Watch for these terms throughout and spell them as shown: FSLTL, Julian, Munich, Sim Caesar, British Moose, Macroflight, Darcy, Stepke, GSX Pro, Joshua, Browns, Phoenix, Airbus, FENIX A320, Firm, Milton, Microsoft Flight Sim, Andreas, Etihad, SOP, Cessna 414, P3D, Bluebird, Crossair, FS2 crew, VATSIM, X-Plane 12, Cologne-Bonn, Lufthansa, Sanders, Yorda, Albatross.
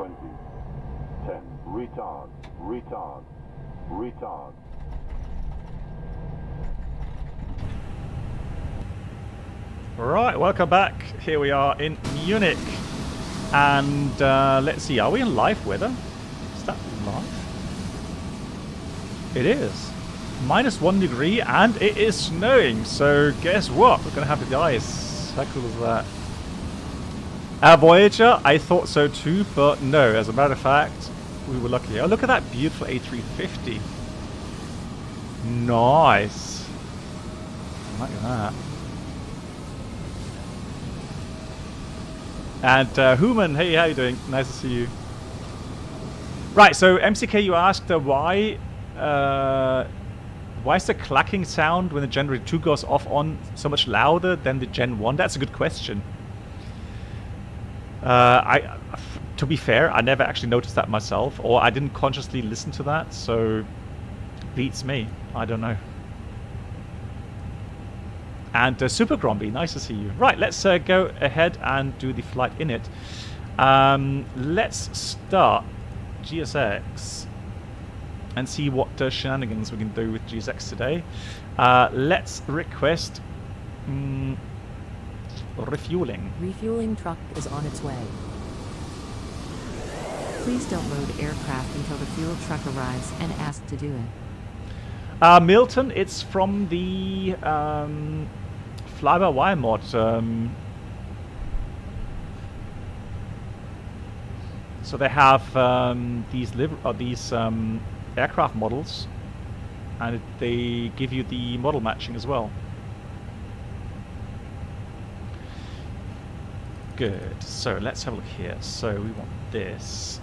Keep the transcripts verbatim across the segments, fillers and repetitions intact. twenty. ten. Retard. Retard. Retard. Right, welcome back. Here we are in Munich. And uh, let's see, are we in live weather? Is that live? It is. Minus one degree and it is snowing. So guess what? We're going to have to the ice. How cool is that? Our Voyager, I thought so too, but no. As a matter of fact, we were lucky. Oh, look at that beautiful A three fifty. Nice. I like that. And uh, Human, hey, how you doing? Nice to see you. Right, so M C K, you asked uh, why uh, why is the clacking sound when the Gen two goes off on so much louder than the Gen one? That's a good question. Uh, I, to be fair, I never actually noticed that myself, or I didn't consciously listen to that, so beats me. I don't know. And uh, Super Gromby, nice to see you. Right, let's uh, go ahead and do the flight in it. Um, let's start G S X and see what uh, shenanigans we can do with G S X today. Uh, let's request um, refueling. Refueling truck is on its way. Please don't load aircraft until the fuel truck arrives and ask to do it. Uh, Milton, it's from the... Um, fly-by-wire mod. Um, so they have um, these liber or these um, aircraft models, and it, they give you the model matching as well. Good. So let's have a look here. So we want this.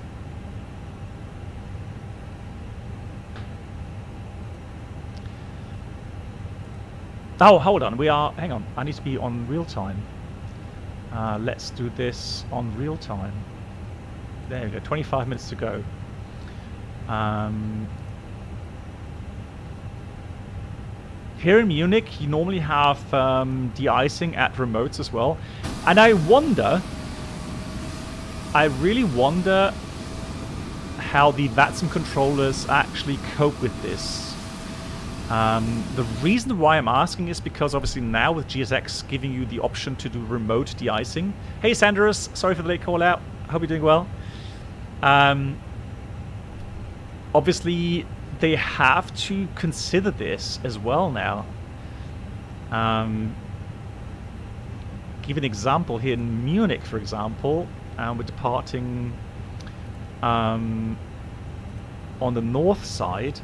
Oh, hold on, we are, hang on, I need to be on real time. Uh, let's do this on real time. There we go, twenty-five minutes to go. Um, here in Munich, you normally have um, de-icing at remotes as well. And I wonder, I really wonder how the VATSIM controllers actually cope with this. Um, the reason why I'm asking is because obviously now with G S X giving you the option to do remote de-icing. Hey Sanders, sorry for the late call out. Hope you're doing well. Um, obviously they have to consider this as well now. Um, give an example here in Munich, for example, and we're departing um, on the north side.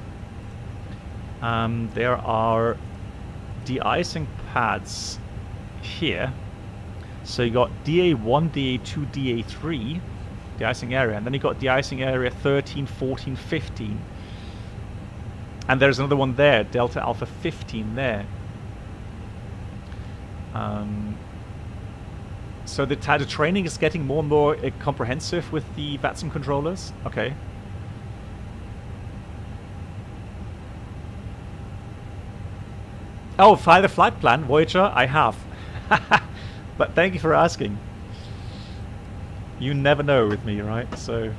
Um, there are de-icing pads here. So you got D A one, D A two, D A three, de-icing area, and then you got de-icing area thirteen, fourteen, fifteen. And there's another one there, Delta Alpha fifteen there. Um, so the, the training is getting more and more uh, comprehensive with the VATSIM controllers. Okay. Oh, file the flight plan, Voyager, I have. But thank you for asking. You never know with me, right? So,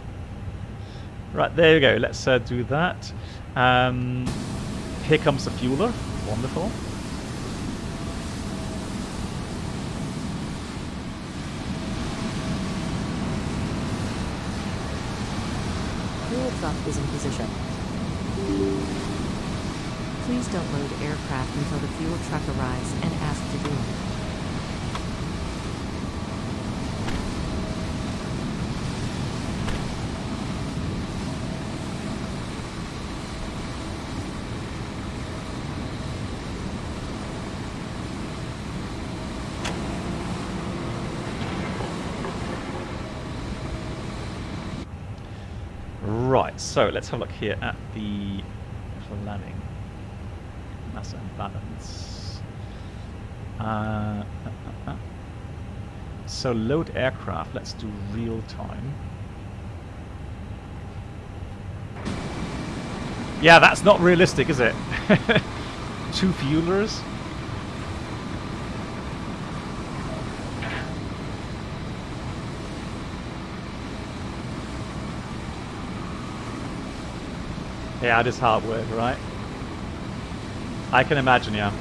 right, there you go. Let's uh, do that. Um, here comes the fueler. Wonderful. Fuel truck is in position. Please don't load aircraft until the fuel truck arrives and ask to do it. Right, so let's have a look here at the planning. Mass and balance. Uh, uh, uh, uh. So load aircraft. Let's do real time. Yeah, that's not realistic, is it? Two fuelers. Yeah, it is hard work, right? I can imagine, yeah.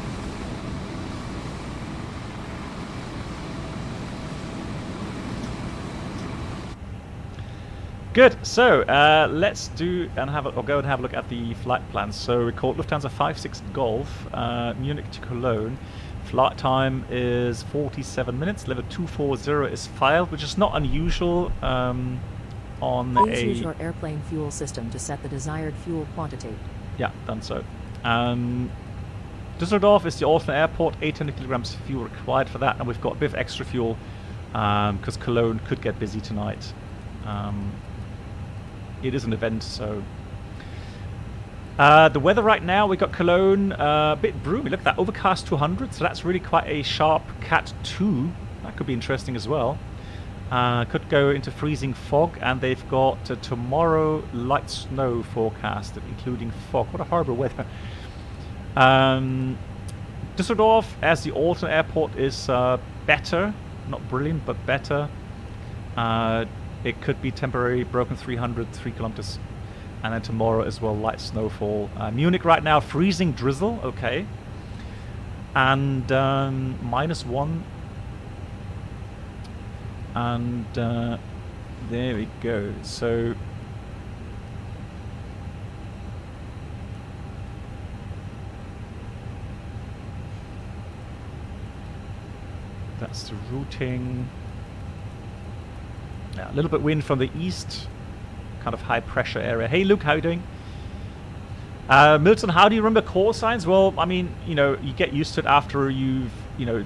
Good, so uh, let's do and have a, or go and have a look at the flight plans. So we called Lufthansa five six Golf, uh, Munich to Cologne. Flight time is forty-seven minutes. Level two four zero is filed, which is not unusual. Um, on Please a use your airplane fuel system to set the desired fuel quantity. Yeah, done so. Um, Düsseldorf is the alternate airport. eight hundred kilograms fuel required for that, and we've got a bit of extra fuel because um, Cologne could get busy tonight. Um, It is an event, so uh, the weather right now. We got Cologne uh, a bit broomy. Look at that, overcast two hundred. So that's really quite a sharp cat two. That could be interesting as well. Uh, could go into freezing fog, and they've got uh, tomorrow light snow forecast, including fog. What a horrible weather! Um, Düsseldorf, as the alternate airport, is uh, better. Not brilliant, but better. Uh, It could be temporary, broken three hundred, three kilometers. And then tomorrow as well, light snowfall. Uh, Munich right now, freezing drizzle, okay. And um, minus one. And uh, there we go. So that's the routing. Yeah, a little bit wind from the east, kind of high pressure area. Hey Luke, how are you doing? Uh, Milton, how do you remember call signs? Well, I mean, you know, you get used to it after you've, you know,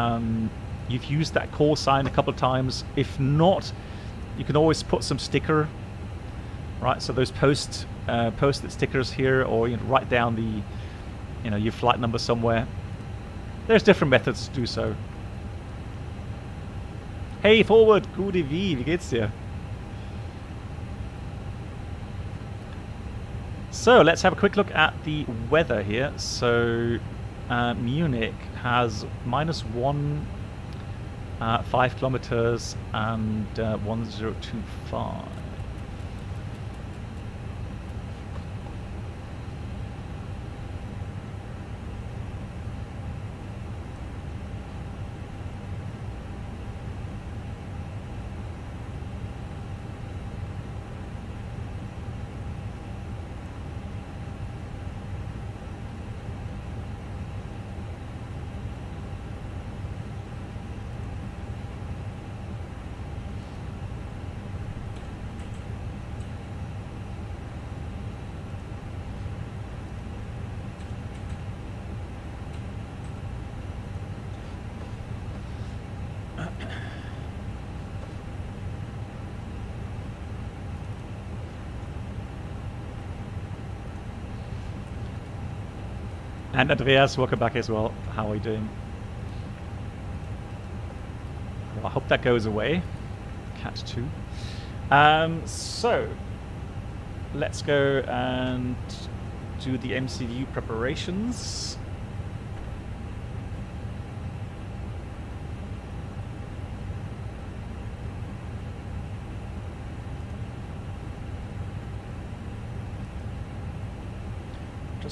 um, you've used that call sign a couple of times. If not, you can always put some sticker, right? So those post, uh, post-it stickers here, or you know, write down the, you know, your flight number somewhere. There's different methods to do so. Hey, Forward, gute Wie, wie geht's dir? So, let's have a quick look at the weather here. So, uh, Munich has minus one, uh, five kilometers, and uh, one zero two five. And Andreas, welcome back as well. How are you doing? Well, I hope that goes away. Catch two. Um, so, let's go and do the M C V preparations.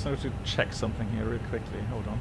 I have to check something here real quickly. Hold on.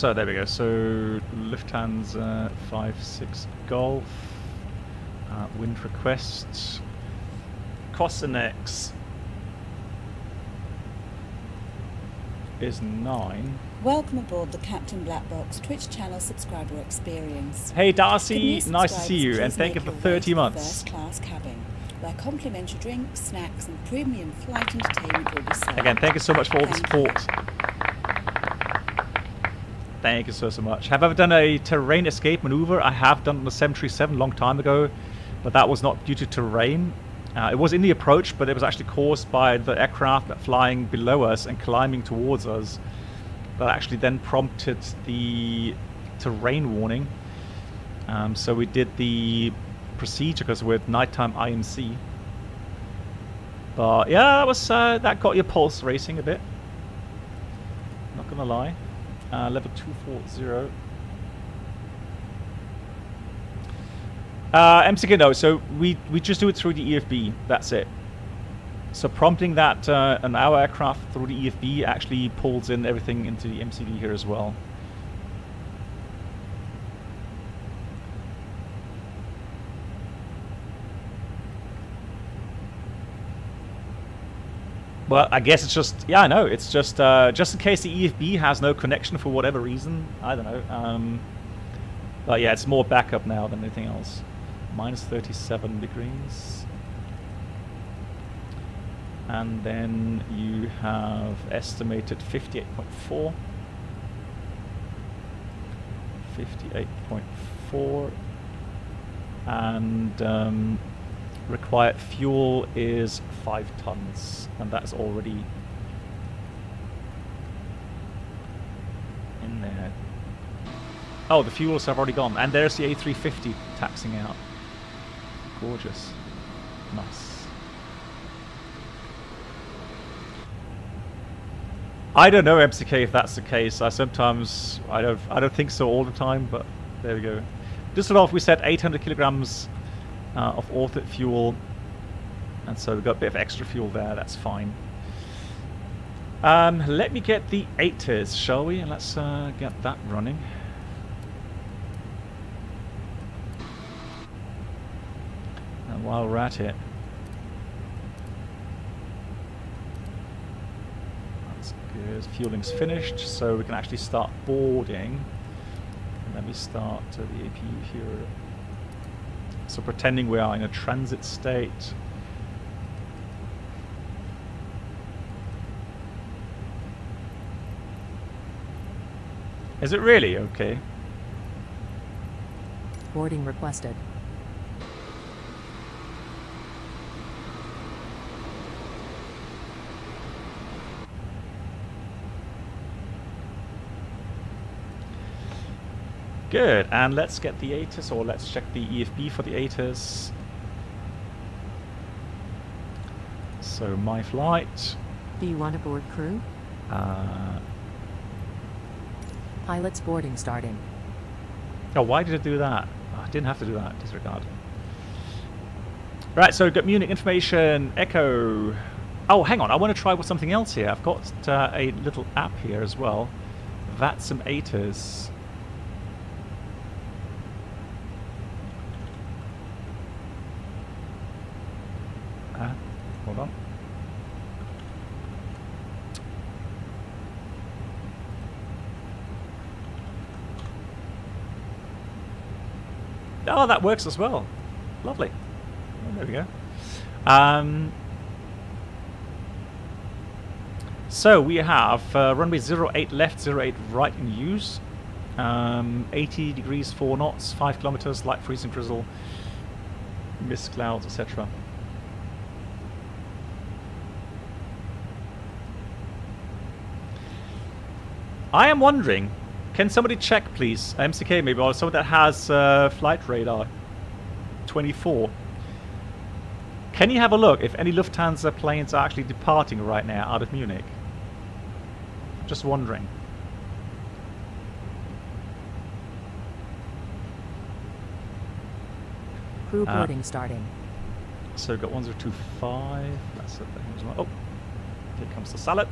So there we go. So Lufthansa five six Golf, uh, wind requests, Cosinex. is nine. Welcome aboard the Captain Black Box Twitch channel subscriber experience. Hey Darcy, nice to see you and thank you for thirty months. First class cabin, where complimentary drinks, snacks and premium flight entertainment will be served. Again, thank you so much for all the support. Thank you so, so much. Have I ever done a terrain escape maneuver? I have done on the seven thirty-seven long time ago, but that was not due to terrain. Uh, it was in the approach, but it was actually caused by the aircraft flying below us and climbing towards us. That actually then prompted the terrain warning. Um, so we did the procedure because we're at nighttime I M C. But yeah, that was uh, that got your pulse racing a bit. Not gonna lie. Uh, level two forty. Uh, M C K, no, so we, we just do it through the E F B, that's it. So prompting that uh, an hour aircraft through the E F B actually pulls in everything into the M C D here as well. Well, I guess it's just, yeah, I know, it's just, uh, just in case the E F B has no connection for whatever reason, I don't know. Um, but yeah, it's more backup now than anything else. Minus thirty-seven degrees. And then you have estimated fifty-eight point four. fifty-eight point four. And um, required fuel is five tons. And that's already in there. Oh, the fuels have already gone. And there's the A three fifty taxing out. Gorgeous. Nice. I don't know, M C K, if that's the case. I sometimes... I don't I don't think so all the time, but there we go. Düsseldorf, we set eight hundred kilograms uh, of orthet fuel. And so we've got a bit of extra fuel there. That's fine. Um, let me get the ATIS, shall we? And let's uh, get that running. And while we're at it, that's good. Fueling's finished, so we can actually start boarding. And let me start uh, the A P U here. So pretending we are in a transit state. Is it really? Okay. Boarding requested. Good, and let's get the ATIS, or let's check the E F B for the ATIS. So, my flight. Do you want a board crew? Uh, Pilots boarding starting. Oh, why did it do that? Oh, I didn't have to do that, disregard. Right, so we've got Munich information, Echo. Oh, hang on, I want to try with something else here. I've got uh, a little app here as well. VATSIM ATIS. Uh, hold on. Oh, that works as well. Lovely. Oh, there we go. Um, so we have uh, runway zero eight left, zero eight right in use. Um, eighty degrees, four knots, five kilometers, light freezing drizzle, mist clouds, et cetera. I am wondering, can somebody check, please, M C K maybe, or someone that has uh, flight radar twenty-four. Can you have a look if any Lufthansa planes are actually departing right now out of Munich? Just wondering. Crew boarding uh, starting. So we've got one zero two five. That's the thing as well. Oh, here comes the salad.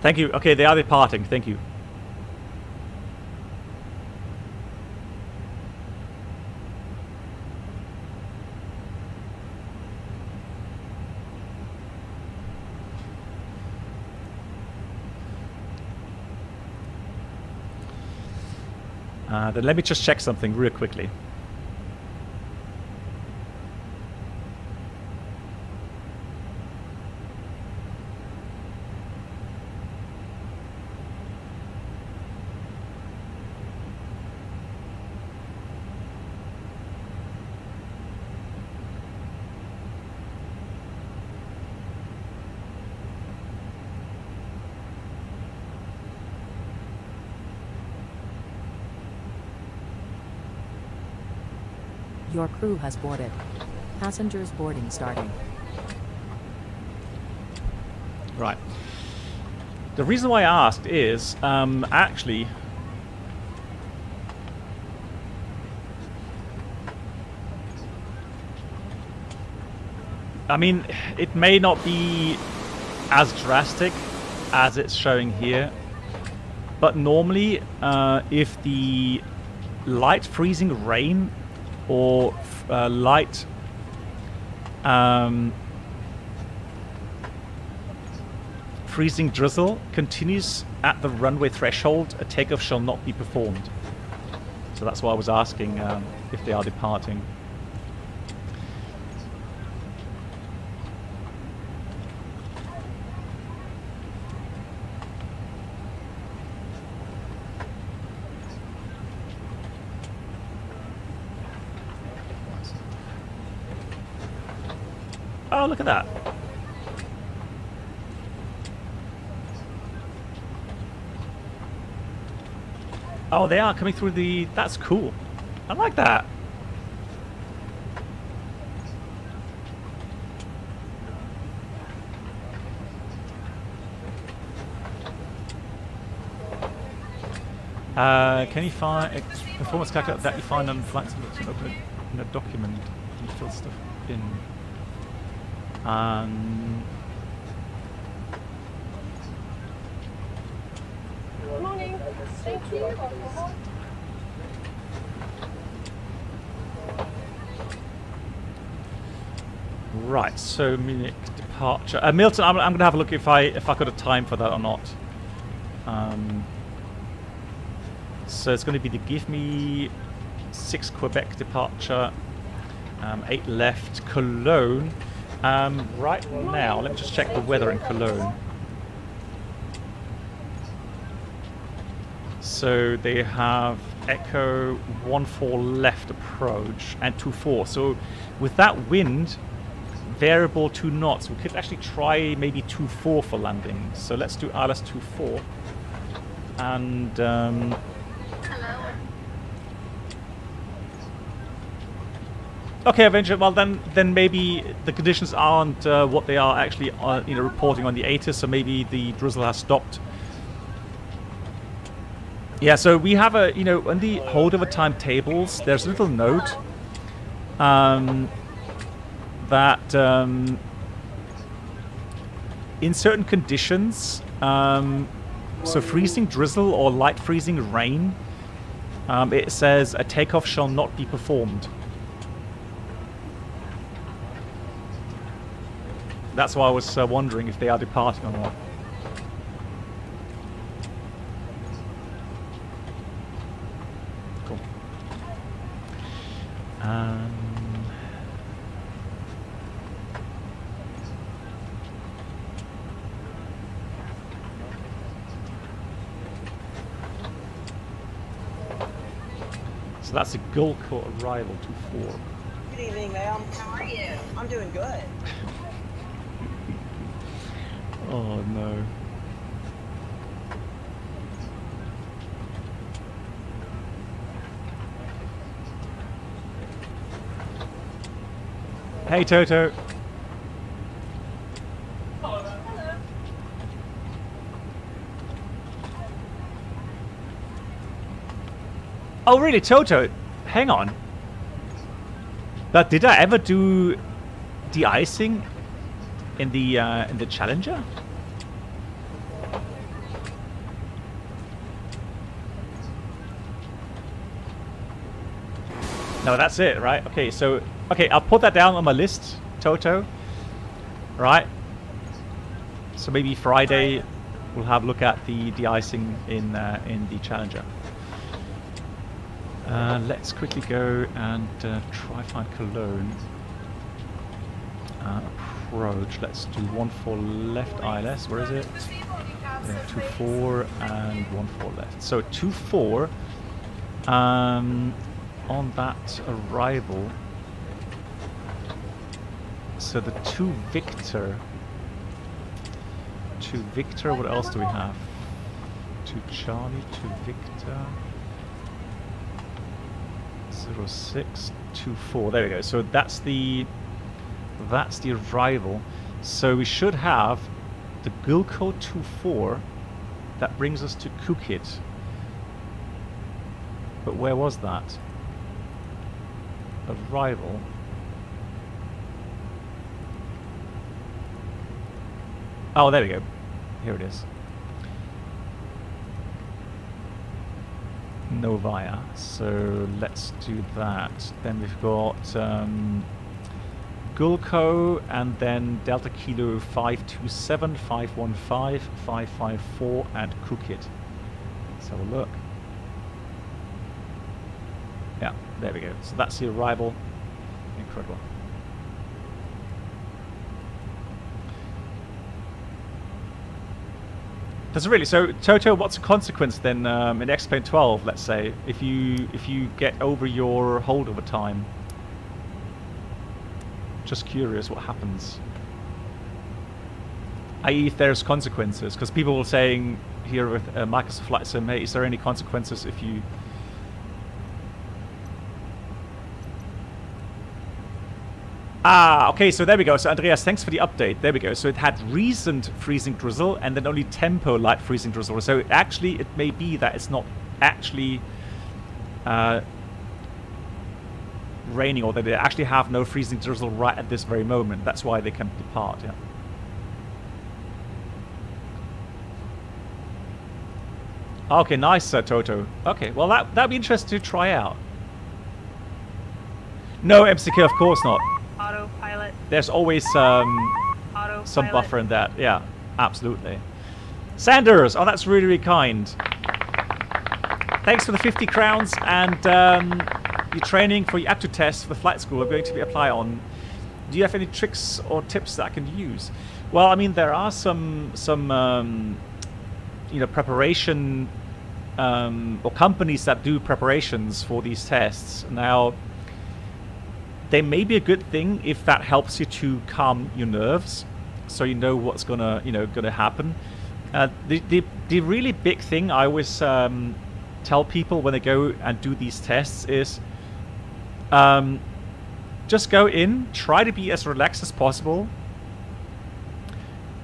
Thank you. Okay, they are departing. Thank you. Uh, then let me just check something real quickly. Your crew has boarded. Passengers boarding starting. Right. The reason why I asked is um, actually I mean it may not be as drastic as it's showing here, but normally uh, if the light freezing rain or uh, light um, freezing drizzle continues at the runway threshold, a takeoff shall not be performed. So that's why I was asking um, if they are departing. Oh, look at that. Oh, they are coming through the... That's cool. I like that. Uh, can you find a performance calculator that you find on flight simulation? Open it in a document and fill stuff in. Um, Good morning. Thank you. Right, so Munich departure. Uh, Milton, I'm, I'm going to have a look if I if I got a time for that or not. Um, so it's going to be the give me six Quebec departure, um, eight left Cologne. Um, right now, let me just check the weather in Cologne. So they have Echo one four left approach and two four. So with that wind, variable two knots, we could actually try maybe two four for landing. So let's do I L S two four. And... Um, okay, Avenger, well then then maybe the conditions aren't uh, what they are actually uh, you know, reporting on the ATIS, so maybe the drizzle has stopped. Yeah, so we have a, you know, on the holdover timetables, there's a little note um, that um, in certain conditions, um, so freezing drizzle or light freezing rain, um, it says a takeoff shall not be performed. That's why I was uh, wondering if they are departing or not. Cool. Um, so that's a Gulko arrival to four. Good evening, ma'am. How are you? I'm doing good. Oh no. Hey Toto. Hello. Hello. Oh really, Toto? Hang on. But did I ever do de-icing in the uh, in the Challenger? No, that's it, right? Okay, so okay, I'll put that down on my list, Toto. Right. So maybe Friday we'll have a look at the de-icing in uh, in the Challenger. Uh, let's quickly go and uh, try find Cologne. Uh, approach. Let's do one for left I L S. Where is it? Yeah, two four and one four left. So two four. Um, on that arrival. So the two Victor. Two Victor. What else do we have? Two Charlie. Two Victor. Zero six. Two four. There we go. So that's the. That's the arrival. So we should have the Gulko two four. That brings us to Kukit. But where was that? Arrival. Oh, there we go. Here it is. Novaya. So let's do that. Then we've got... Um, Gulko, and then Delta Kilo five two seven, five one five, five five four, and Kukit. Let's have a look. Yeah, there we go. So that's the arrival. Incredible. That's really so. Toto, what's the consequence then um, in X-Plane twelve? Let's say if you if you get over your holdover time. Just curious what happens, that is if there's consequences, because people were saying here with uh, Microsoft Flight Sim, hey, is there any consequences if you... Ah, okay, so there we go. So Andreas, thanks for the update. There we go. So it had recent freezing drizzle and then only tempo light freezing drizzle. So actually it may be that it's not actually... Uh, raining, or that they actually have no freezing drizzle right at this very moment. That's why they can depart, yeah. Okay, nice, Sir Toto. Okay, well, that, that'd be interesting to try out. No, M C K, of course not. Autopilot. There's always um, Autopilot. some buffer in that. Yeah, absolutely. Sanders! Oh, that's really, really kind. Thanks for the fifty crowns and... Um, your training for your aptitude test for the flight school are going to be applied on. Do you have any tricks or tips that I can use? Well, I mean, there are some some um, you know, preparation um, or companies that do preparations for these tests. Now, they may be a good thing if that helps you to calm your nerves, so you know what's gonna you know gonna happen. Uh, the, the the really big thing I always um, tell people when they go and do these tests is. Um, just go in, try to be as relaxed as possible,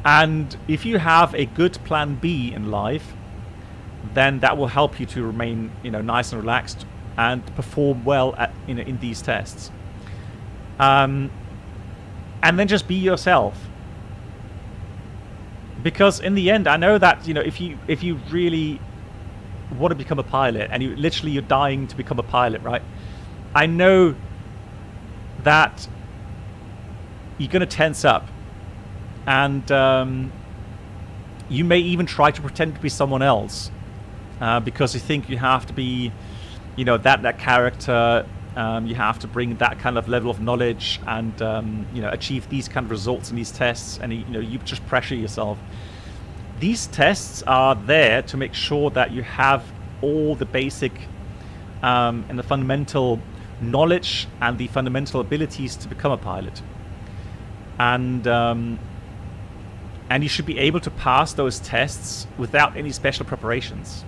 and if you have a good plan B in life, then that will help you to remain, you know, nice and relaxed and perform well at, you know, in these tests. Um, and then just be yourself, because in the end, I know that, you know, if you if you really want to become a pilot, and you literally you're dying to become a pilot, right? I know that you're going to tense up, and um, you may even try to pretend to be someone else uh, because you think you have to be, you know, that that character. Um, you have to bring that kind of level of knowledge and um, you know, achieve these kind of results in these tests, and you know, you just pressure yourself. These tests are there to make sure that you have all the basic um, and the fundamental knowledge and the fundamental abilities to become a pilot, and um, and you should be able to pass those tests without any special preparations.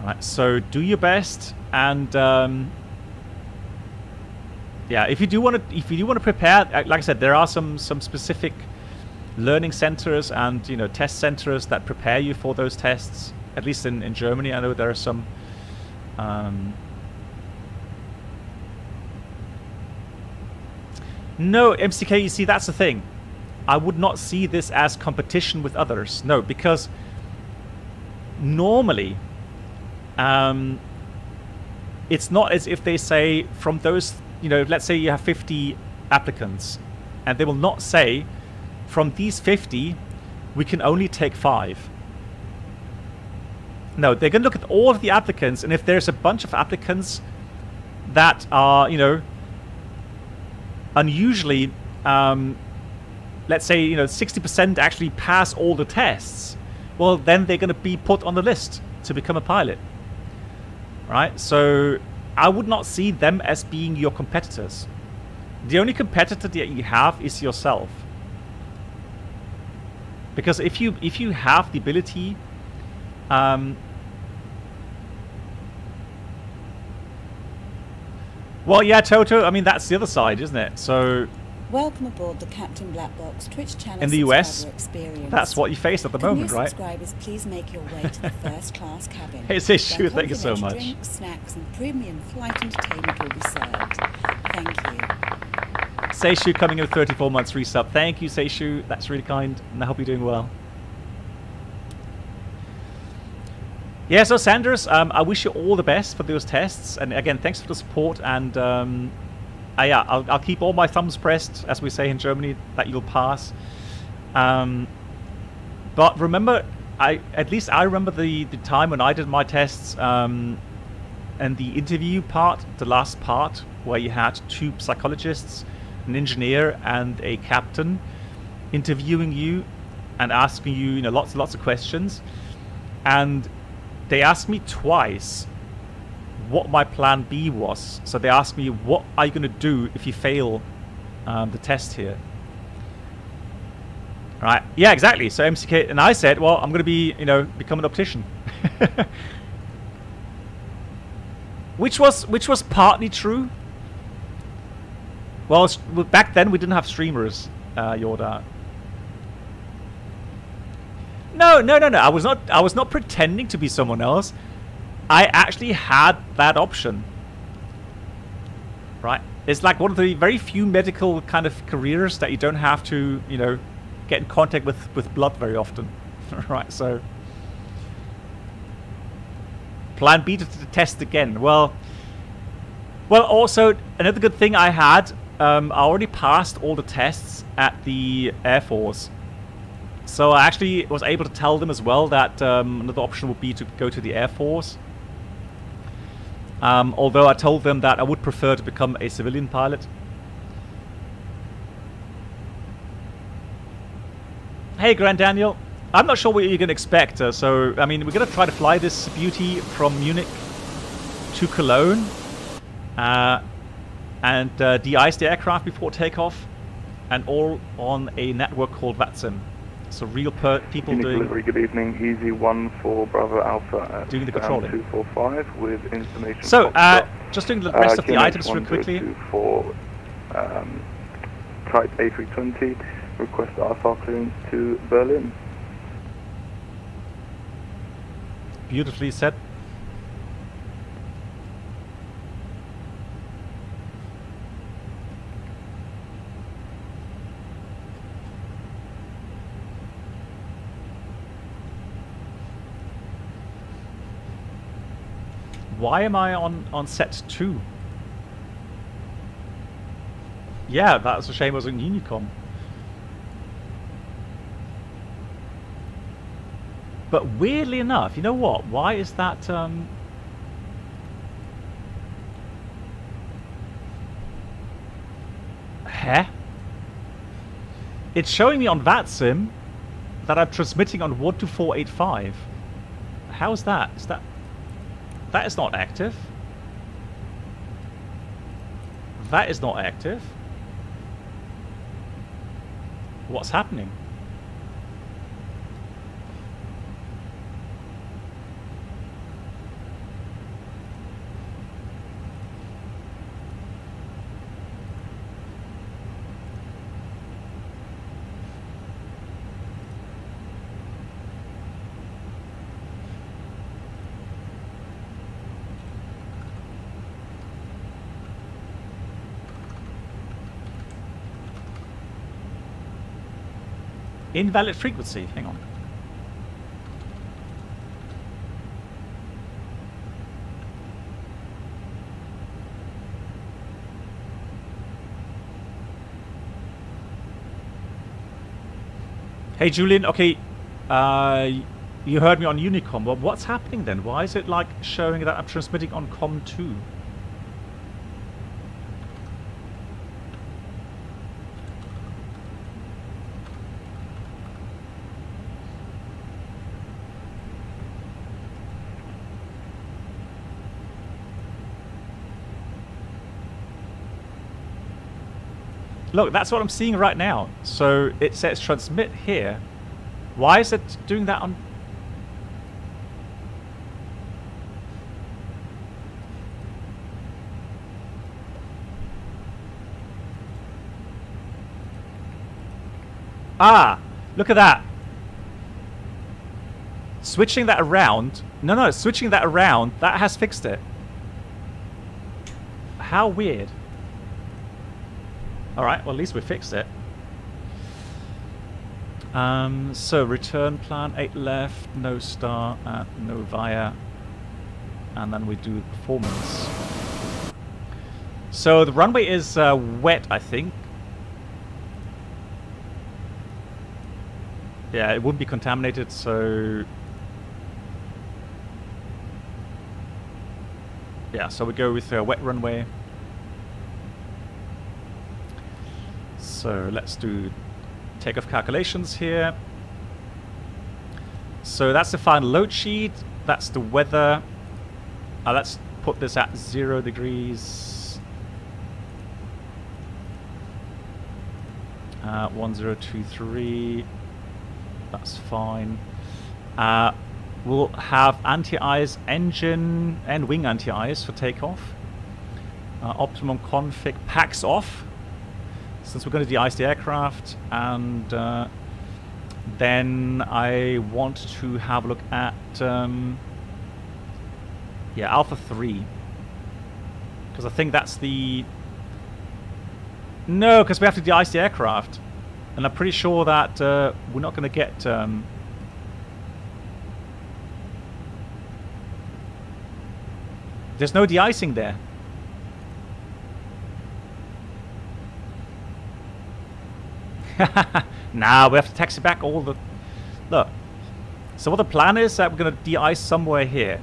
All right, so do your best, and um, yeah, if you do want to, if you do want to prepare, like I said, there are some some specific learning centers and, you know, test centers that prepare you for those tests. At least in in Germany, I know there are some. Um, no, M C K, you see, that's the thing. I would not see this as competition with others. No, because normally um, it's not as if they say from those, you know, let's say you have fifty applicants, and they will not say from these fifty, we can only take five. No, they're going to look at all of the applicants, and if there's a bunch of applicants that are, you know, unusually, um, let's say, you know, sixty percent actually pass all the tests, well, then they're going to be put on the list to become a pilot, right? So I would not see them as being your competitors. The only competitor that you have is yourself. Because if you if you have the ability um, well, yeah, Toto, I mean, that's the other side, isn't it? So welcome aboard the Captain Black Box Twitch channel. In the U S, that's what you face at the Can moment, right? Subscribers, please make your way to the first class cabin. Hey, Seishu, thank you so much. Drinks, snacks, and premium flight entertainment will be served. Thank you. Seishu coming in with thirty-four months resub. Thank you, Seishu. That's really kind, and I hope you're doing well. Yeah, so Sanders, um, I wish you all the best for those tests, and again, thanks for the support and. Um, Uh, yeah, I'll, I'll keep all my thumbs pressed, as we say in Germany, that you'll pass. Um, but remember, I at least I remember the, the time when I did my tests um, and the interview part, the last part, where you had two psychologists, an engineer and a captain interviewing you and asking you, you know, lots and lots of questions. And they asked me twice what my plan B was. So they asked me, what are you going to do if you fail um, the test here? Right? Yeah, exactly. So M C K, and I said, well, I'm going to be, you know, become an optician. which was which was partly true. Well, back then we didn't have streamers, uh, Yorda. No, no, no, no. I was not. I was not pretending to be someone else. I actually had that option, right? It's like one of the very few medical kind of careers that you don't have to, you know, get in contact with, with blood very often, right? So, plan B to the test again. Well, well, also, another good thing I had, um, I already passed all the tests at the Air Force. So I actually was able to tell them as well that um, another option would be to go to the Air Force. Um, although I told them that I would prefer to become a civilian pilot. Hey, Grand Daniel. I'm not sure what you can expect. Uh, so, I mean, we're going to try to fly this beauty from Munich to Cologne. Uh, and uh, de-ice the aircraft before takeoff. And all on a network called VATSIM. So real per people Phoenix doing... Delivery, good evening. Easy one for Bravo Alpha. Doing the controlling. two four five with information... So, uh, just doing the rest uh, of the items real quickly. For um, Type A three twenty, request R F R clearance to Berlin. Beautifully set. Why am I on, on set two? Yeah, that's a shame I was in Unicom. But weirdly enough, you know what? Why is that... Um... Heh? It's showing me on VATSIM that I'm transmitting on one two four eight five. How is that? Is that... That is not active. That is not active. What's happening? Invalid frequency. Hang on. Hey, Julian, okay, uh, you heard me on Unicom. Well, what's happening then? Why is it, like, showing that I'm transmitting on com two? Look, that's what I'm seeing right now. So it says transmit here. Why is it doing that on... Ah, look at that. Switching that around. No, no, switching that around. That has fixed it. How weird. Alright, well at least we fixed it. Um, so, return plan, eight left, no star, uh, no via. And then we do performance. So the runway is uh, wet, I think. Yeah, it wouldn't be contaminated, so... Yeah, so we go with a uh, wet runway. So let's do takeoff calculations here. So that's the final load sheet. That's the weather. Uh, let's put this at zero degrees. Uh, one zero two three. That's fine. Uh, we'll have anti-ice engine and wing anti-ice for takeoff. Uh, optimum config packs off, since we're going to de-ice the aircraft, and uh, then I want to have a look at um, yeah, Alpha three, because I think that's the... No, because we have to de-ice the aircraft, and I'm pretty sure that uh, we're not going to get... Um... There's no de-icing there. Nah, we have to taxi back all the... Look. So what the plan is that we're going to de-ice somewhere here.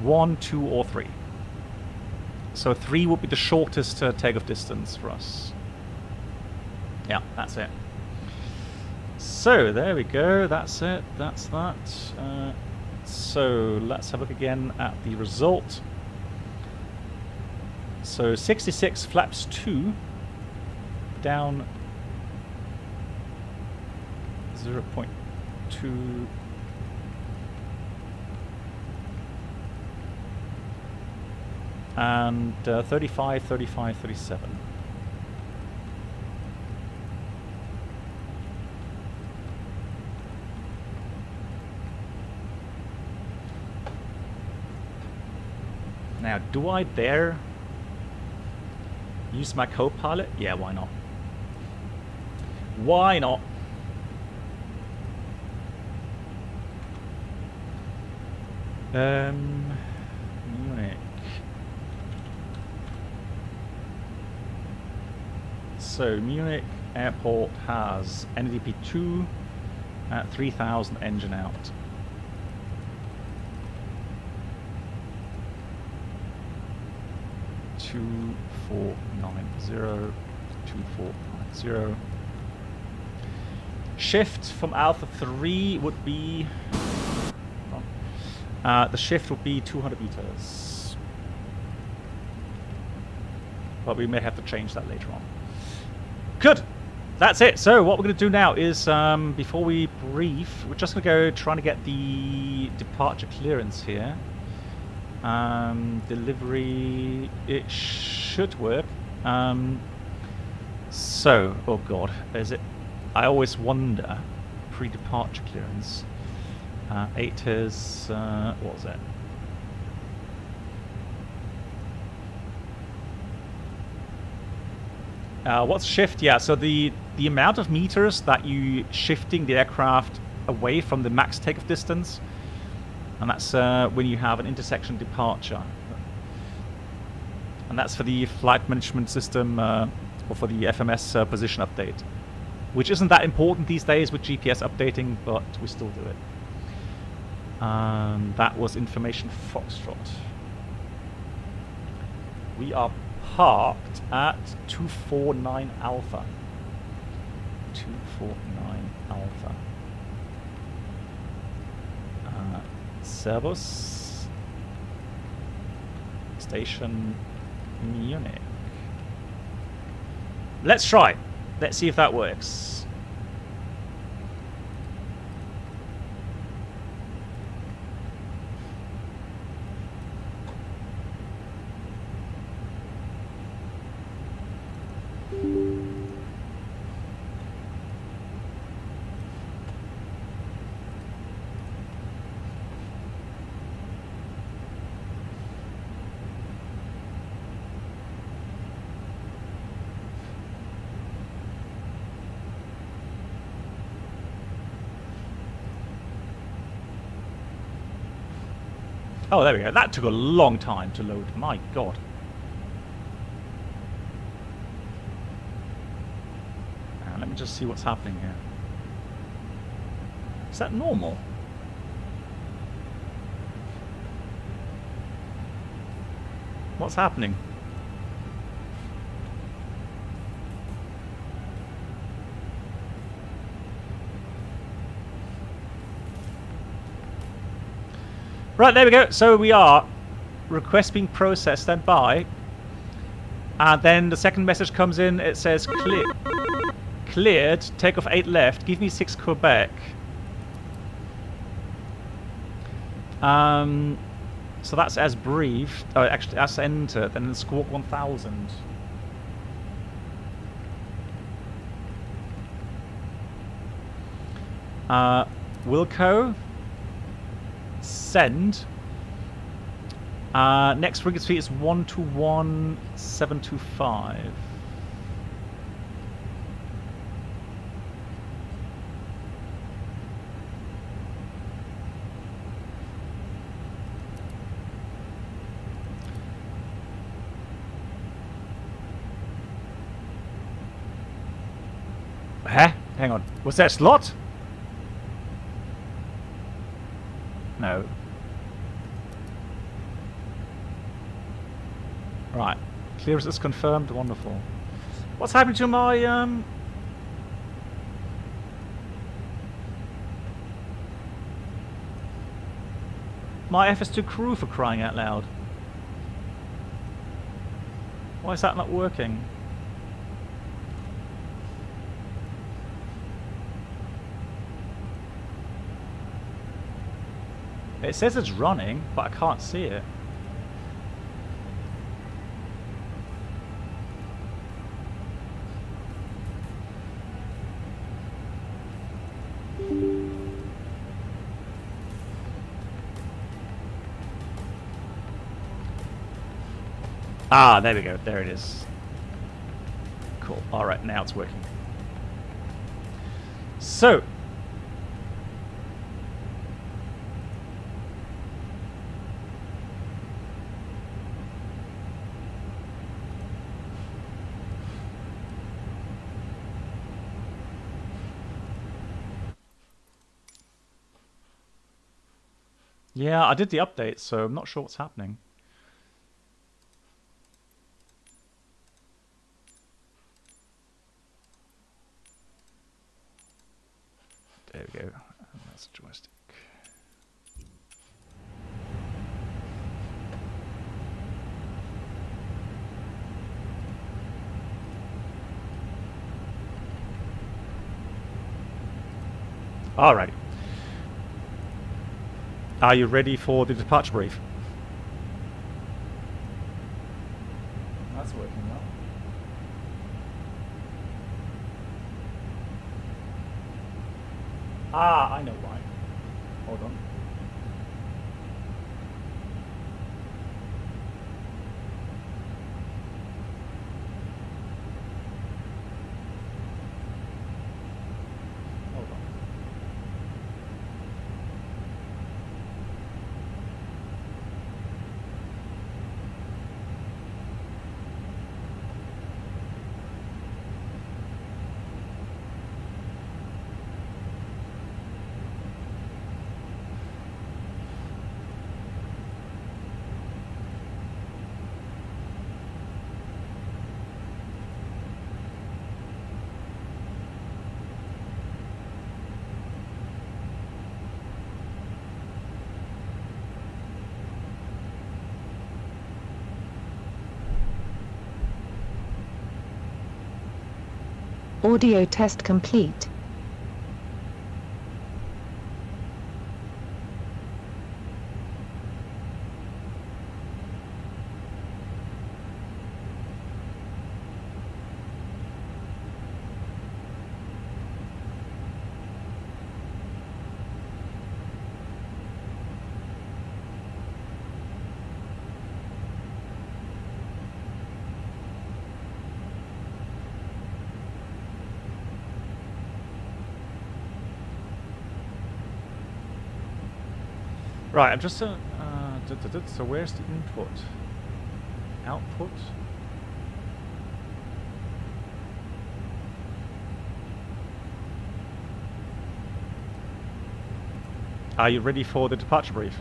One, two, or three. So three would be the shortest uh, takeoff distance for us. Yeah, that's it. So, there we go. That's it. That's that. Uh, so, let's have a look again at the result. So, sixty-six flaps two. Down zero point two. And uh, thirty-five, thirty-five, thirty-seven. Now, do I dare use my co-pilot? Yeah, why not? Why not? Um, Munich. So Munich Airport has N D P two at three thousand engine out. two four nine zero, two four nine zero. Shift from Alpha three would be... Uh, the shift would be two hundred meters. But we may have to change that later on. Good! That's it. So what we're going to do now is, um, before we brief, we're just going to go trying to get the departure clearance here. Um, delivery... It should work. Um, so... Oh god. Is it... I always wonder, pre-departure clearance, uh, A T I S, uh, what was it? Uh, what's shift? Yeah, so the, the amount of meters that you shifting the aircraft away from the max takeoff distance, and that's uh, when you have an intersection departure. And that's for the flight management system, uh, or for the F M S uh, position update. which isn't that important these days with G P S updating, but we still do it. And that was information Foxtrot. We are parked at two four nine Alpha. two four nine Alpha. Uh, Servus. Station Munich. Let's try. Let's see if that works. Oh, there we go. That took a long time to load. My God. Now, let me just see what's happening here. Is that normal? What's happening? Right, there we go. So we are. Request being processed, stand by. And then the second message comes in. It says, clear. Cleared, take off eight left. Give me six Quebec. Um, so that's as brief. Oh, actually, as entered. And then Squawk one thousand. Uh, Wilco. Send. Uh, next frequency is one two one seven two five. Huh? Hang on. Was that a slot? No. Right. Clearance is confirmed. Wonderful. What's happened to my um? My F S two crew, for crying out loud? Why is that not working? It says it's running, but I can't see it. Ah, there we go. There it is. Cool. Alright, now it's working. So... yeah, I did the update, so I'm not sure what's happening. There we go. And that's the joystick. Alrighty. Are you ready for the departure brief? That's working well. Ah, I know why. Hold on. Audio test complete. Right, I'm just, uh, uh, did, did, did, so where's the input? Output? Are you ready for the departure brief?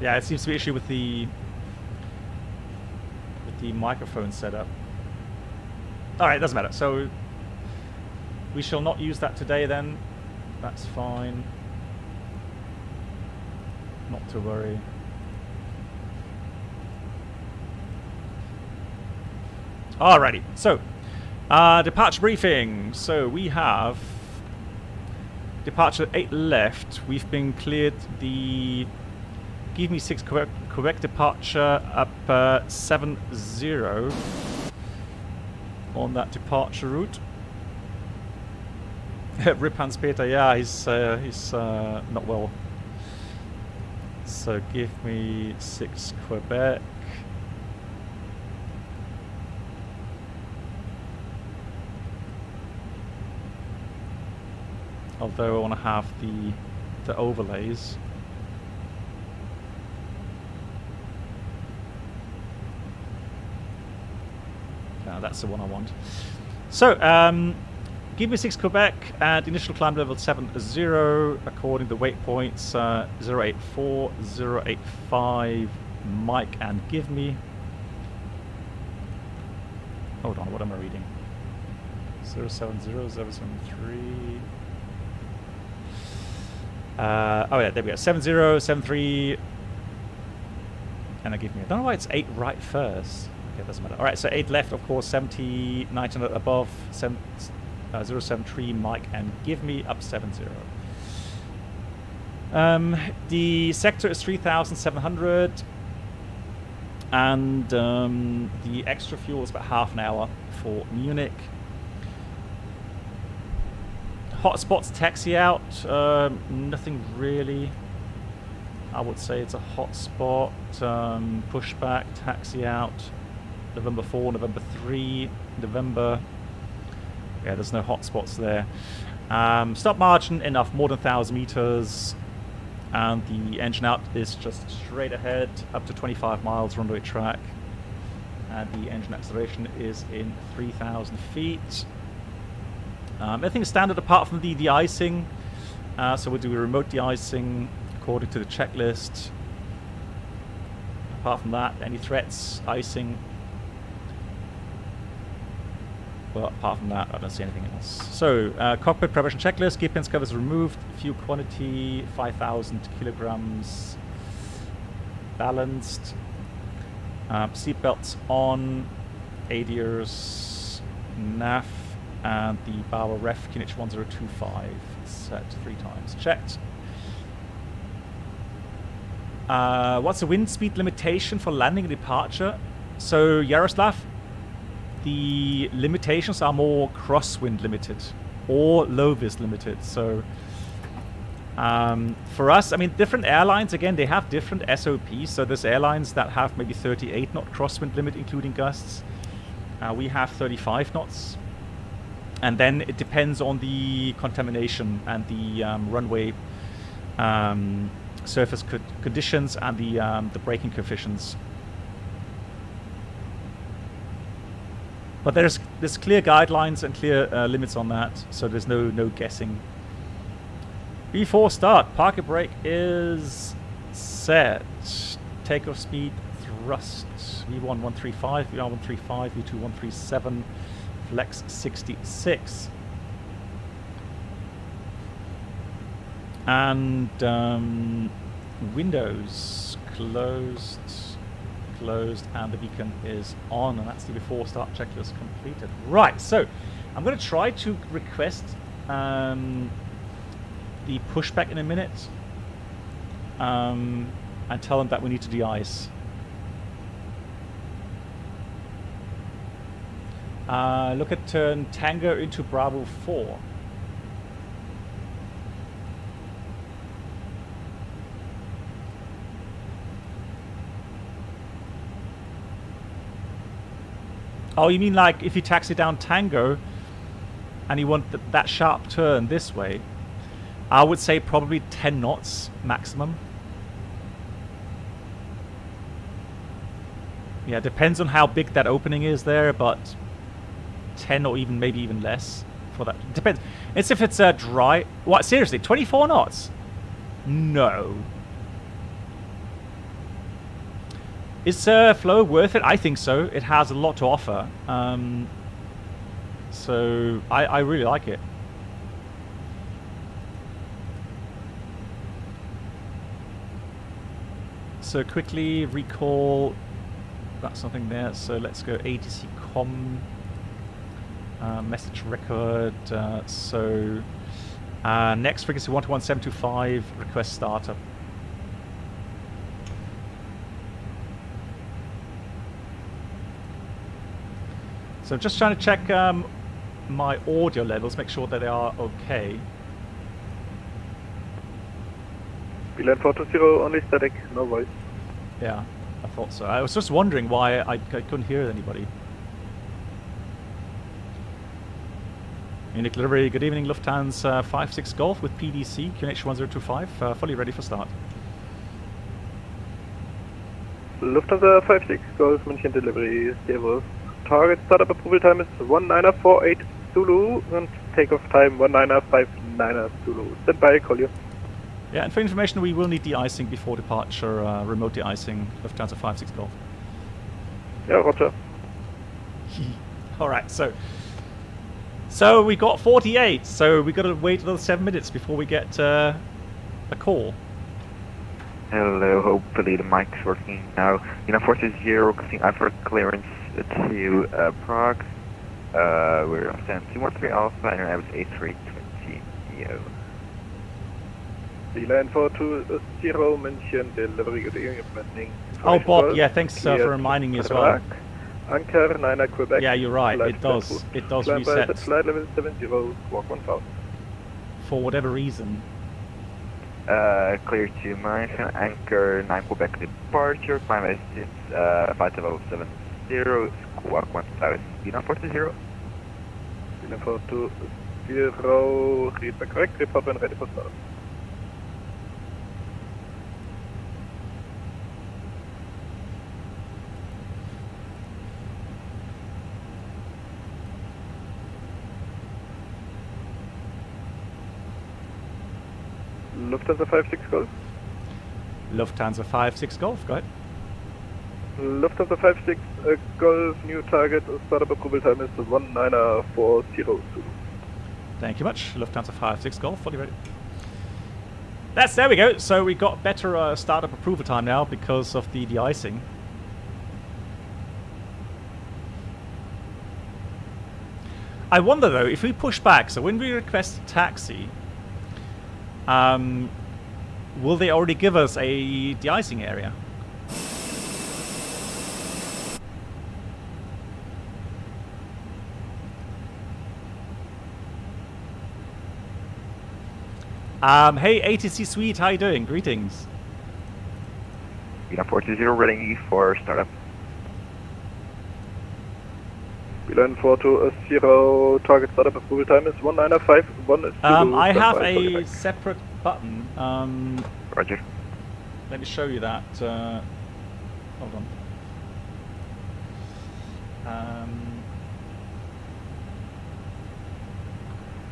Yeah, it seems to be an issue with the with the microphone setup. All right, it doesn't matter. So we shall not use that today then. That's fine. Not to worry. Alrighty. So, uh, departure briefing. So we have departure eight left. We've been cleared the. Give me six correct, correct departure up uh, seven zero on that departure route. Rip Hans Peter, yeah, he's uh, he's uh, not well. So give me six Quebec. Although I want to have the the overlays. That's the one I want. So, um, give me six Quebec and initial climb level seven zero according to waypoints uh, zero eight four, zero eight five, Mike and give me. Hold on, what am I reading? zero seven zero, zero seven three. Uh, oh, yeah, there we go. seven zero, seven three. And I give me. I don't know why it's eight right first. Okay, doesn't matter. All right, so eight left, of course, seventy, nine hundred above, seven, uh, zero seven three, Mike, and give me up seven zero. Um, the sector is three thousand seven hundred, and um, the extra fuel is about half an hour for Munich. Hotspots taxi out, um, nothing really. I would say it's a hotspot, um, pushback, taxi out. November four, November three, November. Yeah, there's no hotspots there. Um, stop margin, enough, more than one thousand meters. And the engine out is just straight ahead, up to twenty-five miles runway track. And the engine acceleration is in three thousand feet. Um, everything's standard apart from the de-icing. Uh, so we'll do a remote de-icing according to the checklist. Apart from that, any threats, icing. Well, apart from that, I don't see anything else. So, uh, cockpit preparation checklist, gear pins covers removed, fuel quantity, five thousand kilograms, balanced, uh, seatbelts on, A D Rs, N A V, and the Bauer ref, Kinich one zero two five, set three times, checked. Uh, what's the wind speed limitation for landing and departure? So, Yaroslav, the limitations are more crosswind limited or low vis limited. So um, for us, I mean, different airlines, again, they have different S O Ps. So there's airlines that have maybe thirty-eight knot crosswind limit, including gusts. Uh, we have thirty-five knots. And then it depends on the contamination and the um, runway um, surface co conditions and the, um, the braking coefficients. But there's there's clear guidelines and clear uh, limits on that, so there's no no guessing. Before start, parking brake is set. Takeoff speed, thrust. V one one thirty-five, V R one thirty-five, V two one thirty-seven, flex sixty-six. And um, windows closed, closed, and the beacon is on, and that's the before start checklist completed. Right, so I'm going to try to request um, the pushback in a minute, um, and tell them that we need to de-ice. Uh, look at turn Tango into Bravo four. Oh, you mean like if you taxi down Tango and you want th that sharp turn this way? I would say probably ten knots maximum. Yeah, depends on how big that opening is there, but ten or even maybe even less for that. Depends. It's if it's a uh, dry. What, seriously? twenty-four knots? No. Is Surflow worth it? I think so. It has a lot to offer. Um, so I, I really like it. So quickly recall. That's something there. So let's go A T C com. Uh, message record. Uh, so uh, next frequency one two one seven two five. Request startup. So I'm just trying to check um, my audio levels, make sure that they are okay. P L N four two zero, only static, no voice. Yeah, I thought so. I was just wondering why I, I couldn't hear anybody. Munich delivery, good evening, Lufthansa five six Golf with P D C, Q N H one zero two five, uh, fully ready for start. Lufthansa five six Golf, München delivery, servus. Target startup approval time is one niner four eight Zulu and takeoff time one niner five niner Zulu. Stand by, call you. Yeah, and for information, we will need de-icing before departure, uh, remote de-icing, Lufthansa five six Golf. Yeah, roger. Alright, so so we got forty-eight, so we got to wait another seven minutes before we get uh, a call. Hello, hopefully the mic's working now. Uniform forty zero, clean for clearance to uh, Prague. Uh, we're on stand two one three Alpha and I was A three twenty E O. The line four two zero München, delivery, good evening. Oh, Bob, yeah, thanks uh, for reminding me as well. Anker, Niner, Quebec. Yeah, you're right, it does, it does reset. Flight level seven zero, walk one thousand. For whatever reason. Uh, clear to München, Anchor, nine Quebec departure, climb as it's uh, flight level seven. Zero squawk one thousand. Uniform forty zero. Uniform forty zero. Read back correct. Report when ready for start. Lufthansa five six Golf. Lufthansa five six Golf. Go ahead. Lufthansa five six uh, Golf, new target, startup approval time is one niner four zero. Thank you much, Lufthansa five six Golf, fully ready. That's, there we go, so we got better uh, startup approval time now because of the de-icing. I wonder though, if we push back, so when we request a taxi, um, will they already give us a de-icing area? Um, hey, A T C Suite, how you doing? Greetings. Beeline four two zero ready for startup. Beeline four two zero, target startup approval time is one niner five one. Um, I have a separate button. Um, Roger. Let me show you that. Uh, hold on. Um,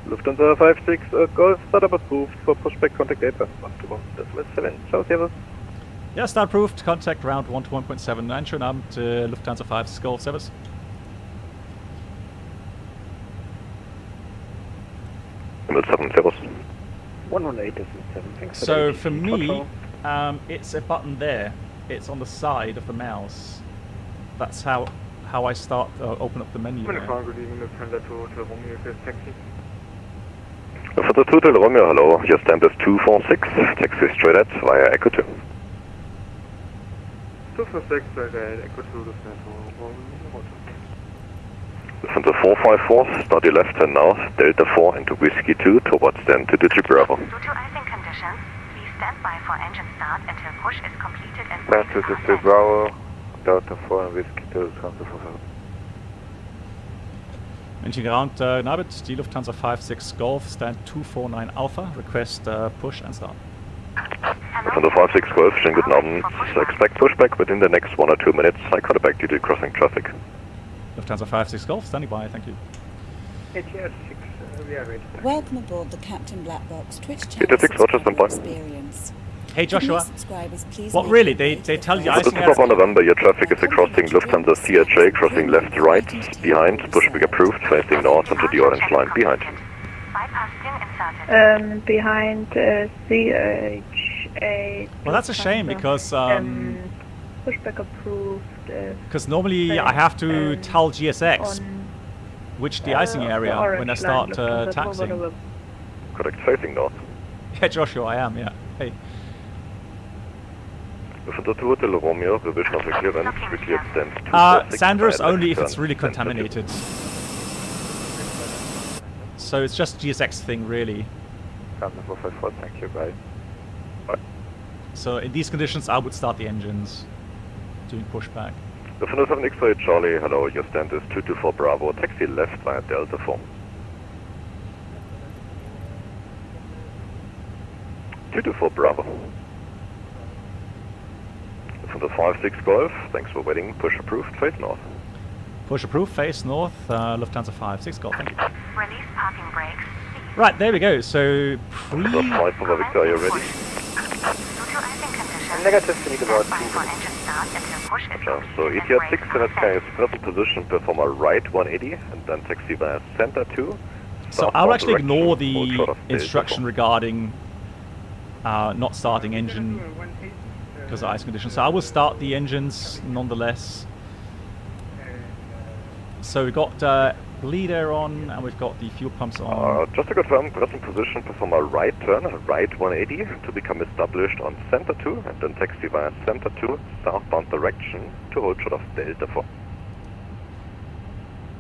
Lufthansa five six, uh, go startup approved for pushback contact Airbus one two one point seven, ciao, servus. Ja, start approved, contact round one two one point seven, einen schönen Abend, uh, Lufthansa five, go, servus. one one eight, servus. one one eight, thanks. So for me, um, it's a button there, it's on the side of the mouse, that's how how I start, uh, open up the menu. For the Hotel Romeo, hello, your stand is two four six, taxi straight at via Echo two. two four six straight at Echo two, the stand for Romeo. Listen to four five four, start your left hand now, Delta four into Whiskey two towards then to Digi Bravo. Due to icing conditions, please stand by for engine start until push is completed and push is completed. Digi Bravo, Delta four and Whiskey two, stand to four five four. Engine ground, uh, Nabit, die Lufthansa five six Golf, stand two four nine Alpha, request uh, push and start. Lufthansa five six Golf, schönen guten Abend, expect pushback within the next one or two minutes, I cut it back due to crossing traffic. Lufthansa five six Golf, standing by, thank you. G T R six, uh, we are ready. Welcome aboard the Captain Black Box, Twitch channel experience. Hey Joshua, what really, they, they tell you icing air... November, your traffic is crossing Lufthansa C H A, crossing left, right, behind, pushback approved, facing north onto the orange line, behind. Um, behind uh, C H A... Well, that's a shame, because... Um, um, pushback approved... Because uh, normally I have to um, tell G S X which de-icing uh, area when I start uh, taxiing. Correct, facing north. Yeah, Joshua, I am, yeah. Hey. Uh, Sanders only if it's really contaminated. So it's just G S X thing, really. Thank you, bye. Bye. So in these conditions, I would start the engines. Doing pushback. The seven X-ray Charlie, hello, your stand is two two four Bravo, taxi left via Delta four. two two four Bravo. For the five six Golf, thanks for waiting, push approved, face north. Push approved, face north, uh, Lufthansa five six Golf, thank you. Release parking brakes. Right, there we go, so... Pre the flight for the Victoria ready. Negative, we need about two. So E T R six, the N S K is present position, perform a right one eighty, and then taxi via center two. So I'll actually ignore the instruction regarding uh, not starting engine because of ice conditions. So I will start the engines nonetheless. So we've got uh, bleed air on and we've got the fuel pumps on. Uh, just to confirm, present position, perform a right turn, right one eighty to become established on center two and then taxi via center two, southbound direction to hold short of Delta four.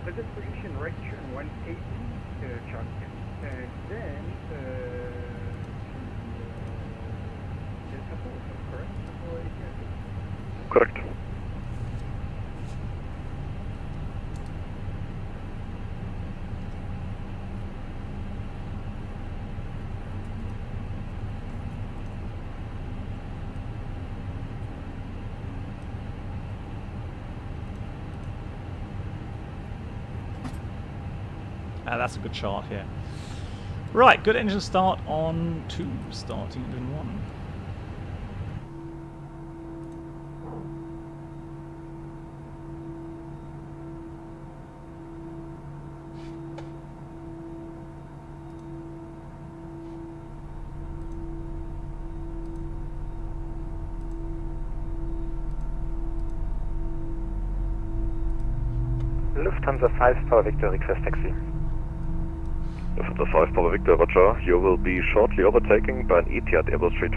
Present position, right turn one eighty, uh, Charlie. And then uh, Delta four. Correct. Ah, that's a good chart here. Right, good engine start on two, starting engine one. Lufthansa five Power Victor, request taxi. Lufthansa five Power Victor, roger. You will be shortly overtaken by an Etihad Airbus three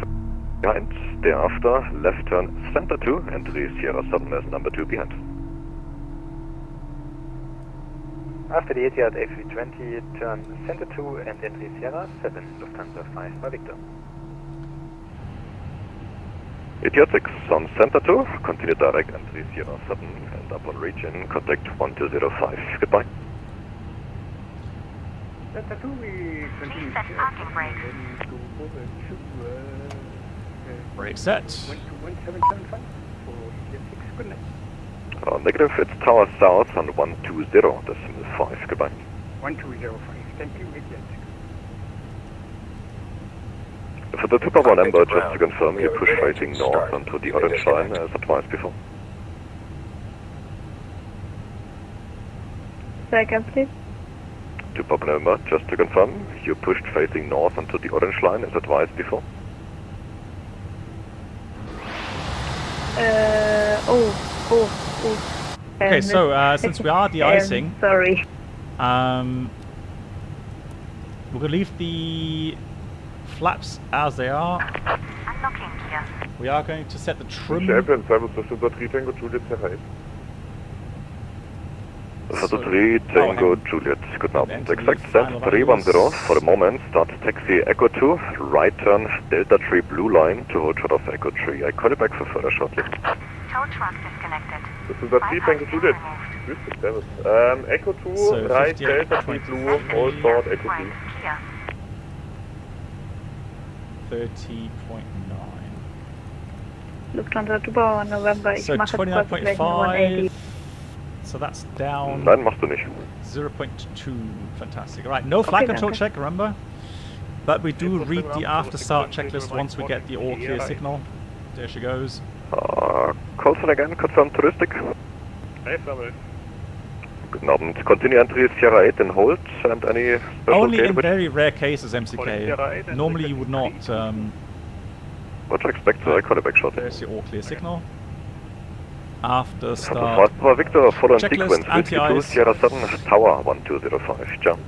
behind. Thereafter, left turn center two, entry Sierra seven as number two behind. After the Etihad A three twenty, turn center two and entry Sierra seven, Lufthansa five Power Victor. E T R six on center two, continue direct entry Sierra seven and upon region, contact one two zero five. Goodbye. Center two, we continue. Parking brake. Brake set. one two one seven seven five for E T R six, good night. Uh, negative, it's tower south on one two zero decimal five. Goodbye. one two zero five. Thank you, G S X. For the two point one Amber, just to confirm, you push facing north onto the orange line as advised before. Second, please. To Papa November, just to confirm, you pushed facing north onto the orange line as advised before. Uh, oh, oh, oh. Um, okay, so uh, since we are de-icing, um, sorry, um, we're gonna leave the flaps as they are. Unlocking here. We are going to set the trim. Foto three, Tango Juliet, good now. Exact step, three one zero, for a moment, start taxi Echo two, right turn, Delta three blue line, to hold shot of Echo three. I call it back for further shortly. Tow truck disconnected. This is a three, Tango Juliet. Um, Echo two, so right, Delta three blue, all board Echo two. thirty point nine. Lufthansa to Bauer, November, ich mache twenty-nine point five. So that's down. Nein, machst du nicht. zero point two, fantastic. Alright, no flight okay, control okay. check, remember? But we do read the after start checklist once we get the all clear signal. There she goes. Uh, call sign again, confirm touristic. Hey, Samuel. Good night. Continue entry Sierra eight and hold, and any special only in very rare cases, M C K. Normally you would not. Um, what to expect, so I call it back shortly. There's your all clear signal. After start. Victor, follow sequence. anti-ice. Tower one two zero five, jump.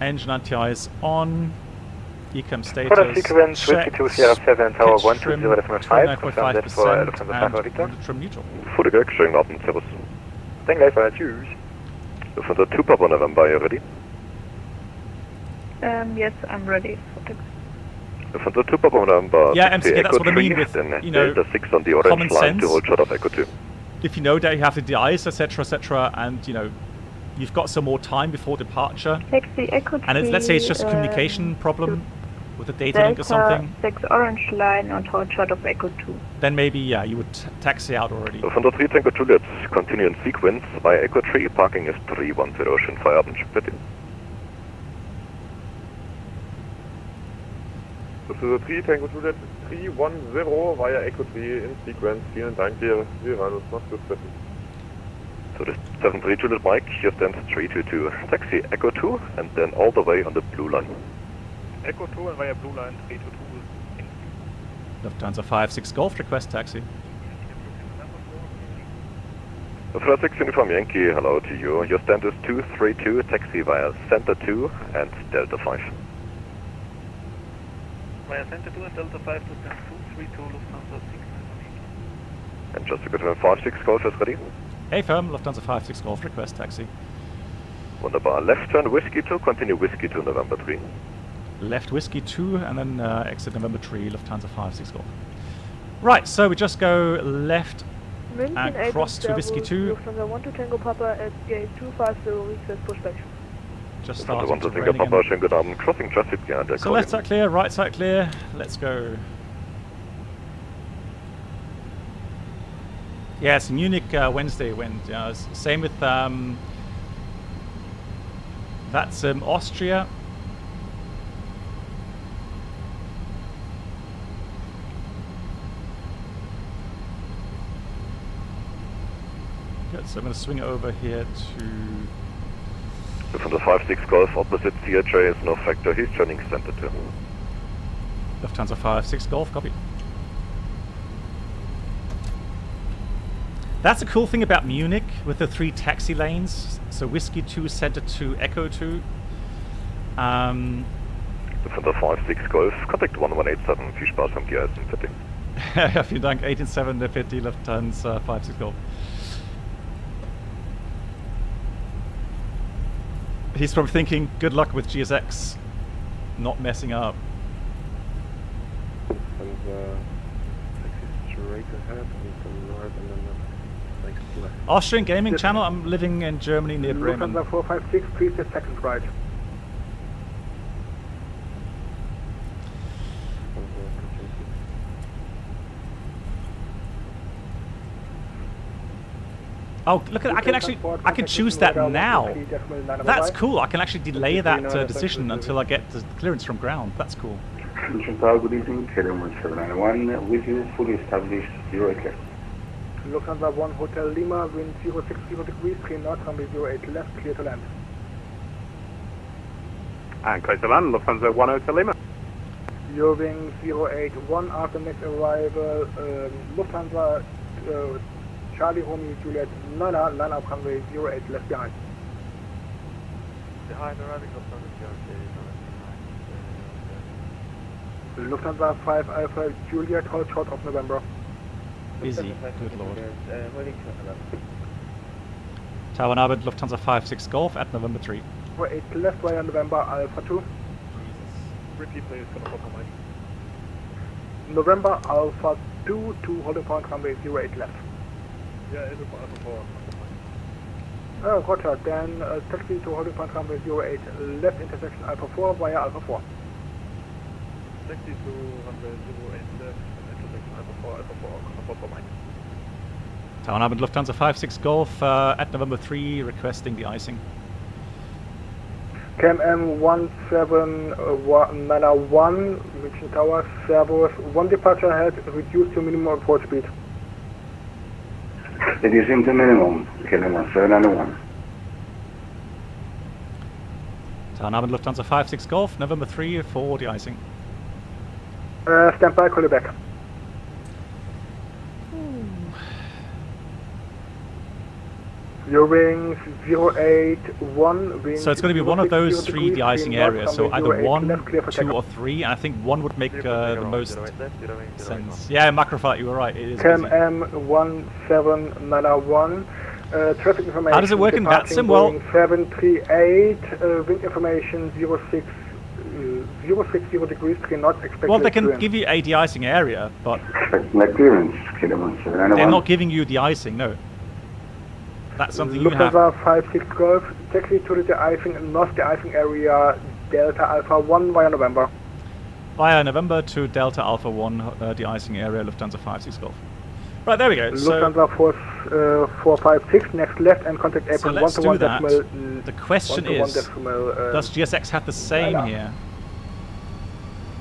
Engine anti-ice on. Ecam status. Follow sequence two two zero seven, Tower one two zero five, confirm that for Lufthansa Victor. Trim neutral. Foto Glück, schönen Abend, servus. Dann gleich weiter, tschüss. Lufthansa two Papa November, are you ready? Um, yes, I'm ready. From the top of November, yeah, M C K, that's what I mean with, you know, six on the orange common sense. To hold shot of Echo two. If you know that you have to de-ice, et cetera, et cetera, and you know, you've got some more time before departure, taxi Echo three, and it's, let's say it's just a communication um, problem with a data link or something. Six orange line on hold shot of Echo two. Then maybe yeah, you would taxi out already. From the three Tango Juliet, continue in sequence by Echo three. Parking is three one zero Ocean Fire bitte. So the three Tango Juliet three one zero via Echo three in sequence. Vielen Dank dir. Wir waren uns noch gut treffen. So the seven three Juliet Mike, here stands three two two. Taxi Echo two and then all the way on the blue line. Echo two and via blue line three two two. Lufthansa five six Golf, request taxi. Lufthansa six Uniform Yankee, hello to you. Your stand is two three two, taxi via Center two and Delta five. Via Center two and Delta five to stand two three two, Lufthansa six. And just to confirm, five six Golf is ready. Hey firm, Lufthansa five six Golf, request taxi. Wunderbar, left turn Whiskey two, continue Whiskey two, November three. Left Whiskey two and then uh, exit November three, Lufthansa five six Golf. Right, so we just go left Milton and cross to Whiskey two. Lufthansa one to Tango Papa at gate two five zero, request pushback. Just start to good arm crossing traffic behind the so left side clear, right side clear, let's go. Yes, Munich uh, Wednesday went. Uh, same with um, VATSIM Austria. Good, so I'm going to swing over here to. From the five six Golf, opposite C H A is no factor, he's turning center two. Lufthansa five six Golf, copy. That's the cool thing about Munich with the three taxi lanes. So Whiskey two, Center two, Echo two. Um, Lufthansa five six Golf, contact one one eight seven, viel Spaß am Gleisen, bitte. Ja, vielen Dank, one eight seven fifty, Lufthansa five six Golf. He's probably thinking, good luck with G S X not messing up. And uh, straight ahead and the north and then the next left. Austrian Gaming yes. Channel, I'm living in Germany near Bremen. Lufthansa four five six, please the second right. Oh, look at that. I can actually, I can choose that now. That's cool. I can actually delay that uh, decision until I get the clearance from ground. That's cool. Good evening, seven ninety-one, with you, fully established, zero eight left. Lufthansa one, Hotel Lima, wind zero six zero degrees, clear north, runway zero eight left, clear to land. And clear to land, Lufthansa one, Hotel Lima. Your wing zero eight one, after next arrival, um, Lufthansa uh, Charlie Romeo Juliet Nana, line up runway zero eight left behind. Behind arriving Lufthansa Charlie Romeo Juliet. Lufthansa five Alpha Juliet, hold short of November. Busy, good lord. Taiwan Arbit, Lufthansa five six Golf at November three. zero eight left via November Alpha two. Repeat please, November Alpha two to holding point runway zero eight left. Yeah, it's Alpha four. Oh, roger, then uh, taxi to holding point runway zero eight left intersection Alpha four via Alpha four. Taxi to runway zero eight left. Town up at Lufthansa five six Golf uh, at November three, requesting the icing. K M M one seven nine one, reaching tower, servos, one departure ahead, reduce to minimum approach speed. Reducing to minimum, K M M one seven nine one. Town up at Lufthansa five six Golf, November three for the icing. Uh, stand by, call you back. Your wings zero eight one. Wings so it's going to be one of those three de-icing areas. So either one, two, or three. And I think one would make uh, the most sense. Yeah, Macrophile, you were right. It is K M M one seven nine one. Uh, traffic information. How does it work in VATSIM? Well, seven three eight. Uh, wind information zero six. zero six zero degrees, cannot expect. Well, they can clearance. Give you a de-icing area, but clearance. They're not giving you de-icing, no. That's something you have. Lufthansa five six Golf, taxi to the icing, north de-icing area, Delta Alpha one via November. Via November to Delta Alpha one, uh, de-icing area, Lufthansa five six Golf. Right, there we go. Lufthansa so, four five six, uh, next left and contact airport so one to one that. Decimal. The question is, decimal, uh, does G S X have the same uh, here?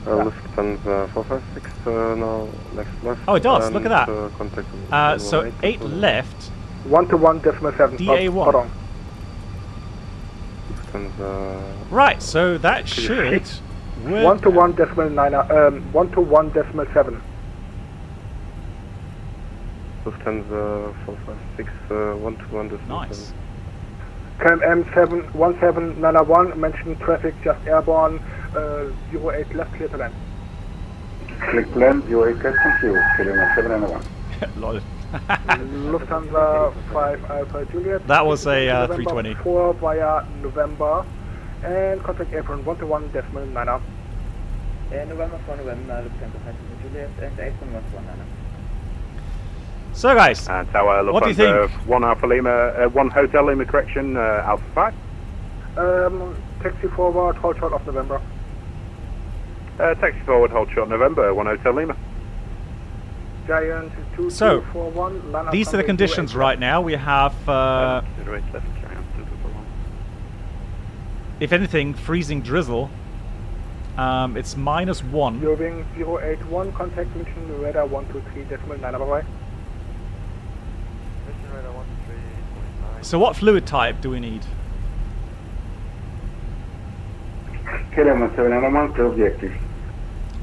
Uh, yeah. Lufthansa four five six, uh, no, next left. Oh, it does, look at that. Uh, contact uh, so eight, eight left. one to one decimal seven. D A one. Right, so that should work. one to one decimal nine. Um, one to one decimal seven. Lufthansa four five six. Uh, one to one decimal seven. Nice. K M M seven one seven nine one. Mention traffic just airborne. Uh, zero eight left clear to land. Click land. zero eight left. seven nine one. Lol. Lufthansa five Alpha Juliet. That was a uh, three twenty. four via November and contact apron one to one decimal nine. And November for November, Lufthansa five Alpha Juliet and eight one one nine. So guys, and tower, Lufthansa, what do you think? one Alpha Lima, uh, one Hotel Lima, correction, uh, Alpha five. Um, taxi forward, hold short of November. Uh, taxi forward, hold short November, one Hotel Lima. So, these are the conditions right now. We have, uh, if anything, freezing drizzle. Um, it's minus one. Your wing zero eight one, contact mission radar one two three decimal nine. So, what fluid type do we need?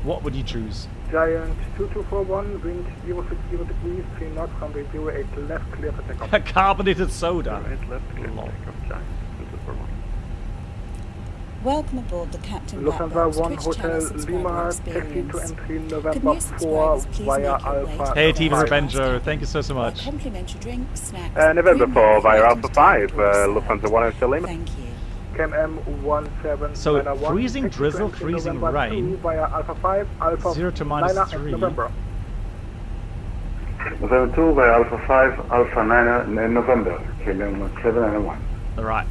What would you choose? Giant two two four one, wind zero six zero degrees, three knots, runway zero eight left, clear for takeoff. Carbonated soda. zero eight left, clear for takeoff, Giant two two four one. Welcome aboard the Captain Lufthansa one Hotel Lima, taxi to entry November four via Alpha. Hey Team Benjo, thank you so, so much. Complimentary drink, snacks. Uh, November four via Alpha five, uh, Lufthansa one Hotel Lima. Thank you. So freezing drizzle, freezing rain, zero to minus three. November two by Alpha five, Alpha nine, November, seven nine one. All right.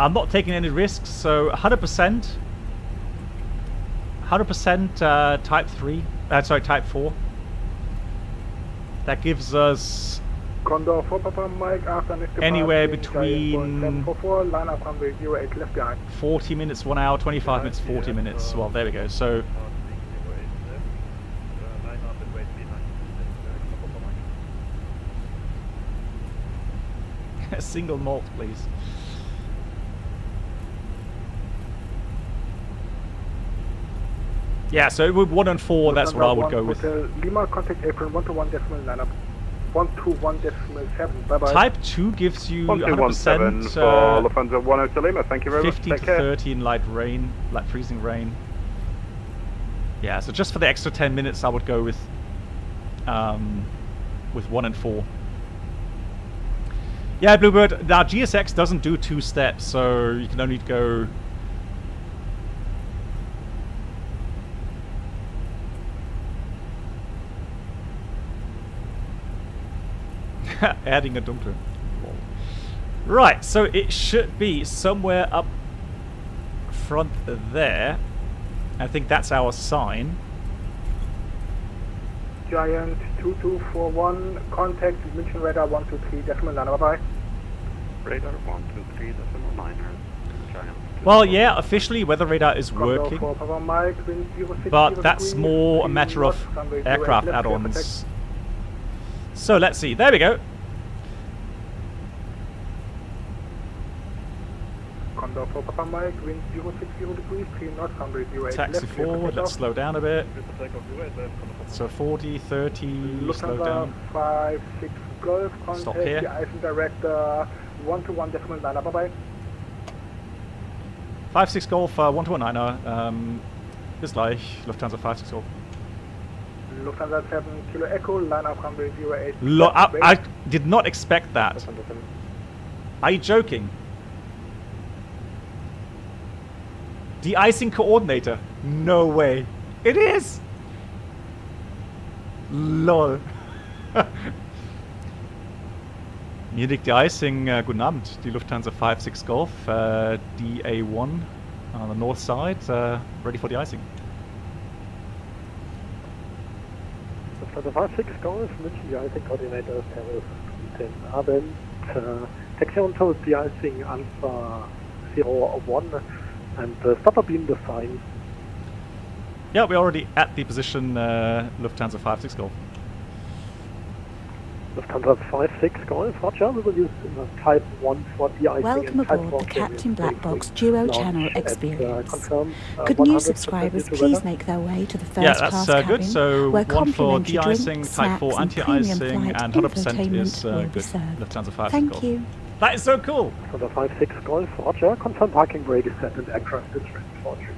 I'm not taking any risks, so one hundred percent, one hundred percent uh, type three, uh, sorry, type four. That gives us Condor four Papa Mike after next anywhere between four, line up runway zero eight left behind. forty minutes, one hour, twenty-five minutes, forty minutes. Well, there we go. So a single malt, please. Yeah, so with one and four, that's what I would go with. Lima, contact apron one to one decimal lineup. One two one decimal seven. Bye bye. Type two gives you one hundred percent. For Lufthansa one zero to Lima. Thank you very much. Fifty to thirty in light rain, light freezing rain. Yeah, so just for the extra ten minutes, I would go with, um, with one and four. Yeah, Bluebird. Now G S X doesn't do two steps, so you can only go. Adding a dunkler. Right, so it should be somewhere up front there. I think that's our sign. Giant two two four one, contact München radar one two three decimal nine. Bye bye. Radar one two three decimal nine. Well, yeah, officially weather radar is working, but that's more a matter of aircraft add-ons. So let's see. There we go. Condor four Papa Mike, wind zero six zero degrees, three knots, one zero eight. Taxi forward, let's slow down a bit. So forty, thirty, slow down. five six Golf, contact the Eisen Director, one two one decimal nine, bye bye. five six Golf, uh, one two one nine, um, bis gleich, Lufthansa five six Golf. Lufthansa seven Kilo Echo, line up runway zero eight. Lo I, I did not expect that. Are you joking? De-icing coordinator? No way. It is! Lol. Munich de-icing, uh, guten Abend. Die Lufthansa five six Golf, uh, D A one on the north side, uh, ready for de-icing. For the five six Golf, München de-icing coordinator, Servus, guten Abend. Uh, Taxion to de-icing Alpha zero one and uh, stopper beam the sign. Yeah, we're already at the position, uh, Lufthansa five six Golf. Lufthansa five six Golf, Roger, we will use uh, type one for de-icing. Welcome aboard the Captain Black Box Duo Channel Experience. At, uh, uh, Could new subscribers please make their way to the first yeah, class uh, cabin, so where complimentary drinks, snacks and premium flight and entertainment is, uh, will be served. Lufthansa five six Thank Golf. You. That is so cool! Lufthansa five six Golf, Roger, confirm parking brake is set and aircraft is ready for you.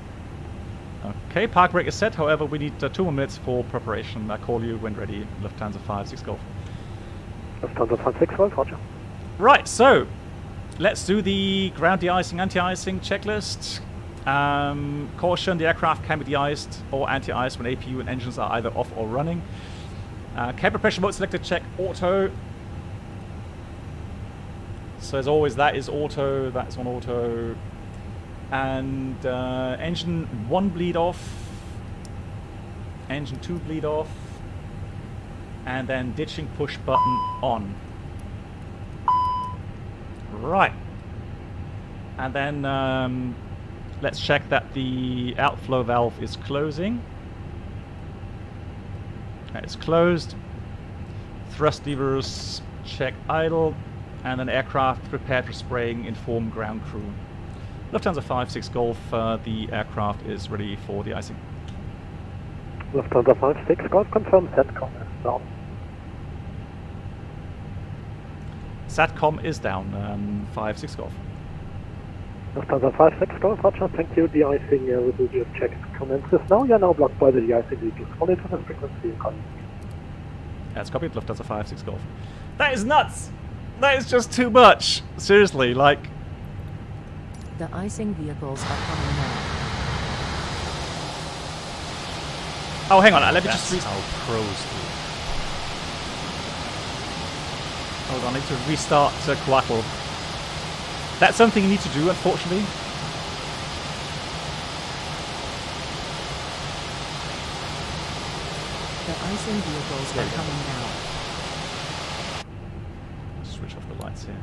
Okay, park brake is set, however we need uh, two more minutes for preparation. I call you when ready, Lufthansa five six Golf. Right, so let's do the ground de-icing, anti-icing checklist. Um, caution, the aircraft can be de-iced or anti-iced when A P U and engines are either off or running. Uh, cabin pressure mode selector, check auto. So as always, that is auto, that's on auto. And uh, engine one bleed off, engine two bleed off. And then ditching push button on. Right. And then um, let's check that the outflow valve is closing. It's closed. Thrust levers check idle. And then aircraft prepared for spraying, inform ground crew. Lufthansa five six Golf, uh, the aircraft is ready for the icing. Lufthansa five six Golf, confirm setcom is down. Satcom is down, um, five six Golf. Lufthansa five six Golf, Roger, thank you. De-icing, uh, we will just check commences now. You are now blocked by the de-icing vehicle. Only to the frequency economy. That's copied, Lufthansa five six Golf. That is nuts! That is just too much! Seriously, like... The icing vehicles are coming now. Oh, hang on, let me That's just... That's how pros do. Hold on, I need to restart uh, Quackle. That's something you need to do, unfortunately. The icing vehicles are coming now. spots, yeah.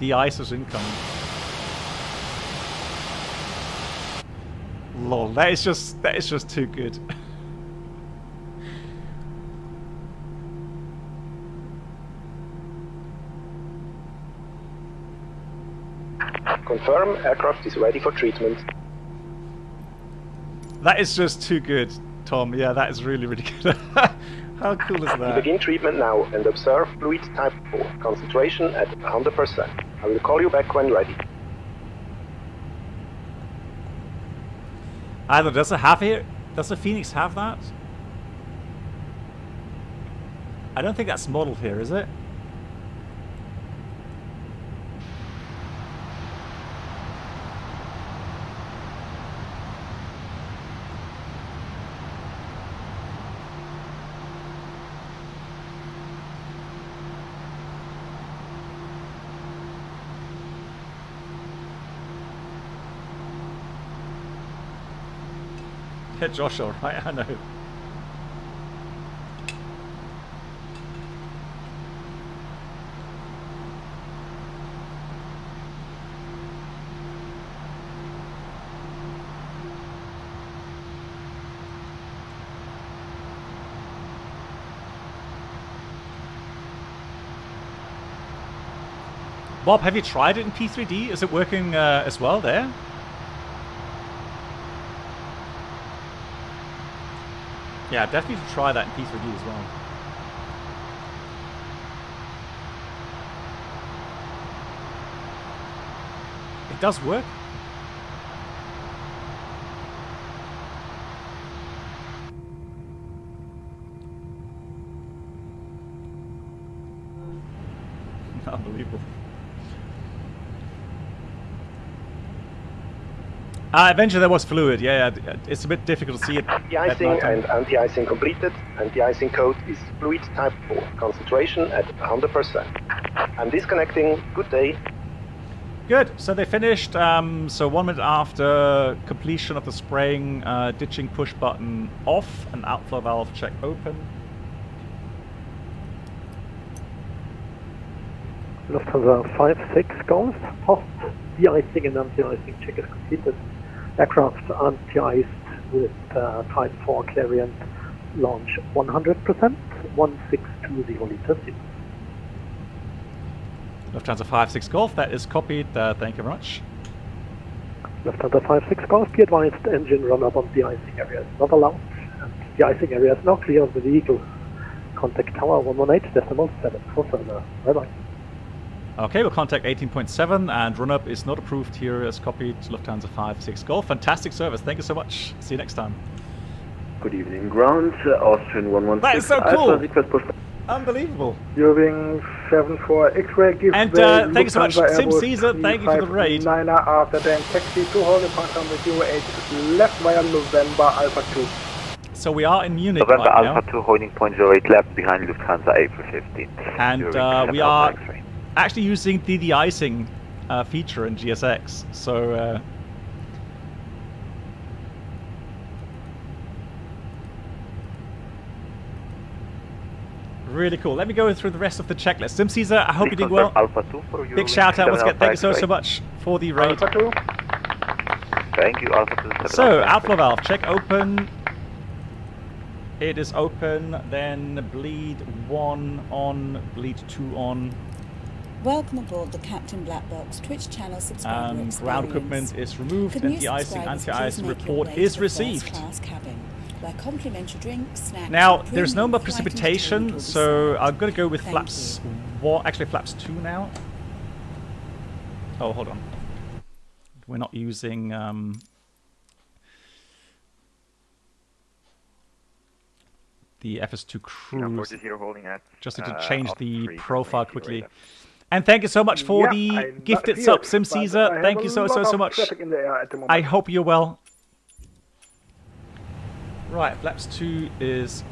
The ice is incoming. Lol, that is just that is just too good. Confirm, aircraft is ready for treatment. That is just too good, Tom. Yeah, that is really, really good. How cool is that? Begin treatment now and observe fluid type four, concentration at one hundred percent. I will call you back when ready. I don't know, does it have here? Does the Phoenix have that? I don't think that's modeled here, is it? Joshua, right? I know. Bob, have you tried it in P three D? Is it working uh, as well there? Yeah, definitely try that in P three D as well. It does work. Unbelievable. Uh, eventually there was fluid, yeah, yeah, it's a bit difficult to see it. De-icing and anti-icing completed. Anti-icing code is fluid type four, concentration at one hundred percent. I'm disconnecting, good day. Good, so they finished, um, so one minute after completion of the spraying, uh, ditching push button off and outflow valve check open. Lufthansa five six goes, oh, de-icing and anti-icing check is completed. Aircraft anti-iced with uh, Type four Clarion launch one hundred percent, one six two zero liters. Lufthansa five six Golf, that is copied, uh, thank you very much. Lufthansa five six Golf, be advised, engine run up on the icing area is not allowed, and the icing area is now clear of the vehicle. Contact tower one one eight decimal seven for further. Bye bye. Okay, we'll contact eighteen point seven, and run-up is not approved here as copied, Lufthansa five six Golf. Fantastic service, thank you so much. See you next time. Good evening, ground, Austrian one one six. That is so cool! Unbelievable. European seven four X-ray gives and uh, thank you so much, Sim Caesar, thank you for the raid. niner after then, taxi to hold the point on the zero eight, left via November Alpha two. So we are in Munich November right Alpha now. Alpha two holding point zero eight left behind Lufthansa April fifteen. And uh, we are... actually using the de-icing uh, feature in G S X, so uh, really cool. Let me go through the rest of the checklist. Sim Caesar, I hope you're doing well. Alpha two for you. Big shout out once again. Thank you so, so much for the raid. Alpha two. Thank you, Alpha two. So, outflow valve, check open. It is open, then bleed one on, bleed two on. Welcome aboard the Captain Black Box Twitch channel subscriber experience. Um, ground equipment is removed and the icing anti-ice report is received. Cabin, where complimentary drinks, snacks, now, there's no more precipitation, so I'm going to go with flaps one, actually flaps two now. Oh, hold on. We're not using... Um, the F S two cruise. Just need to change uh, the profile quickly. And thank you so much for yeah, the I'm gifted sub, Sim Caesar. Thank you so, so, so much. I hope you're well. Right, flaps two is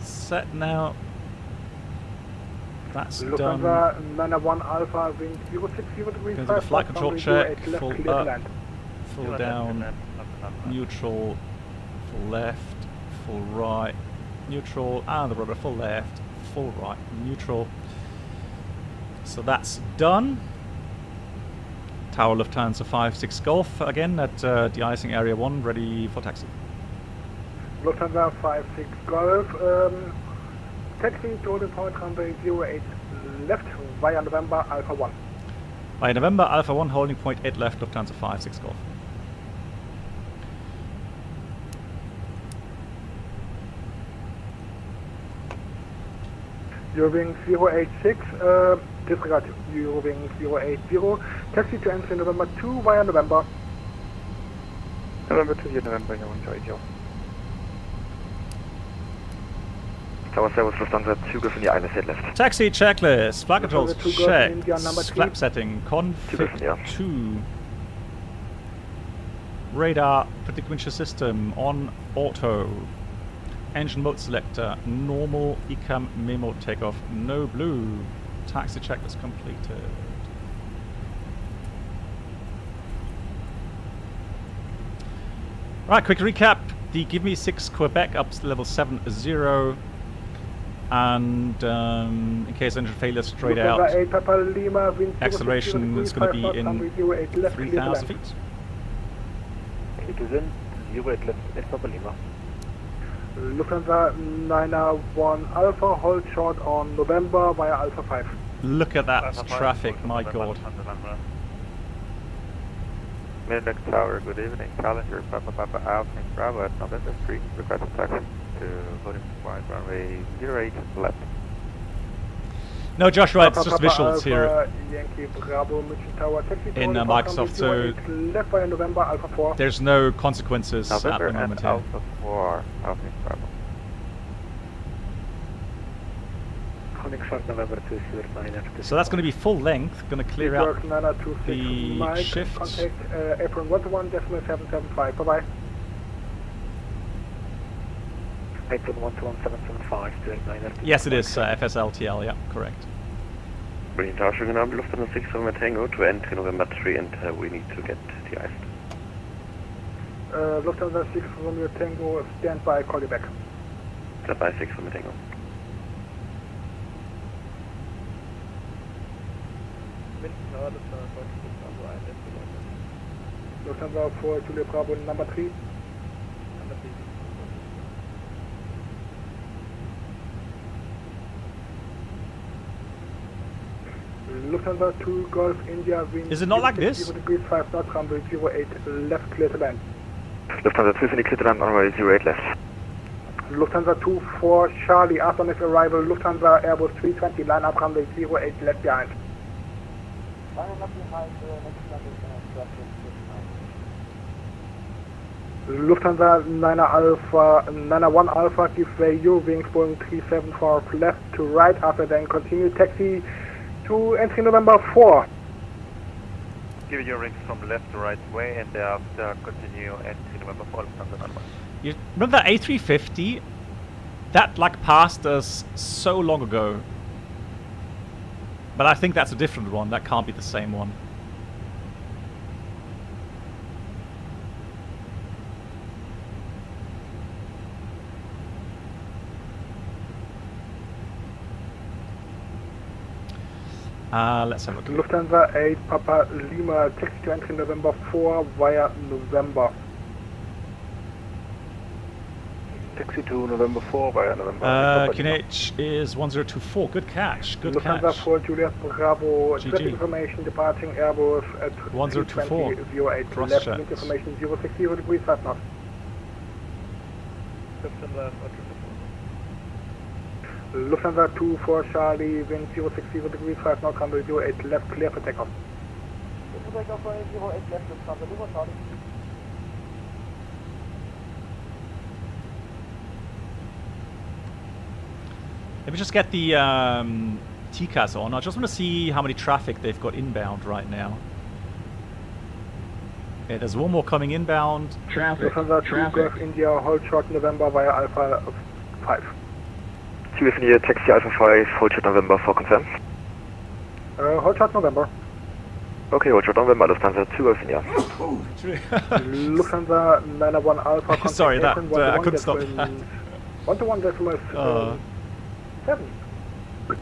set now. That's done. Going to the flight control check, full up, full down, neutral, full left, full right, neutral, and the rudder full left, full right, neutral. So that's done. Tower Lufthansa five six Golf again at uh, de-icing area one, ready for taxi. Lufthansa five six Golf, um, taxi to the point convey zero eight left via November Alpha one. Via November Alpha one, holding point eight left, Lufthansa five six Golf. Eurowing zero eight six, uh, disregard Eurowing zero eight zero, taxi to entry November two via November. November two via November, zero eight zero. Tower Service Lufthansa, Zugriff in die I L S head left. Taxi checklist, flight controls checked, flap setting, config two. Radar, predictive winch system on auto. Engine mode selector, normal, E CAM, memo, takeoff, no blue. Taxi checklist completed. Right, quick recap. The Give Me six Quebec up to level seven zero. And um, in case engine failure, straight out. Acceleration is going to be in three thousand feet. It is in zero eight left at Papa Lima. Lufthansa nine one Alpha, hold short on November via Alpha five. Look at that Alpha traffic, five, my god. Milton Tower, good evening. Challenger, Papa Papa Alpha, Bravo at November three. Request a taxi to loading wide runway zero eight left. No, Joshua, it's just visuals here in uh, Microsoft, so there's no consequences at the moment here. So that's going to be full length, going to clear out the shift. Bye-bye. Yes, it is uh, F S L T L, yeah, correct. Brilliant, Tower Sugar Number Lufthansa six seven Tango to entry November three, and uh, we need to get de-iced. Uh, Lufthansa six Romeo Tango, stand by, call you back. Stand by six Romeo Tango. Lufthansa four Julia Bravo number three. Lufthansa two Golf India wind. Is it not like this? Degrees five knots, runway zero eight left, clear to land. Lufthansa two Phoenix, clear to land, runway zero eight left. Lufthansa two for Charlie, after next arrival, Lufthansa Airbus three twenty, line up runway zero eight left behind. Line up behind the next runway. Lufthansa nine Alpha, nine one Alpha, give way your wings, Boeing three seven four left to right, after then continue taxi to entry November four. Give your rings from left to right way, and thereafter continue entry November four. You remember that A three fifty? That like passed us so long ago. But I think that's a different one. That can't be the same one. Uh, let's have a look. Lufthansa eight Papa Lima, taxi to entry November four via November. Taxi to November four via November. Uh, Q N H is one zero two four. Good catch. Good Lufthansa catch. Lufthansa four Julius Bravo. G G. Traffic information departing Airbus at one zero two four. Left wind information zero six zero degrees five knots. Lufthansa two for Charlie, wind zero six zero degrees five knots, runway zero eight left, clear for takeoff. Clear for takeoff, runway zero eight left, Lufthansa two for Charlie. Let me just get the um, T C A S on. I just want to see how many traffic they've got inbound right now. Okay, there's one more coming inbound. Traffic, Lufthansa traffic. two, Golf India, hold short November via Alpha five. With India, taxi Alpha five, hold short November for confirm. Uh, hold short November. Okay, Roger, November, Lufthansa two Alpha. Lufthansa nine one Alpha. Sorry, that, uh, I couldn't stop that. one two one decimal seven.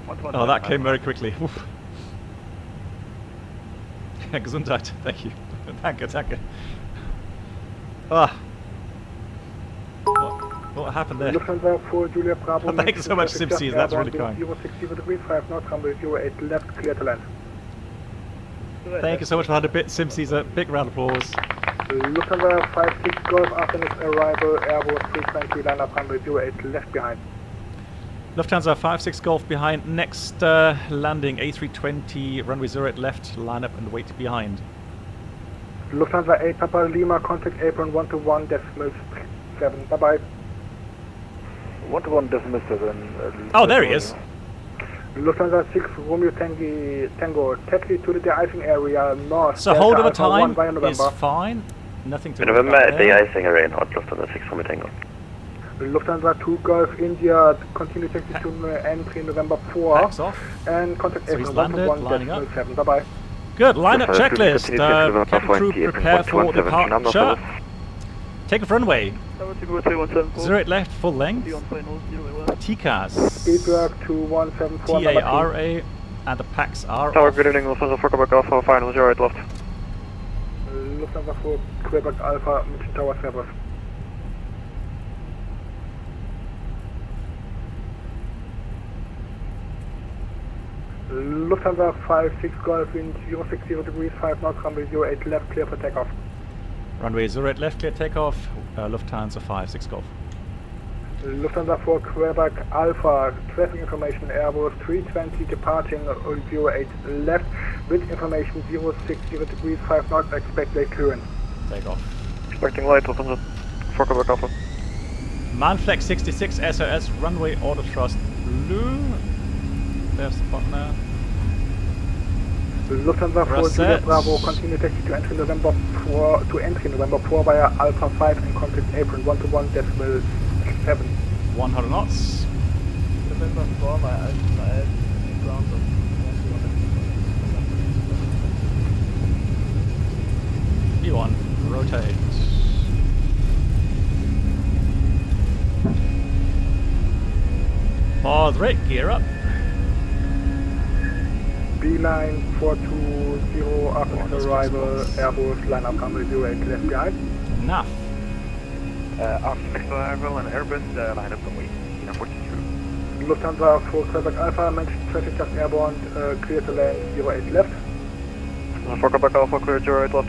Oh, oh, that came very quickly. Gesundheit, thank you. Danke, danke. Ah. What, what happened there? Lufthansa four, Julia, Bravo, oh, thank you so much, Sim Caesar, that's really kind. Thank you so much for having a bit, Sim Caesar, big round of applause. Lufthansa five six Golf after its arrival, Airbus three twenty, line up one hundred eight, left behind. Lufthansa five six Golf behind, next uh, landing A three twenty, runway zero eight left, line up and wait behind. Lufthansa eight Papa Lima, contact apron one two one decimal seven, bye bye. one two one decimal seven. Uh, oh, there he is. Lufthansa six Romeo Tango, taxi to the de-icing area north. So hold over time is fine, nothing to do with that. De-icing area north, Lufthansa six Romeo Tango. Lufthansa two Gulf India, continue taxi to entry November four. Off. And contact so apron one two one decimal seven, bye bye. Good, line-up checklist, uh, cabin crew prepare for departure, take off runway, zero eight left, full length, T C A S, T A R A and the P A X are Tower, good evening, Lufthansa four Quebec Alpha, final zero eight left. Lufthansa four Quebec Alpha, Mission Tower Servus. Lufthansa five six Golf in zero six zero degrees, five knots, runway zero eight left, clear for takeoff. Runway zero eight left, clear takeoff, uh, Lufthansa five six Golf. Lufthansa four Quebec Alpha, traffic information, Airbus three twenty, departing zero eight left, with information zero six zero degrees, five knots, expect late clearance. Takeoff. Expecting light, Lufthansa four Quebec Alpha. Manflex sixty-six, S O S, runway auto thrust blue. There's the spot now. Lufthansa four Julia Bravo, continue taxi to entry November four to entry November four via Alpha five and contact apron one two one decimal seven. one hundred knots. November four via Alpha five and ground of E one, rotate. Paul three, gear up. B-Line four two zero after arrival, Airbus line up runway zero eight left behind. Enough. Uh, after arrival and Airbus uh, line up runway forty-two. Lufthansa four Quebec Alpha, mentioned traffic just airborne, uh, clear to land zero eight left. four Quebec Alpha, clear zero eight left.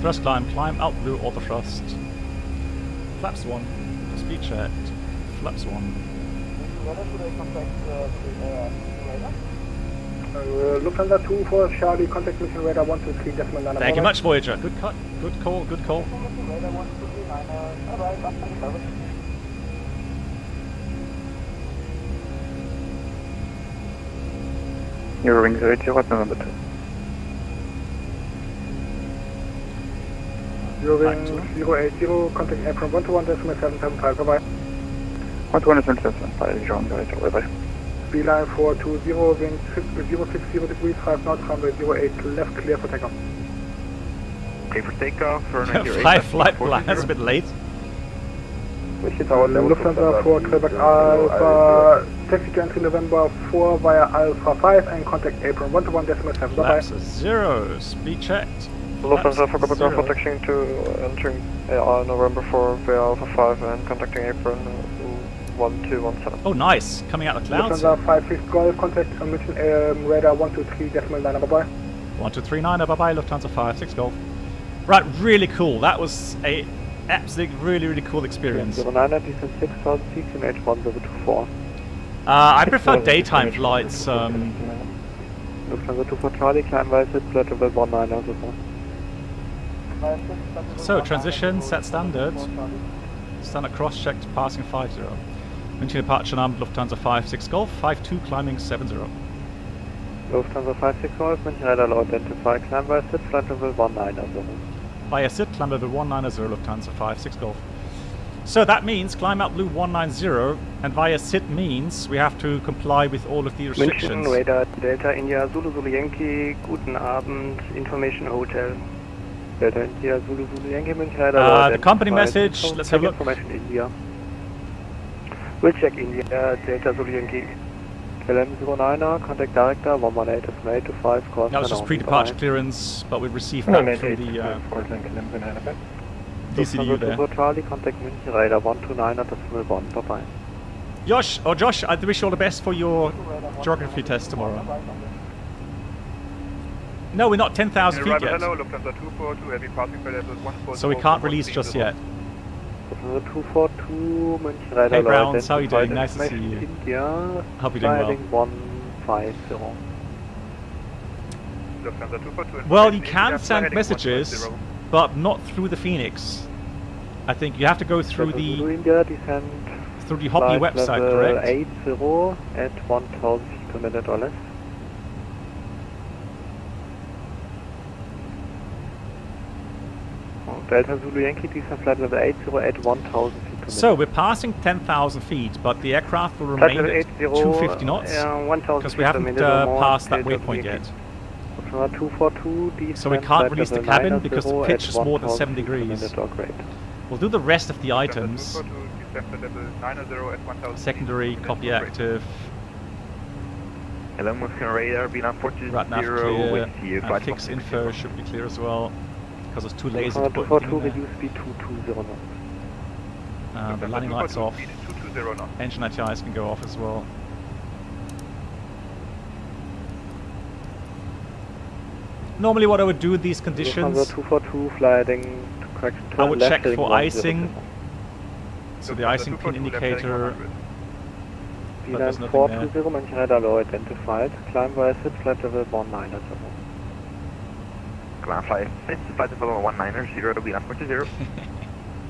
Thrust climb, climb out blue auto thrust. Flaps one. Speed checked. Flaps one. Uh, Lufthansa two for Charlie, contact mission radar one two three decimal nine. Thank you much, Voyager. Good cut. Good call. Good call. You're ring zero eight zero at November two. zero eight zero, contact apron one two one decimal seven seven five, bye bye. one two one decimal seven seven five, bye bye. B-Line four two zero, wind zero six zero degrees, five knots, runway zero eight left, clear for takeoff. Clear for takeoff, for ninety-eight. Five flight plan, that's a bit late. Lufthansa four Quebec Alpha, taxi to entry November four via Alpha five and contact apron one two one decimal seven, bye bye. zero, speed checked. Lufthansa for Quebec Alpha, taxiing to entering uh, November four via Alpha five and contacting apron one two one seven. Oh nice, coming out of the clouds. Lufthansa five six Golf, contact mission um, radar one two three decimal nine, bye bye. one two three nine, bye bye, Lufthansa five six Golf. Right, really cool, that was a absolutely really really cool experience. Uh, I prefer daytime flights. Um, Lufthansa two for Charlie, climb by sit, level one nine and so forth. So, transition, set standard. Standard cross checked, passing five zero. München departure number Lufthansa five six Golf, five two climbing seven zero. Lufthansa five six Golf, München radar low identify, climb via sit, flight level one nine zero. Via sit, climb level one nine zero, Lufthansa five six Golf. So that means climb out Blue one nine zero, and via S I D means we have to comply with all of the restrictions. München, Radar, Delta India, Zulu Zulu Yankee, guten Abend, Information Hotel. Delta India, Zulu Zulu Yankee, München, Radar, uh, the company message, let's have a look. Information India. We'll check India, Delta Zulu Yankee. L M zero nine er, contact director, one one eight is made to five, call. That was just pre-departure clearance, but we received that no, from the uh, D C D U there. Charlie, contact München Radar, one two nine at the one. Bye-bye. Josh, or Josh, I wish you all the best for your geography test tomorrow. No, we're not ten thousand feet yet. Hello, Lufthansa two four two, heavy passing by level one four zero. So we can't release just yet. two four two, München Radar. Hey Browns, how are you doing? Nice to see you. India, hope you're doing well. one five zero. Well, you can send messages, but not through the Phoenix. I think you have to go through the through the Hoppy website, correct? eight zero at one thousand feet per minute or less. Delta Zulu Yankee, descend flight level eighty at one thousand feet. So we're passing ten thousand feet, but the aircraft will remain at two fifty knots because uh, we haven't uh, passed that waypoint yet. two four two, so we can't release the cabin because the pitch is more than seven degrees. We'll do the rest of the items. Secondary, copy active. Hello, Muskin Radar, B N A V four two zero with you. And fix info should be clear as well, because it's too lazy to put two four two, reduce speed two two zero knots. Uh, the landing lights off, engine A T I S can go off as well. Normally what I would do with these conditions, I would check for icing, so the icing pin indicator, but there's nothing there. Climb via S I P, flight level one nine zero. Ground flight, flight level one nine zero, we have four two zero.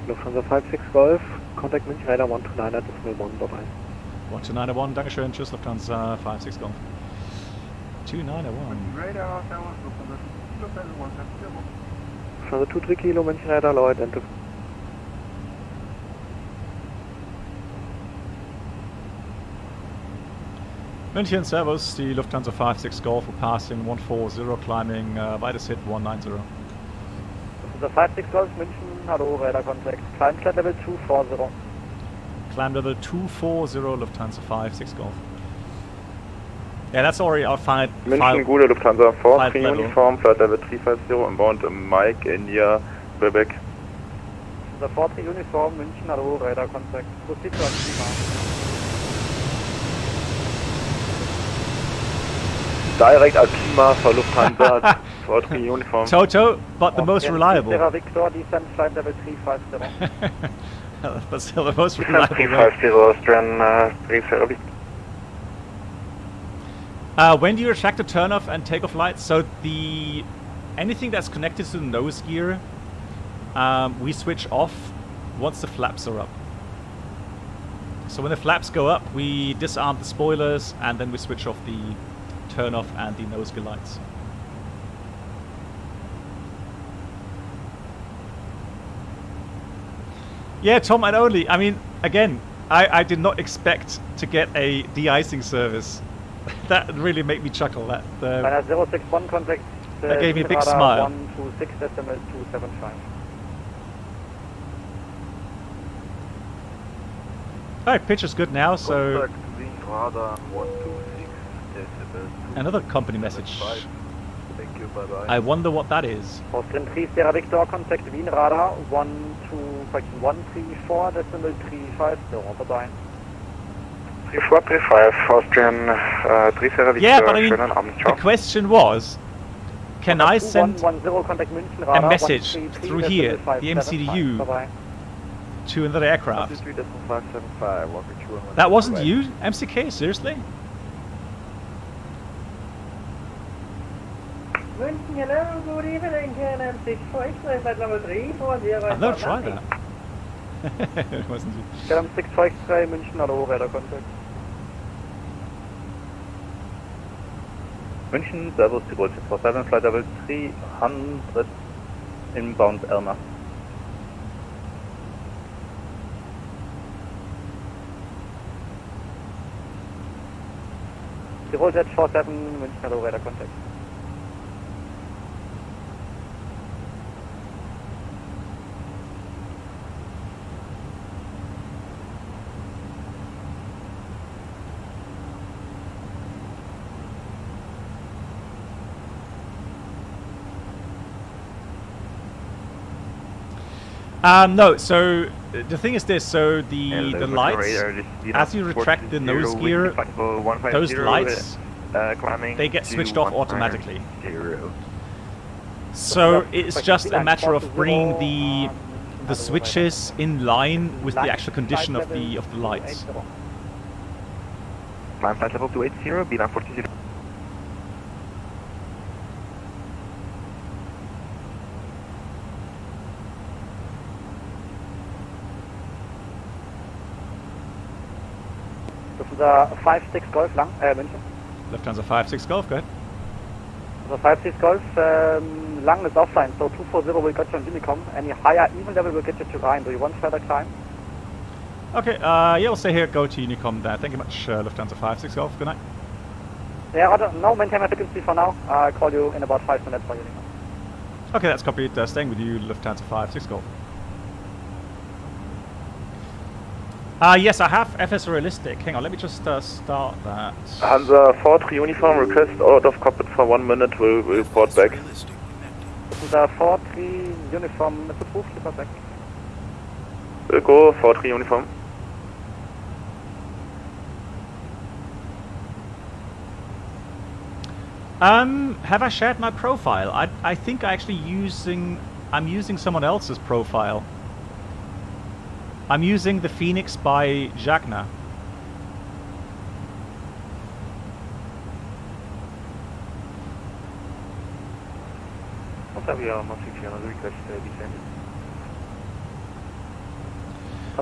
Lufthansa five six Golf, contact München Radar one two nine at one, bye-bye. one two nine one, Dankeschön, tschüss Lufthansa five six Golf. two nine one. Radar, Servus, Lufthansa two three Kilo, München Radar, Lloyd, and to... München, Servus, the Lufthansa five six Golf, we're passing one four zero, climbing uh, by the S I D one nine zero. The five six Golf, München, hello, radar contact, climb flight level two four zero. Climb level two four zero, Lufthansa five six Golf. Yeah, that's already our flight. München, Gule, Lufthansa four three Uniform, flight level three five zero, inbound, Mike, India, Quebec. The four three Uniform, München, hello, radar contact, proceed to Antima. Direct Altima for Lufthansa four three Uniform. Toto, but the most reliable. Victor, descent flight level three five zero. That's still the most reliable. three five zero, Austrian uh, three five zero. Uh, when do you retract the turnoff and takeoff lights? So the anything that's connected to the nose gear, um, we switch off once the flaps are up. So when the flaps go up, we disarm the spoilers and then we switch off the turn off and the nose gear lights. Yeah, Tom, and only. I mean, again, I, I did not expect to get a de-icing service. That really made me chuckle. That, uh, zero six one contact, uh, that gave me a big smile. one two six decimal two seven five. Alright, pitch is good now, so. Another company message. Thank you, bye bye. I wonder what that is. Austrian three Sierra Victor, contact Wien Radar one three four decimal three five zero, bye bye. three four three five, Austrian uh, three Sierra Victor. Yeah, but I mean, the question was, can I send a message through here, the M C D U, to another aircraft? That wasn't you, M C K, seriously? München, hello, good evening, N M six Foxtrot, flight level three four zero. I've never tried that. It wasn't you. N M six Foxtrot, München, hello, radar contact. München, Servus, Tirol, six four seven, flight level three hundred, inbound, Elma. Roger, four seven, München, hello, radar contact. Um, no, so the thing is this, so the, Hello, the lights, as you retract the nose gear, those lights, uh, they get switched off automatically. So it's just a matter of bringing the the switches in line with the actual condition of the of the lights. Climb flight level two eight zero, B line forty. five six Golf, Lang, uh, München. Lufthansa five six Golf, go ahead. So five six Golf, um, Lang is offline, so two four zero will get you on Unicom. Any higher even level will get you to Rhein. Do you want further climb? Okay, uh, yeah, we'll stay here, go to Unicom there. Thank you much, uh, Lufthansa five six Golf, good night. Yeah, Roger, no, maintain my frequency for now. I'll uh, call you in about five minutes for Unicom. Okay, that's copied. Uh, staying with you, Lufthansa five six Golf. Uh, yes, I have F S realistic. Hang on, let me just uh, start that. Hansa four three uniform, request out of cockpit for one minute, we'll, we'll report back. Hansa four three uniform, Mister Proof, report back. Gulko, four three uniform. Um, have I shared my profile? I, I think I actually using, I'm using someone else's profile. I'm using the Phoenix by Jagna.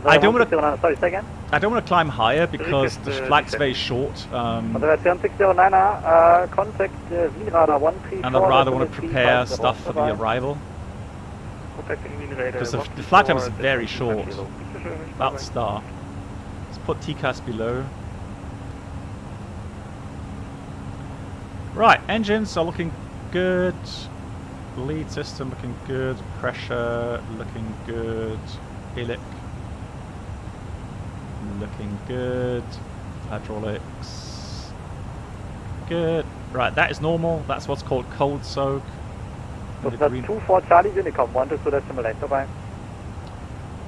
I don't want to. Sorry, say again. I don't want to climb higher because the flag's very short. Um, and I rather want to prepare stuff for the arrival. Because the, the flight time is very short. About star. Let's put T C A S below. Right, engines are looking good. Lead system looking good. Pressure looking good. Helic looking good. Hydraulics good. Right, that is normal. That's what's called cold soak. So that's two four Charlie Unicom, one to two decimal eight, bye-bye.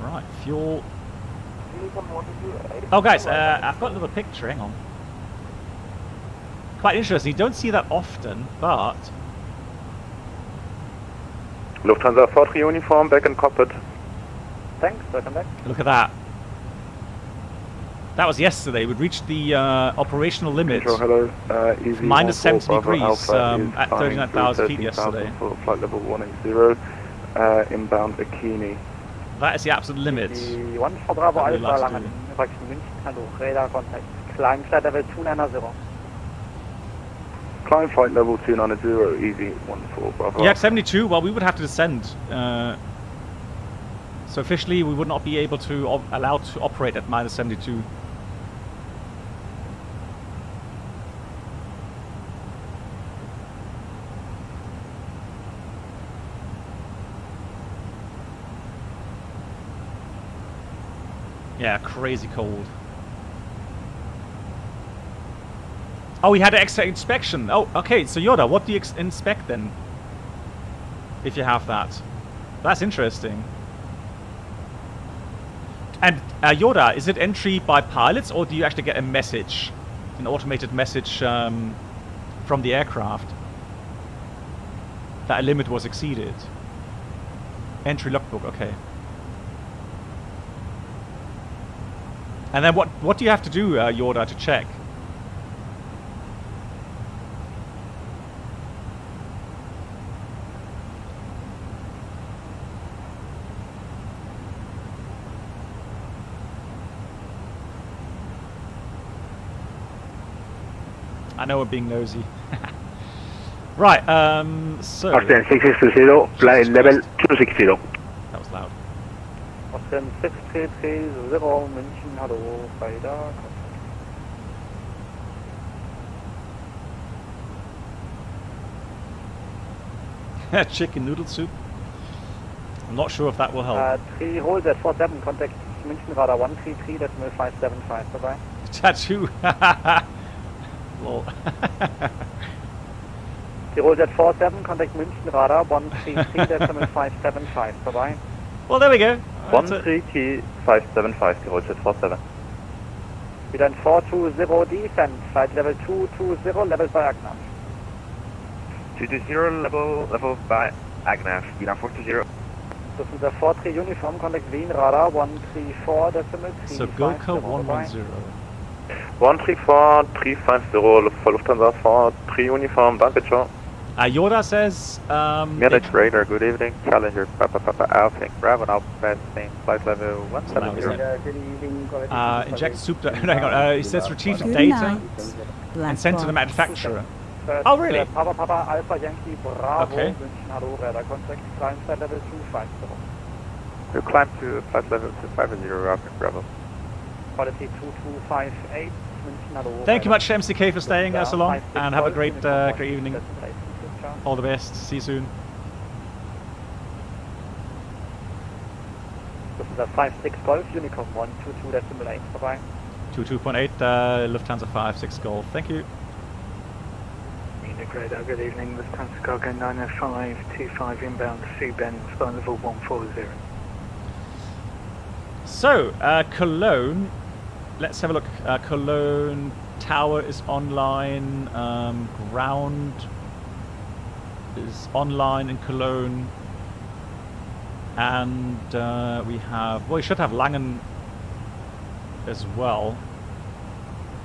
Right, fuel. Oh guys, uh, I've got a little picture, hang on. Quite interesting, you don't see that often, but... Lufthansa four three uniform, back in cockpit. Thanks, welcome back. Look at that. That was yesterday, we reached the uh, operational limit, hello. Uh, minus seventy degrees Alpha um, at thirty-nine thousand feet yesterday. For flight level one eight zero, uh, inbound Bikini. That is the absolute limit. one for Bravo Alpha, Langen, München, hello, radar contact, climb flight level two nine zero. Climb flight level two nine zero, easy, one four Bravo. Yeah, seventy-two, well we would have to descend. Uh, so officially we would not be able to, op allowed to operate at minus seventy-two. Yeah, crazy cold. Oh, we had an extra inspection. Oh, okay. So Yoda, what do you ex inspect then? If you have that, that's interesting. And uh, Yoda, is it entry by pilots, or do you actually get a message, an automated message um, from the aircraft that a limit was exceeded? Entry logbook. Okay. And then what, what do you have to do, uh, Yorda, to check? I know I'm being nosy. Right, um, so... Austin six six zero, flight level two sixty. That was loud. Austin six three three zero, München. Hello, radar. chicken noodle soup. I'm not sure if that will help. Uh, three hold at four seven, contact München radar one three three point zero five seven five, bye-bye. Tattoo! Lol. Tirol Z forty-seven, contact München radar one three three point zero five seven five, bye-bye. Well, there we go. one three three point five seven five, Tirol Z forty-seven. We then four two zero descent, flight level two two zero, level by Agnav. two two zero, level, level by Agnav, we are four two zero. So from the four three uniform, contact Wien radar one three four point three five zero. So Gulko one one zero. one three four point three five zero, for Lufthansa four three uniform, danke, ciao. Uh, Yoda says, um... Munich radar, good evening, Challenger, Papa Papa Alpha, Bravo, Alpha, same flight level one seven zero. Uh, inject soup, hang on, uh, he says retrieve the data and send to the manufacturer. Oh, really? Papa Papa Alpha Yankee, Bravo, okay. Radar, contact climb flight level two five zero. You climb to flight level two five zero, Alpha, Bravo. Quality two two five eight. Thank you much M C K for staying uh, so long and have a great uh, great evening. All the best. See you soon. This is a five six Golf, Unicom one two two point eight. Bye-bye. two two point eight, uh, Lufthansa five six Golf. Thank you. Munich radar, good evening. Lufthansa Cargo nine oh five two five inbound, C-bend, flight level one four zero. So, uh, Cologne. Let's have a look. Uh, Cologne tower is online. Um, ground is online in Cologne, and uh, we have. Well, we should have Langen as well,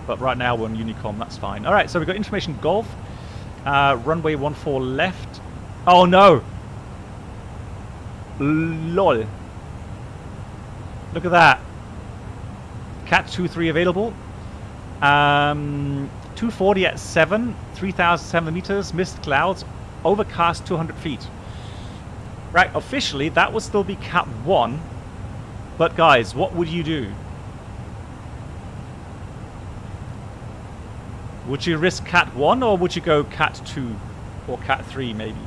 but right now we're on Unicom. That's fine. All right. So we've got information golf, uh, runway one four left. Oh no! Lol. Look at that. Cat two three available. Um, two forty at seven, three thousand seven hundred meters, mist clouds, overcast two hundred feet. Right, officially that would still be Cat one, but guys, what would you do? Would you risk Cat one or would you go Cat two or Cat three maybe?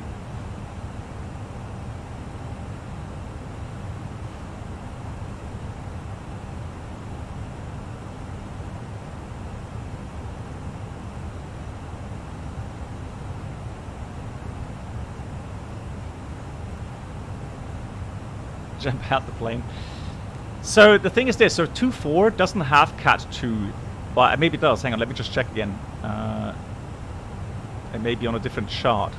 Jump out the plane. So the thing is this, so two four doesn't have Cat two, but maybe it does. Hang on, let me just check again. Uh, it may be on a different chart.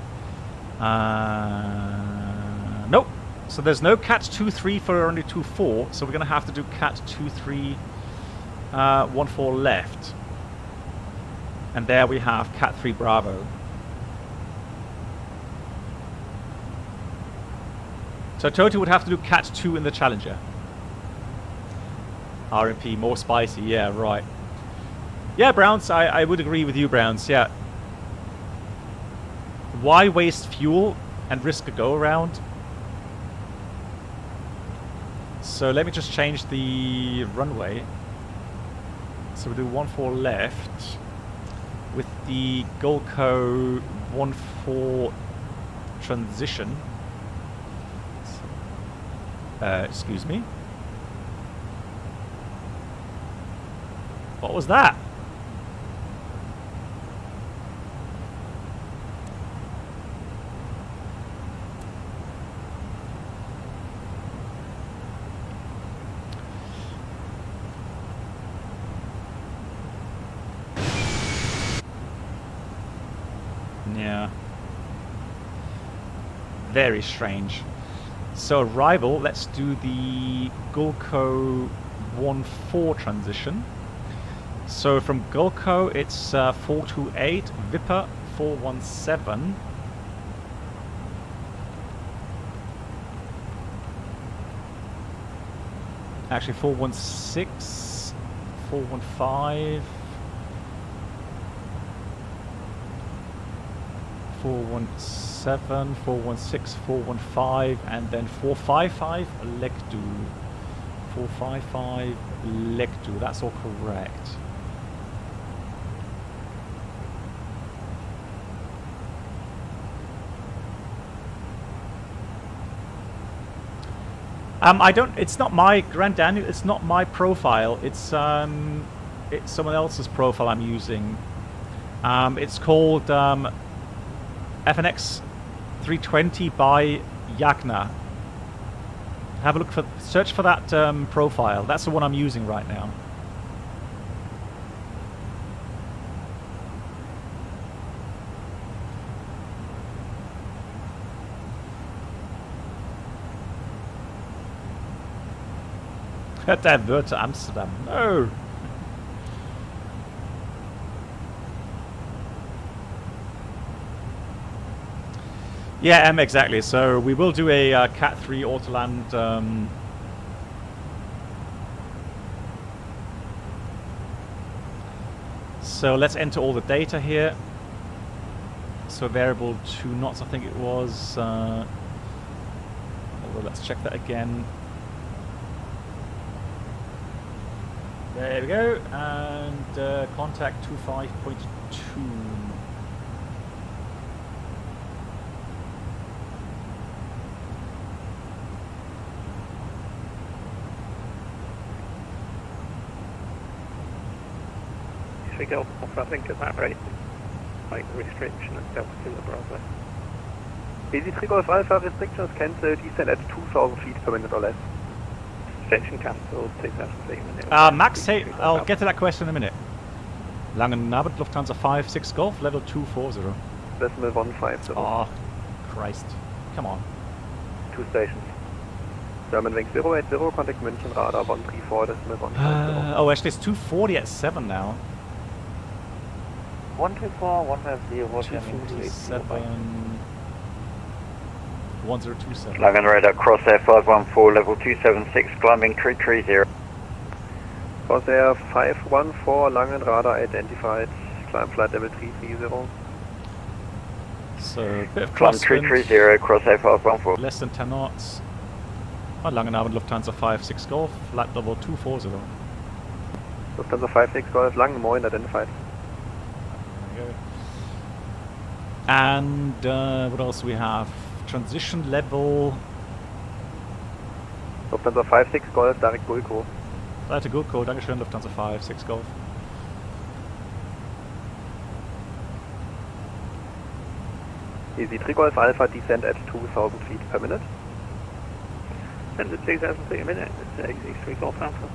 Uh, nope. So there's no Cat two three for only two four, so we're going to have to do Cat two three, uh, one four left. And there we have Cat three Bravo. So Toto would have to do Cat two in the Challenger. R M P, more spicy, yeah, right. Yeah, Browns, I, I would agree with you, Browns, yeah. Why waste fuel and risk a go-around? So let me just change the runway. So we do one four left with the Gulko one four transition. Uh, excuse me. What was that? Yeah. Very strange. So arrival, let's do the Gulko one four transition. So from Gulko it's uh, four two eight, Vipper four one seven. Actually four one six, four one five, four one seven, four one six, four one five, and then four five five, Legdu. four five five, Legdu. That's all correct. Um, I don't. It's not my Grand Daniel. It's not my profile. It's um, it's someone else's profile I'm using. Um, it's called um, F N X three twenty by Yagna. Have a look for search for that um, profile. That's the one I'm using right now. Divert to Amsterdam. No. Yeah, um, exactly. So we will do a uh, Cat three Autoland um, so let's enter all the data here. So variable two knots, I think it was. Uh, well, let's check that again. There we go, and uh, contact twenty-five point two. Should go off, I think, at that rate. Like restriction and stuff in the browser. Easy trigger of alpha restrictions cancelled, descent at two thousand feet per minute or less. Uh, Max, hey, I'll get to that question in a minute. Langen, Lufthansa five six Golf, level two four zero. Decimal one five zero. Oh, Christ. Come on. Two stations. German wing zero eight zero, contact München, radar one three four, decimal one five zero. Uh, oh, actually, it's two forty at seven now. one two four, one five zero, what do you mean? two forty-seven. one zero two seven. Langen radar, Crossair five one four, level two seven six, climbing three three zero. Crossair five one four, Langen radar identified, climb flight level three three zero. So, a bit of climb three three zero, Crossair five one four. Less than ten knots. Langenabend Lufthansa five six Golf, flight level two four zero. Lufthansa five six Golf, Langen Moin identified. There we go. And uh, what else do we have? Transition level. Lufthansa five six Golf, direct Gulko. Direct Gulko, Dankeschön, Lufthansa five six Golf. Easy Trigolf Alpha, descend at two thousand feet per minute. Descend at two thousand feet per minute, it's Easy Trigolf Alpha.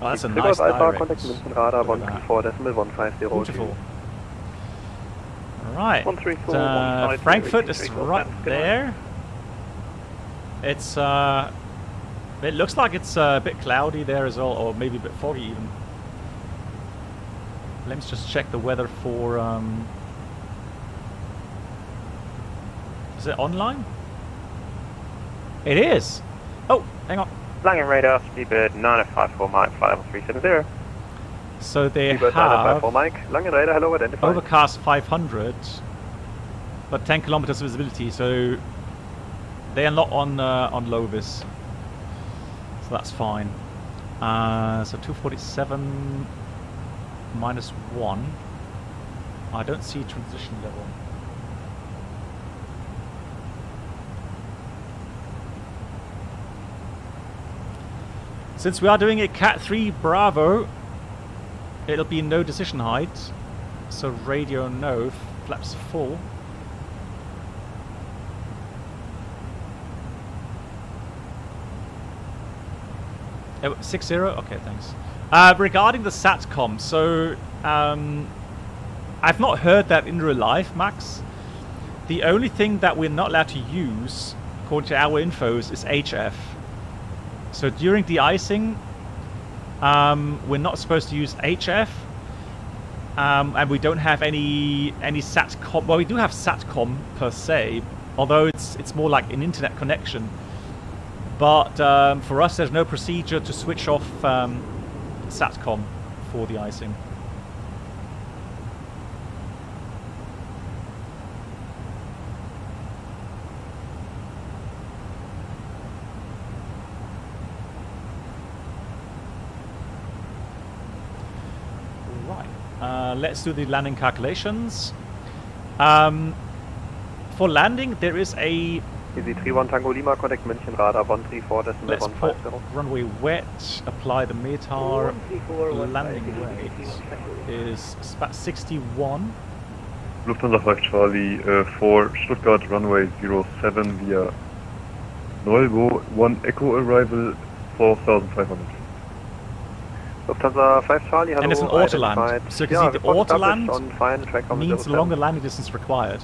Oh, that's a nice direct. Alpha, contact München radar one three four decimal one five zero. Beautiful. Right, uh, Frankfurt is right there. It's uh, it looks like it's a bit cloudy there as well, or maybe a bit foggy even. Let me just check the weather for. Um, is it online? It is. Oh, hang on. Langen radar, Seabird nine five four Mike five three seven zero. So they have overcast five hundred, but ten kilometers visibility. So they are not on uh, on low vis, so that's fine. Uh, so two forty-seven minus one. I don't see transition level. Since we are doing a Cat three Bravo. It'll be no decision height, so radio no, flaps full. Oh, six zero? Okay, thanks. Uh, regarding the SATCOM, so um, I've not heard that in real life, Max. The only thing that we're not allowed to use, according to our infos, is H F. So during de-icing, Um, we're not supposed to use H F, um, and we don't have any any SATCOM. Well, we do have SATCOM per se, although it's it's more like an internet connection. But um, for us, there's no procedure to switch off um, SATCOM for the icing. Let's do the landing calculations. Um, for landing, there is a Easy three one Tango Lima, contact München radar one three four, that's let's put runway wet, apply the METAR, landing weight is about sixty-one. Lufthansa five Charlie uh, four, Stuttgart runway zero seven via Neuburg, one Echo arrival, four thousand five hundred. Lufthansa five Charlie, hello. And it's an Autoland, so you can yeah, see the Autoland means longer landing distance required.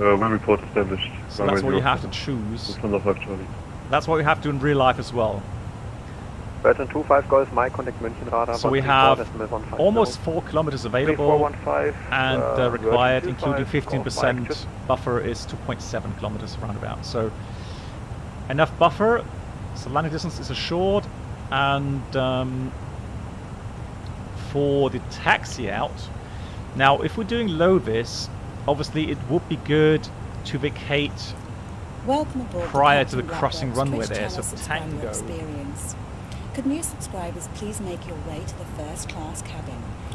Uh, when report established. So that's what you have to choose. That's what we have to do in real life as well. one two five Golf Mike, contact München radar. So we have almost four kilometers available, and the required, including fifteen percent buffer, is two point seven kilometers roundabout. So enough buffer. So landing distance is assured, and um, for the taxi out. Now, if we're doing low vis. Obviously, it would be good to vacate prior to the crossing runway there, so Tango. Could new subscribers please make your way to the first class cabin,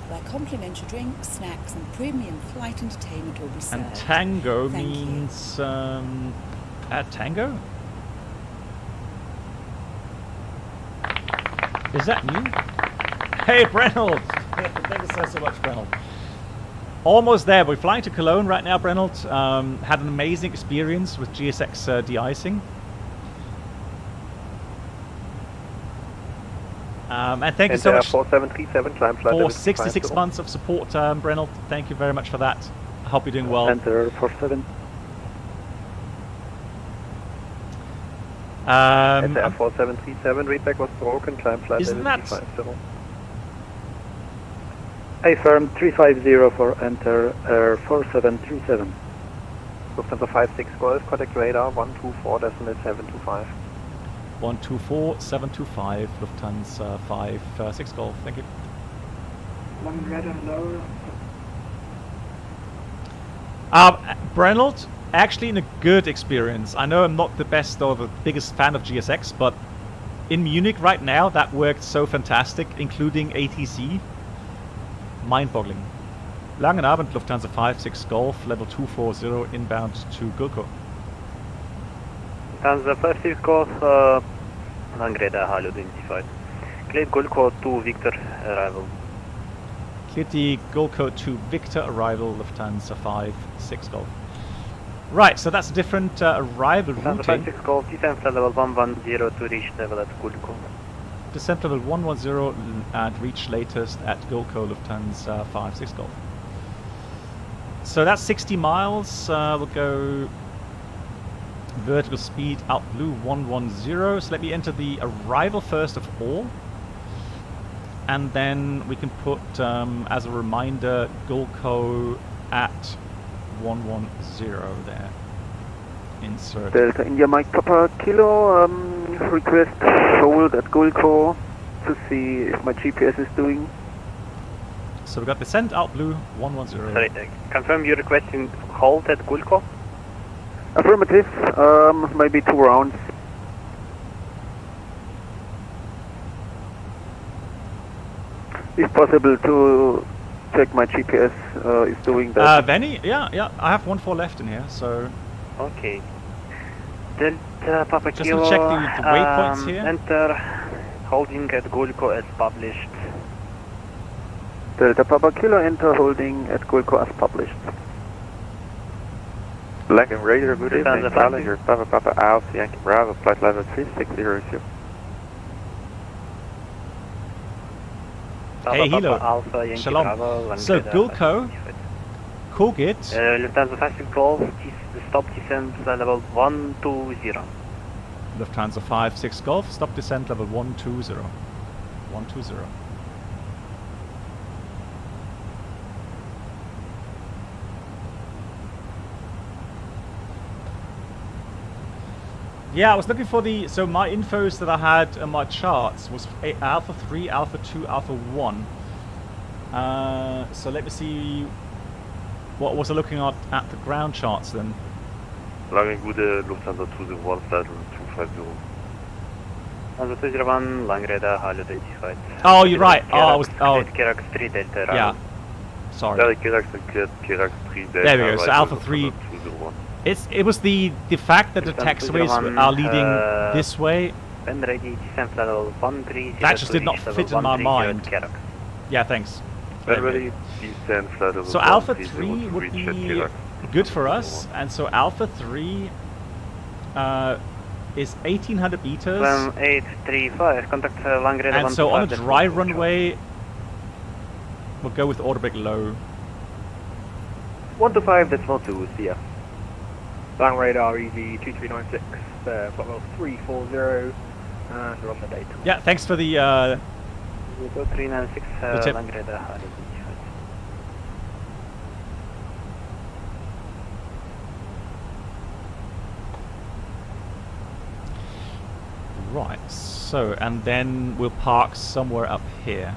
where complimentary drinks, snacks, and premium flight entertainment will be served. And Tango means um, at Tango. Is that you? Hey, Brennold! Thank you so, so much, Brennold. Almost there. We're flying to Cologne right now, Brennold. Um, had an amazing experience with G S X uh, de-icing. Um, and thank and you so uh, much four seven three seven climb flight for sixty-six months of support, um, Brennold. Thank you very much for that. I hope you're doing well. And uh, four seven. Um, and four seven three seven readback was broken, climb flight isn't that... Affirm three five zero for enter uh, four seven three seven. Lufthansa five six Golf, contact radar one two four seven two five. one two four seven two five, Lufthansa five six uh, Golf, thank you. Long radar low. Uh, Brennold, actually in a good experience. I know I'm not the best or the biggest fan of G S X, but in Munich right now that worked so fantastic, including A T C. Mind-boggling. Langen Abend, Lufthansa five six Golf, level two four zero, inbound to Gulko. Lufthansa five six Golf, uh, Langreda, hallo, identified. Cleared Gulko two Victor, arrival. Cleared the Gulko two Victor, arrival, Lufthansa five six Golf. Right, so that's a different uh, arrival routing. Lufthansa five six Golf, descent level one one zero to reach level at Gulko. Descent level one one zero and reach latest at Gulko, Lufthansa five six Golf. So that's sixty miles. Uh, we'll go vertical speed out blue one one zero. So let me enter the arrival first of all. And then we can put, um, as a reminder, Gulko at one one zero there. Insert. Delta India Mike Papa Kilo, um, request hold at Gulko to see if my G P S is doing. So we got descent out blue one one zero. Sorry, uh, confirm you're requesting hold at Gulko? Affirmative, um, maybe two rounds. If possible to check my G P S uh, is doing that. Uh, Benny? Yeah, yeah, I have one four left in here, so. Okay. Delta Papa just Kilo, check the, the waypoints um, here. Enter holding at Gulko as published. Delta Papa Kilo, enter holding at Gulko as published. Black and radar, good evening. Challenger, Papa Papa Alpha Yankee Bravo, flight level three six zero two. Hey, hello. Alpha, Shalom. Bravo, so Gulko, Kogit. Uh, Lufthansa five six Golf, stop descent level one two zero. Lufthansa five six Golf, stop descent level one two zero. one two zero. Yeah, I was looking for the. So, my infos that I had in my charts was Alpha three, Alpha two, Alpha one. Uh, so, let me see. What was I looking at at the ground charts then? Langengude, Lufthansa two zero one, flight two five zero. Lufthansa two zero one, Langreda, Hallo, identified. Oh, you're right. Oh, I was. Oh. Yeah. Sorry. There we go, so Alpha three It's it was the the fact that the taxiways are leading uh, this way. That just did not fit in my mind. Yeah, thanks. Okay. So Alpha three would be good for us, and so Alpha three uh, is eighteen hundred meters. And so on a dry runway, we'll go with autobrake low. one two five, that's not two, see ya. Land radar E V two three nine six, uh, flight level three four zero, and we're on the date. Yeah, thanks for the... Uh, three nine six, uh, land radar. Right, so, and then we'll park somewhere up here.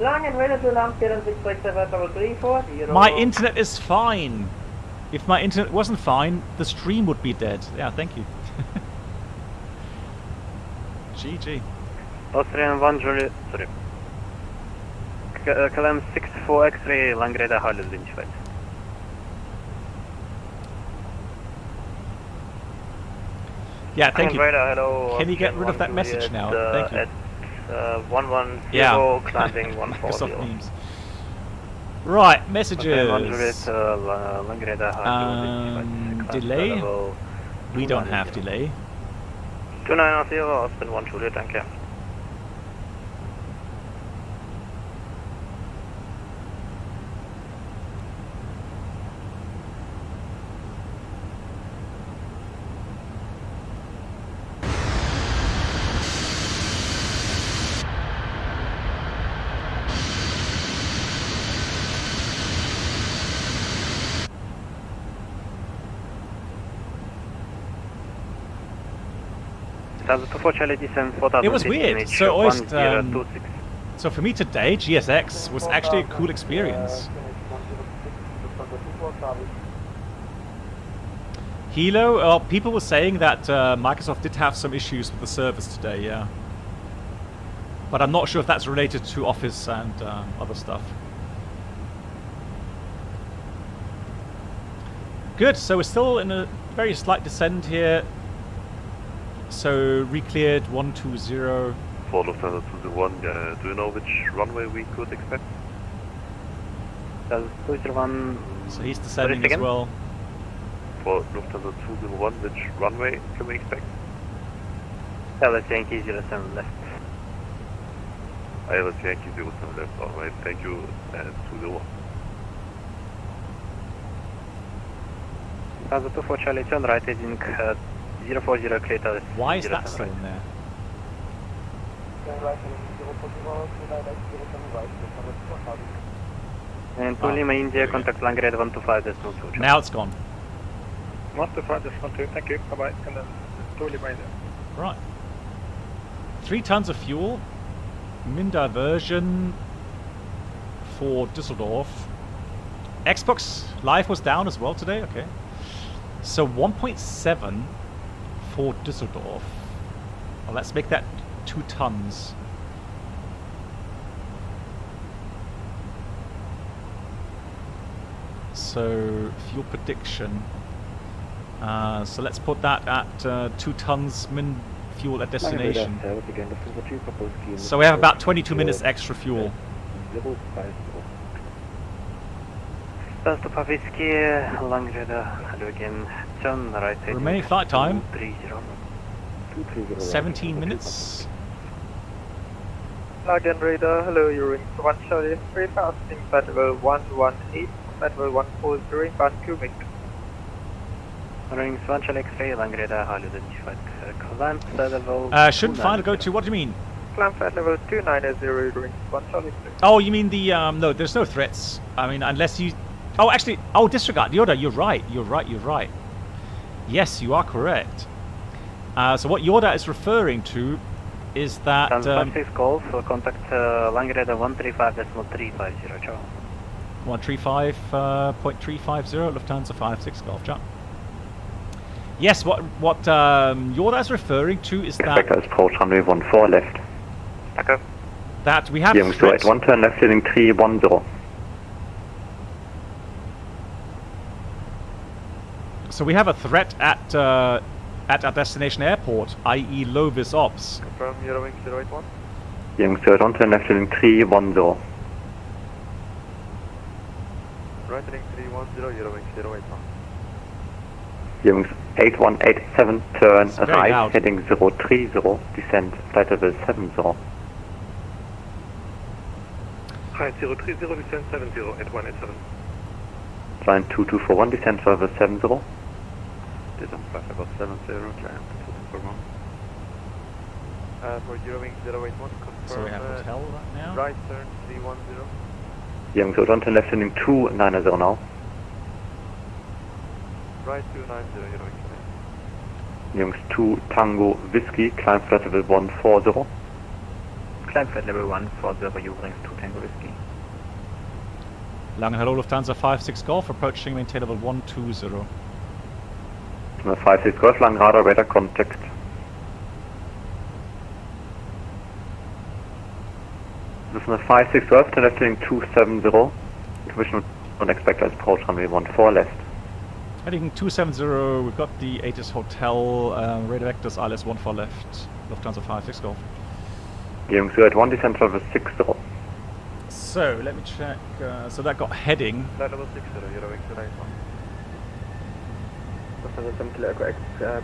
My internet is fine. If my internet wasn't fine, the stream would be dead. Yeah, thank you. G G. Austrian one Julie. Sorry. K L M six four X-ray Langreda Halle in Schweiz. Yeah, thank you. Can you get rid of that message now? Thank you. Uh, one one zero, yeah. Climbing one four zero. Right, messages. Um, delay. We don't have delay. Two nine zero, Austin one two zero, thank you. It was weird. So, always, um, so for me today, G S X was actually a cool experience. Hilo, uh, people were saying that uh, Microsoft did have some issues with the service today, yeah. But I'm not sure if that's related to Office and uh, other stuff. Good, so we're still in a very slight descent here. So, re-cleared one two zero. For Lufthansa two zero one, uh, do you know which runway we could expect? So he's descending as well. For Lufthansa two zero one, which runway can we expect? I L S Yankee zero seven left. I L S Yankee zero seven left, alright, thank you, and two zero one. Lufthansa two four Charlie, turn right, heading zero four zero clear. Why is that still in there? And to Lima, India, contact Langrad one two five. Now it's gone. one two five, thank you, bye bye. And then to Lima, India. Right. Three tons of fuel, min diversion for Düsseldorf. Xbox Live was down as well today, okay. So one point seven. For Düsseldorf. Well, let's make that two tons. So fuel prediction. Uh, so let's put that at uh, two tons min fuel at destination. So we have about twenty-two minutes extra fuel. Remaining flight time, seventeen minutes. Langen radar, hello, you're in one Charlie three passing level one one eight, level one four zero, pass two meters. Uh, shouldn't find a go to, what do you mean? Clamp at level two nine zero, one Charlie three. Oh, you mean the, um, no, there's no threats. I mean, unless you... Oh, actually, oh, disregard, Yoda, you're right, you're right, you're right. Yes, you are correct. Uh, so what Yorda is referring to is that... Um, call, so contact uh, Langreda one three five point three five zero, ciao. one three five point three five zero, Lufthansa five six, Golf, ciao. Yes, what, what um, Yorda is referring to is that... Expect us, Paul, runway one four left. Okay. that we have stripped. One turn left heading three one zero. So we have a threat at uh, at our destination airport, that is. Lovis Ops. Confirm zero wing zero eight one. Young third one turn left heading three one zero. Right heading three one zero, zero wing zero eight one. Young eight one eight seven turn right heading zero three zero, descend flight level seven zero. Right zero three zero, descend seven zero, eight one eight seven. Line two two four one, descend further seven zero. Descend flight level seven zero, climb two two four one. Uh, for zero wing zero eight one, confirm. So we have uh, hotel right now. Right turn three one zero. Young so don't turn left heading two nine zero now. Right two nine zero, zero wing zero eight one. Young two Tango Whiskey, climb flight level one four zero. Climb flight level one four zero, Young two Tango Whiskey. Langen, hello, Lufthansa five six Golf, approaching maintain level one two zero. five six Golf, Langen, radar, radar contact. This is five six Golf, turn left heading two seven zero. Commission on expected approach runway one four left. Heading two seven zero, we've got the ATIS Hotel, uh, radar vectors, I L S one four left, Lufthansa five six Golf. Giving zero eight one, descent level six zero. So let me check. Uh, so that got heading. Flight level six zero zero wing zero eight one. Lufthansa seven kilo echo X.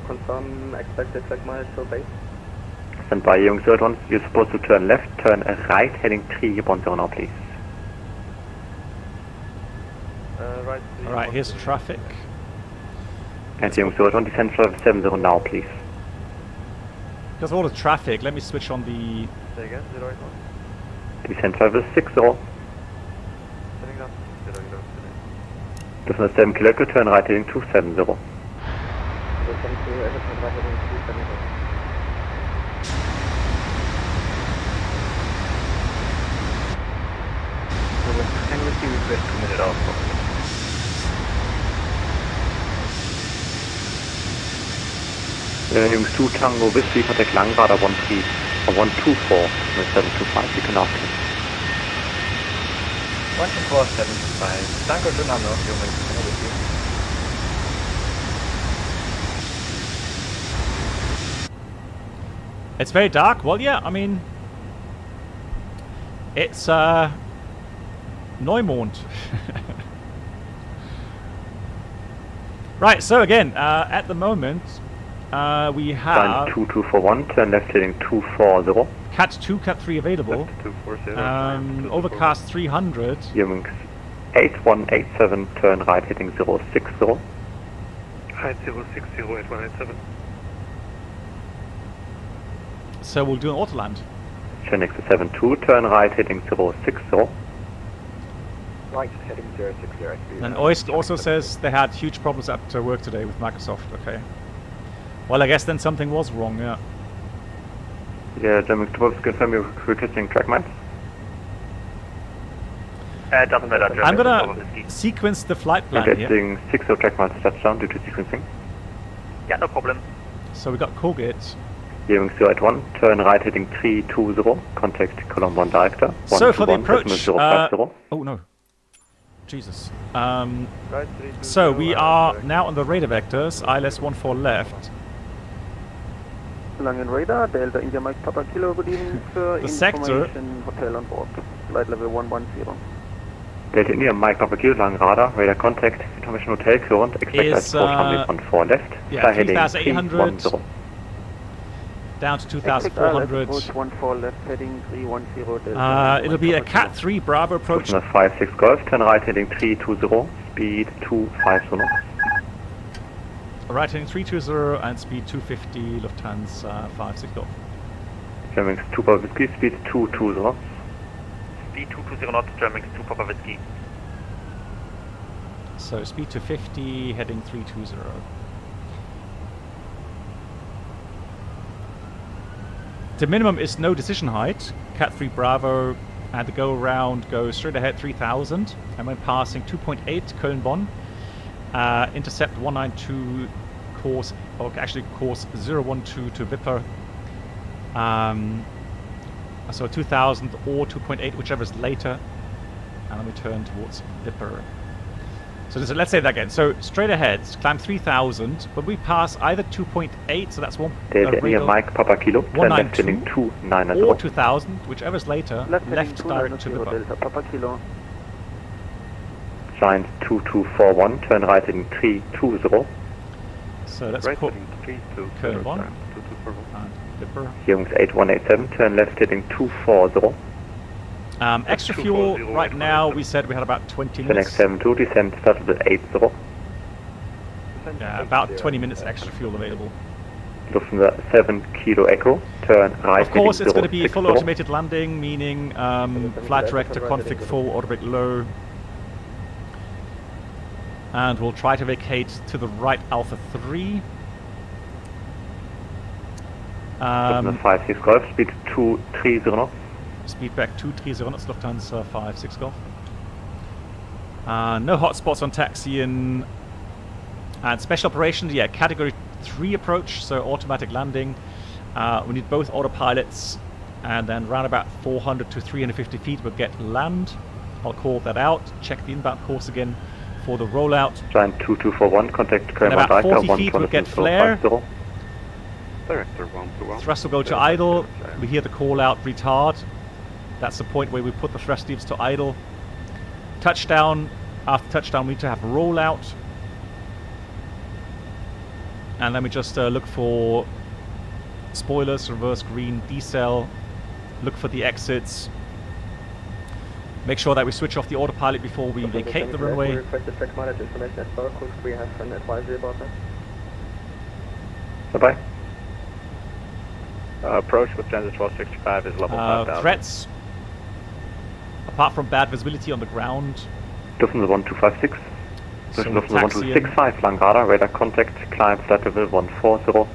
Confirm expected flag miles for base. Stand by, Young zero eight one. You're supposed to turn left. Turn right, heading three one zero now, please. Uh, right. Three, all right. One, here's three, traffic. And Young zero eight one, descend flight level seven zero now, please. Because of all the traffic, let me switch on the. Say again, zero eight one. Descent level six zero. This is seven kilo, turn right heading two seven zero. Jungs two Tango Whiskey, contact Langenradar one three one two four, seven two five, you can ask him. one two four, seven two five, Danko Dynamo, you may be with you. It's very dark, well yeah, I mean... It's, uh... Neumond. Right, so again, uh, at the moment... Uh, we have line two two four one, turn left heading two four zero. Cat two, Cat three available. two four zero, um, two, overcast four, three hundred. Young eight one eight seven, turn right heading zero six zero. Right zero six zero, eight one eight seven. So we'll do an autoland. Phoenix seven two, turn right heading zero six zero. Right heading zero six zero. And Oist also says they had huge problems at uh, work today with Microsoft, okay. Well, I guess then something was wrong, yeah. Yeah, German Tobos, confirm you're requesting track miles? Uh, doesn't matter, German. I'm gonna sequence the flight plan here. Requesting sixty track miles touchdown due to sequencing. Yeah, no problem. So we got Kogit. German zero eight one, turn right heading three two zero, contact Cologne Bonn director. one, so for the approach, uh, oh no. Jesus. Um, right, three, two, so we are direct. Now on the radar vectors, I L S one four left. Langen radar, Delta India Mike Papa Kilo, good evening, sir. The sector. Hotel on board. Flight level one one zero. Delta India Mike Papa Kilo, Langen radar, radar contact, information hotel current, expect us uh, on four left. Yeah, two thousand eight hundred down to two thousand four hundred. Uh, it'll be a Cat three Bravo approach. five six Golf, turn right heading three two zero, speed two five zero. Right heading three two zero and speed two fifty, Lufthansa five six Golf. Germans two Papa Whiskey, speed two two zero. Speed two two zero knots, Germans two Papa Whiskey. So speed two fifty, heading three two zero. The minimum is no decision height. Cat three Bravo and the go around goes straight ahead three thousand and when passing two point eight Cologne Bonn. Uh, intercept one nine two course, or actually course zero one two to Wipper. Um, So two thousand or two point eight, whichever is later. And then we turn towards Vipper. So this, let's say that again. So straight ahead, climb three thousand, but we pass either two point eight, so that's one. There's near Mike Papa Kilo, one nine two, or two thousand, whichever is later. Left, left direct to Vipper. Delta, Papa Kilo. Signs two two four one, turn right in three two zero. So that's right heading three two zero, and Vipper. Jungs eight one eight seven, turn left heading two four zero. Um, extra fuel, right now we said we had about twenty minutes. seven two, descent started at eight zero. Yeah, about twenty minutes extra fuel available. Lufthansa seven kilo Echo, turn right. Of course it's going to be a full automated landing, meaning um, flight director config full, auto brake low. And we'll try to vacate to the right Alpha three. Um, five six Golf, speed two three zero. Speed back two three zero, that's Lufthansa five six Golf. Uh, no hotspots on taxi in. And special operations, yeah, category three approach, so automatic landing. Uh, we need both autopilots, and then round about four hundred to three hundred fifty feet we'll get land. I'll call that out, check the inbound course again for the rollout. Sign two two four one, contact Kerman About forty Riker, feet we'll get flare. Director one two one. Thrust will go to idle, we hear the call out retard. That's the point where we put the thrust leaves to idle. Touchdown. After touchdown, we need to have rollout. And then we just uh, look for spoilers, reverse green, decel. Look for the exits. Make sure that we switch off the autopilot before we okay, vacate the runway. Bye-bye. Uh, approach with transit twelve sixty-five is level uh, five thousand. Threats. Apart from bad visibility on the ground. Lufthansa one two five six. Lufthansa one two six five, Langen radar, radar contact, climb flight level one four zero.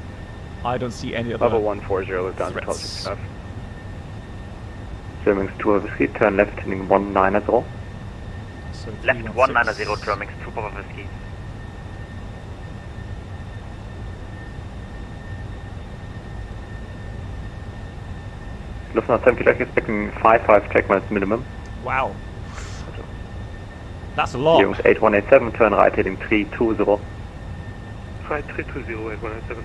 I don't see any other. Level one four zero, Lufthansa twelve sixty-five. Germans two Whiskey, turn left heading one nine zero. So left one nine zero, Germans two Papa Whiskey. Lufthansa seven kilo, expecting five five check minutes minimum. Wow. That's a lot. Jungs eight one eight seven, turn right heading three two zero. Right three two zero, eight one eight seven.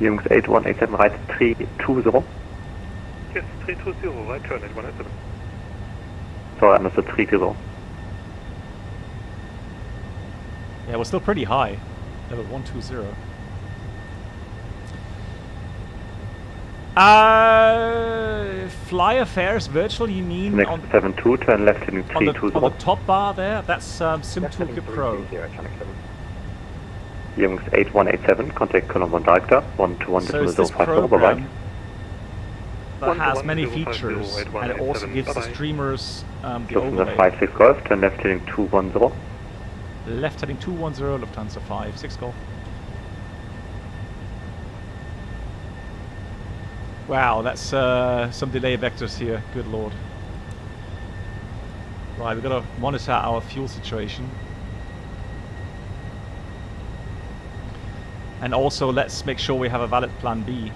Jungs eight one eight seven, right three two zero. Yes, three two zero, right turn eight one eight seven. Sorry, I understood three two zero. Yeah, we're still pretty high. Level one two zero. Uh, flyer fares virtual, you mean next on seven two, turn left in three two zero. On, the, on the top bar there, that's um, Sim Caesar Pro. Jungs eight one eight seven, contact Cologne Bonn Director, one two one zero five zero, right. That has many features, and it also gives the streamers um, the overlay. five six Golf, turn left heading two one zero. Left heading two one zero, Lufthansa five six Golf. Wow, that's uh, some delay vectors here, good lord. Right, we've got to monitor our fuel situation. And also, let's make sure we have a valid plan B.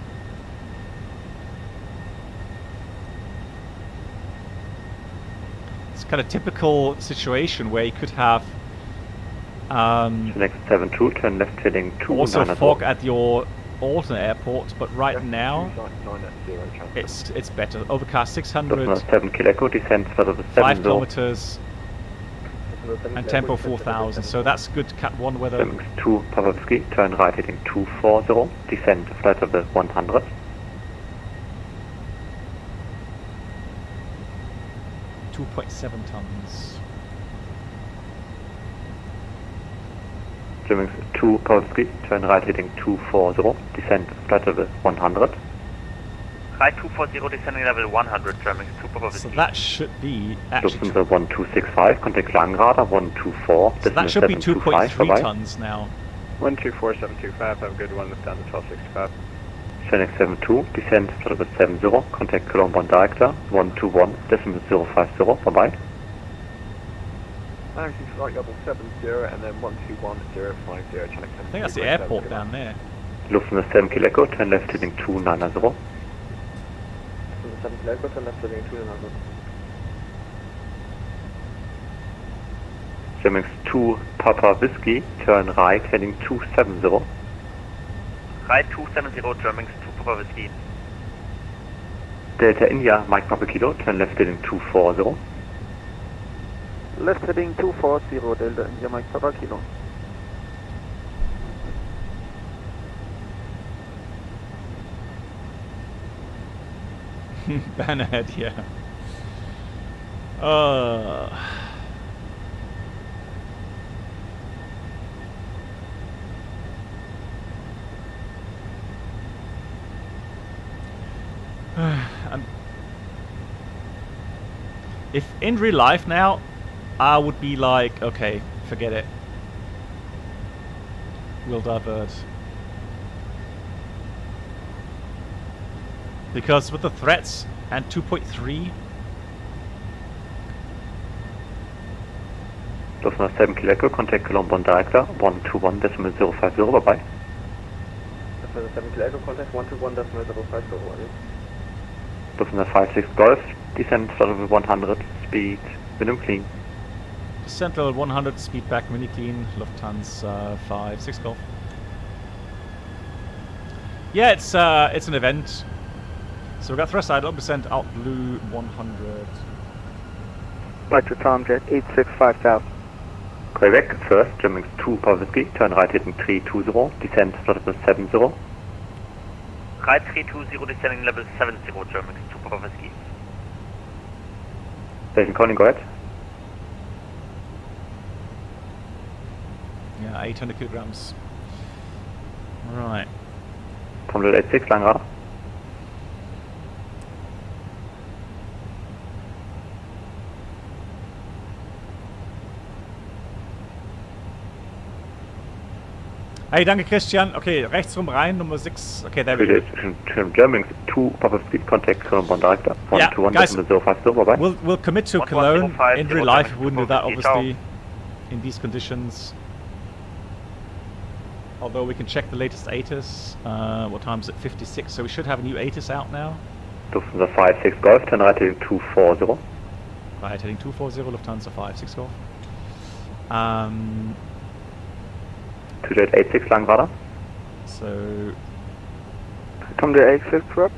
It's kind of typical situation where you could have... Um, next seven two, turn left heading two nine zero. Also fog at your... Alton Airport, but right yeah, now it's it's better. Overcast six hundred, seven kilo, descent further to five kilometers, and tempo four thousand. So that's good Cat one weather. Two Pawlowski, turn right heading two four zero, descent flight level one hundred. Two point seven tons. Germans two Pawlowski, turn right heading two four zero, descent flight level one hundred. Right two four zero, descending level one hundred, Germans two Pawlowski. So that should be actually... Lufthansa one two six five, contact Langrader one two four. So that should be two point three tons now. one two four seven two five, have a good one, Lufthansa twelve sixty-five. Phoenix seven two, descent flight level seven zero, contact Cologne Bonn Director one two one zero five zero, bye-bye. I think that's the airport down there. Lufthansa seven kilo, turn left heading two nine zero. seventy left, but left turning two hundred. Simmings two, Papa Whiskey, turn right, heading two seventy. Right two seventy, Simmings two, Papa Whiskey. Delta India, Mike Papa Kilo, turn left heading two forty. Left heading two forty, Delta India, Mike Papa Kilo. Bannerhead, yeah. Uh. I'm if in real life now, I would be like, okay, forget it. We'll divert. Because with the threats and two point three. Lufthansa seven Kilo, contact Cologne Bonn director, one two one decimal zero five zero, bye bye. Lufthansa seven Kilo, contact one two one decimal zero five zero, Lufthansa five six Golf, descent level one hundred, speed, minimum clean. Descent level one hundred, speed back, mini clean, Lufthansa five six Golf. Yeah, it's, uh, it's an event. So we've got thrust idle, one hundred percent out blue one hundred. Back to Tomjet, eight six five thousand. Quebec, first, Germans two, Pawlowski, turn right heading three two zero, descend level seven zero. Right three two zero, descending level seven zero, Germans two, Pawlowski. Station Corning, go ahead. Yeah, eight hundred kilograms. Right. Tomjet eight six, Langrad. Hey, danke Christian. Okay, rechts rum rein, Nummer six. Okay, there we go. Germans two, Papa Street, contact Cologne Bonn director. one two one, guys, we'll, we'll commit to Cologne. In real life, we wouldn't do that, obviously, in these conditions. Although we can check the latest A T I S. Uh, what time is it? fifty-six. So we should have a new A T I S out now. Lufthansa five six Golf, turn right heading two forty. Right heading two forty, Lufthansa five six Golf. Um... Tomjet eight six, Langrad. So... Tomjet eight six, Rob.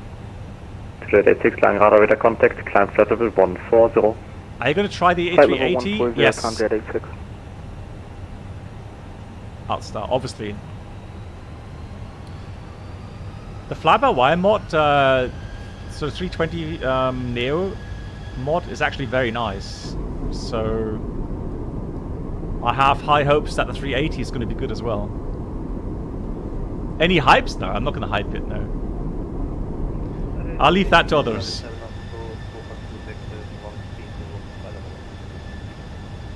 Tomjet eight six, Langrad, with a contact, climb flight level one forty. Are you going to try the A three eighty? Yes. Tomjet eight six. Outstar, obviously. The fly-by-wire mod, uh, so the three twenty um, Neo mod is actually very nice. So... I have high hopes that the three eighty is going to be good as well. Any hypes? No, I'm not going to hype it, no. I'll leave that to others.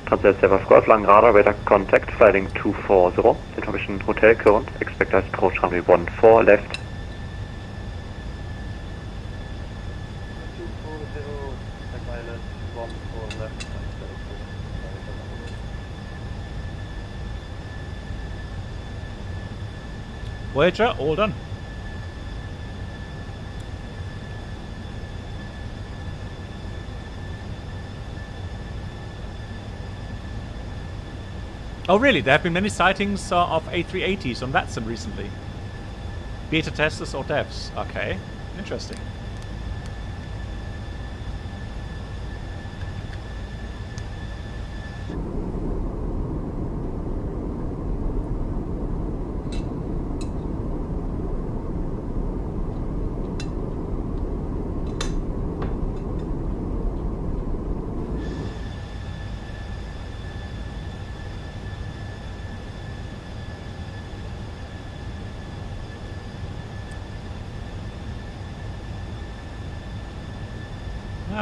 Transat seven Golf, Langrad, radar contact, flying two forty, information hotel current, expect us approach runway one four left. Voyager, all done. Oh really, there have been many sightings uh, of A three eighties on VATSIM recently. Beta testers or devs. Okay, interesting.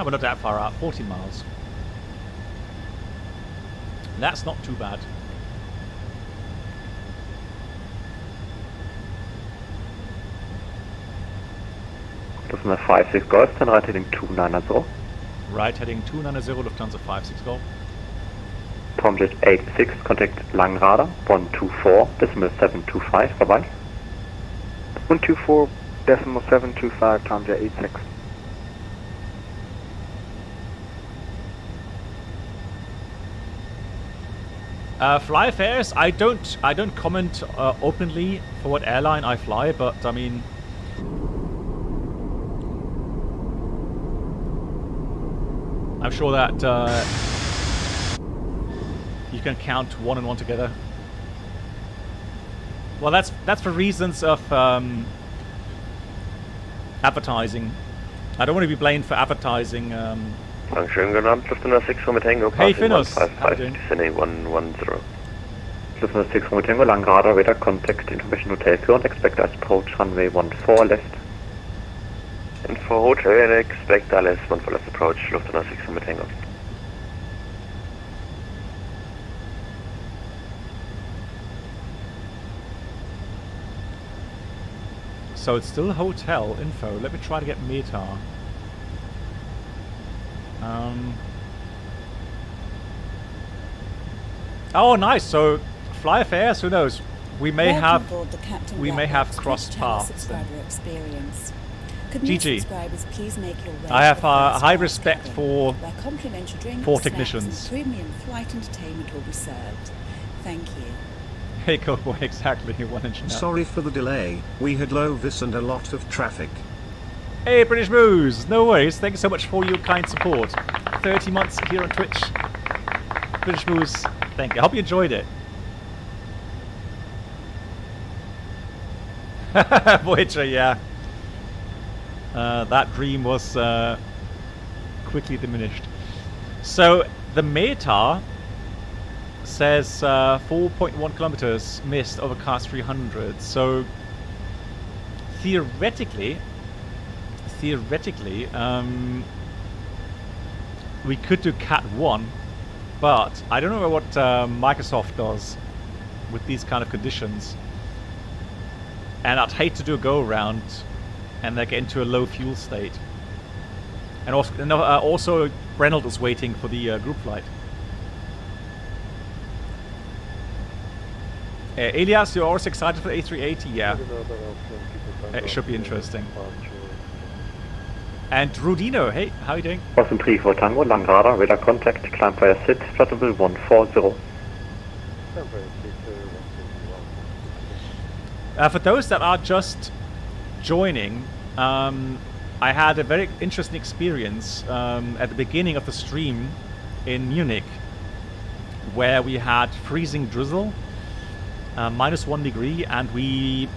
We're not that far out, fourteen miles. That's not too bad. Lufthansa five six Golf, turn right heading two ninety. Right heading two ninety, Lufthansa five six Golf. Tomjet eight six, contact Langrad, one two four decimal seven two five, bye bye. one two four decimal seven two five, Tomjet eight six. Uh, fly fares, I don't, I don't comment uh, openly for what airline I fly, but I mean, I'm sure that uh, you can count one and one together. Well, that's that's for reasons of um, advertising. I don't want to be blamed for advertising. Um, Schönen guten Abend, Lufthansa six Romit Tango, hey, Finos, one five five, one zero. Lufthansa six Romit Tango, Langen radar, radar contact information hotel pure and expect us approach runway one four left. Info hotel and expect I L S one four left approach, Lufthansa six Romit Tango. So it's still hotel info, let me try to get METAR. Um. Oh, nice! So, fly affairs. Who knows? We may Welcome have aboard, the we may have crossed paths. G G. I have uh, high respect for for technicians. Premium flight entertainment will be served. Thank you. Hey, Coco, exactly. One inch. Sorry for the delay. We had low vis and a lot of traffic. Hey, British Moose! No worries, thank you so much for your kind support. thirty months here on Twitch. British Moose, thank you. I hope you enjoyed it. Voyager, yeah. Uh, that dream was uh, quickly diminished. So, the METAR says uh, four point one kilometers missed over cast three hundred. So, theoretically... Theoretically, um, we could do Cat one, but I don't know what uh, Microsoft does with these kind of conditions. And I'd hate to do a go-around and they get into a low fuel state. And also, and, uh, also Brennold is waiting for the uh, group flight. Uh, Elias, you're also excited for the A three eighty? Yeah. Uh, it should be interesting. And Rudino, hey, how are you doing? Awesome three four Tango, Langen radar, radar contact, climb via S I T, flattable one four zero. Uh, for those that are just joining, um, I had a very interesting experience um, at the beginning of the stream in Munich, where we had freezing drizzle, uh, minus one degree, and we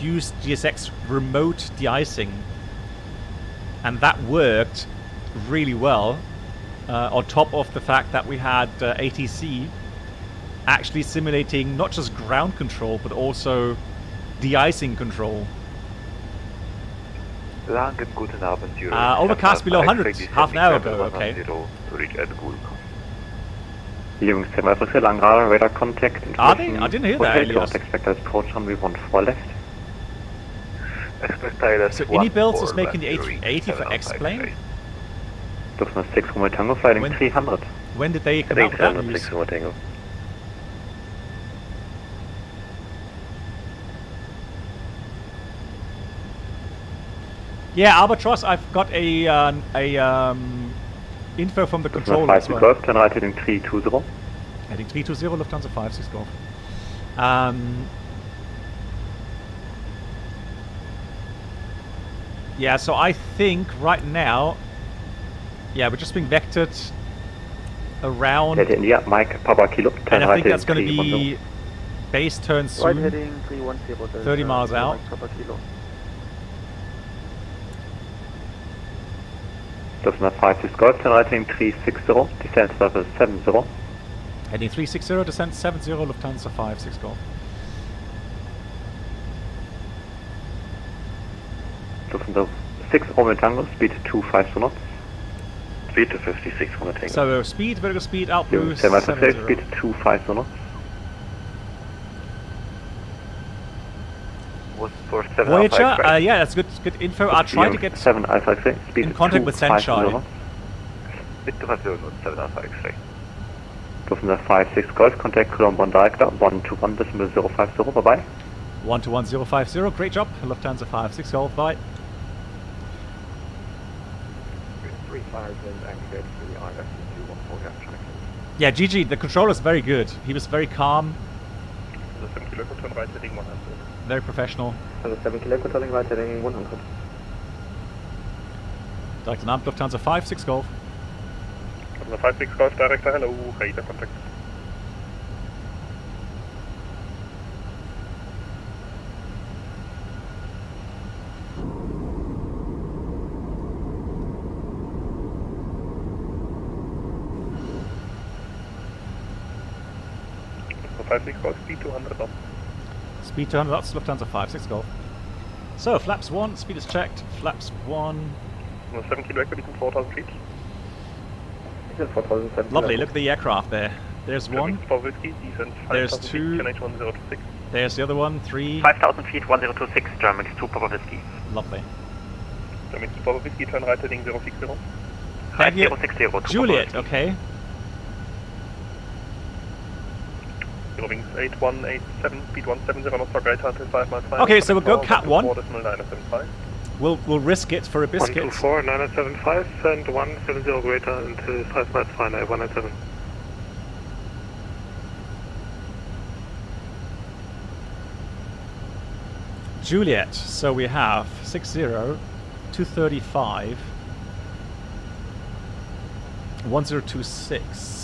used G S X remote de-icing. And that worked really well, uh, on top of the fact that we had uh, A T C actually simulating not just ground control, but also de-icing control. Langen, guten Abend, Euro. Uh, overcast below one hundred, half an hour ago, okay. Radar contact. Are they? I didn't hear that. Don't expect us approach on one four left. So Inibuilds is making the A three eighty for X-Plane? Lufthansa six Romeo Tango fighting when, three hundred. When did they come out with that news? Yeah, Albatross, I've got a, uh, a um, info from the controller as well. Lufthansa five six Golf, turn right heading three two zero. Heading three two zero, Lufthansa five six Golf. Um... Yeah, so I think right now, yeah, we're just being vectored around. Head India, Mike, Papa Kilo. And I think that's going to be base turn soon. Right heading three one zero, thirty miles out. Lufthansa five six Golf, turn right heading three six zero, descent level seven zero. Heading three six zero, descent seven zero, Lufthansa five six Golf. Lufthansa six Romeo Tango, speed two five knots. Speed to fifty-six Romeo Tango. So speed, vertical speed, out boost, seven zero. Speed two five knots. Voyager, uh, yeah, that's good. Good info. I tried to get seven alpha X-ray. Speed in contact with Sunshine. Speed two five zero knots, seven alpha X-ray. Lufthansa five six Golf, contact Cologne Bonn director one two one decimal zero five zero. Bye bye. One two one zero five zero. Great job. Lufthansa five six Golf. Bye. Three fires and activate the I F two one four gap tracking. Yeah, G G, the controller is very good. He was very calm. Very professional. seven kilo controlling right heading one hundred. Direct an arm, Lufthansa five six Golf. Lufthansa five six Golf, director, hello, radar contact. five six Golf, speed two hundred knots. Speed two hundred knots, Lufthansa five six Golf. So, flaps one, speed is checked, flaps one. seven kilo equity in four thousand feet. It's in four thousand seven. Lovely, look at the aircraft there. There's one. There's two. There's the other one, three. five thousand feet, one zero two six, German two Popovski. Lovely. German two Popovski, turn right heading zero six zero. five zero six zero, Juliet, okay. Wings eight one eight seven, speed one seven zero, not so great, until five miles five. Okay, so we'll go cat one. We'll, we'll risk it for a biscuit. one two four nine nine seven five and one seven zero greater until five miles five, one nine seven. Juliet, so we have six zero, two thirty-five, one zero two six.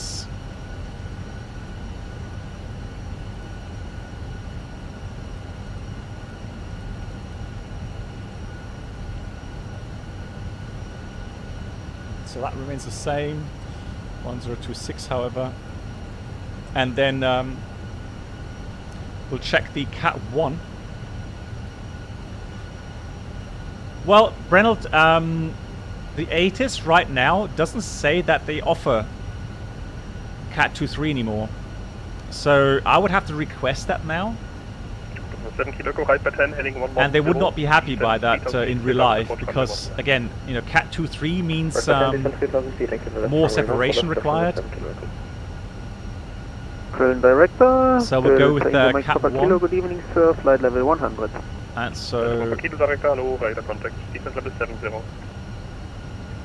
So that remains the same, one zero two six however, and then um, we'll check the cat one. Well, Brennold, um, the A T I S right now doesn't say that they offer cat two three anymore, so I would have to request that now, and they would not be happy by that uh, in real life, because again, you know, cat two three means um, more separation required. Director. So we'll go with uh, cat one. Good evening, sir. Flight level one hundred. And so.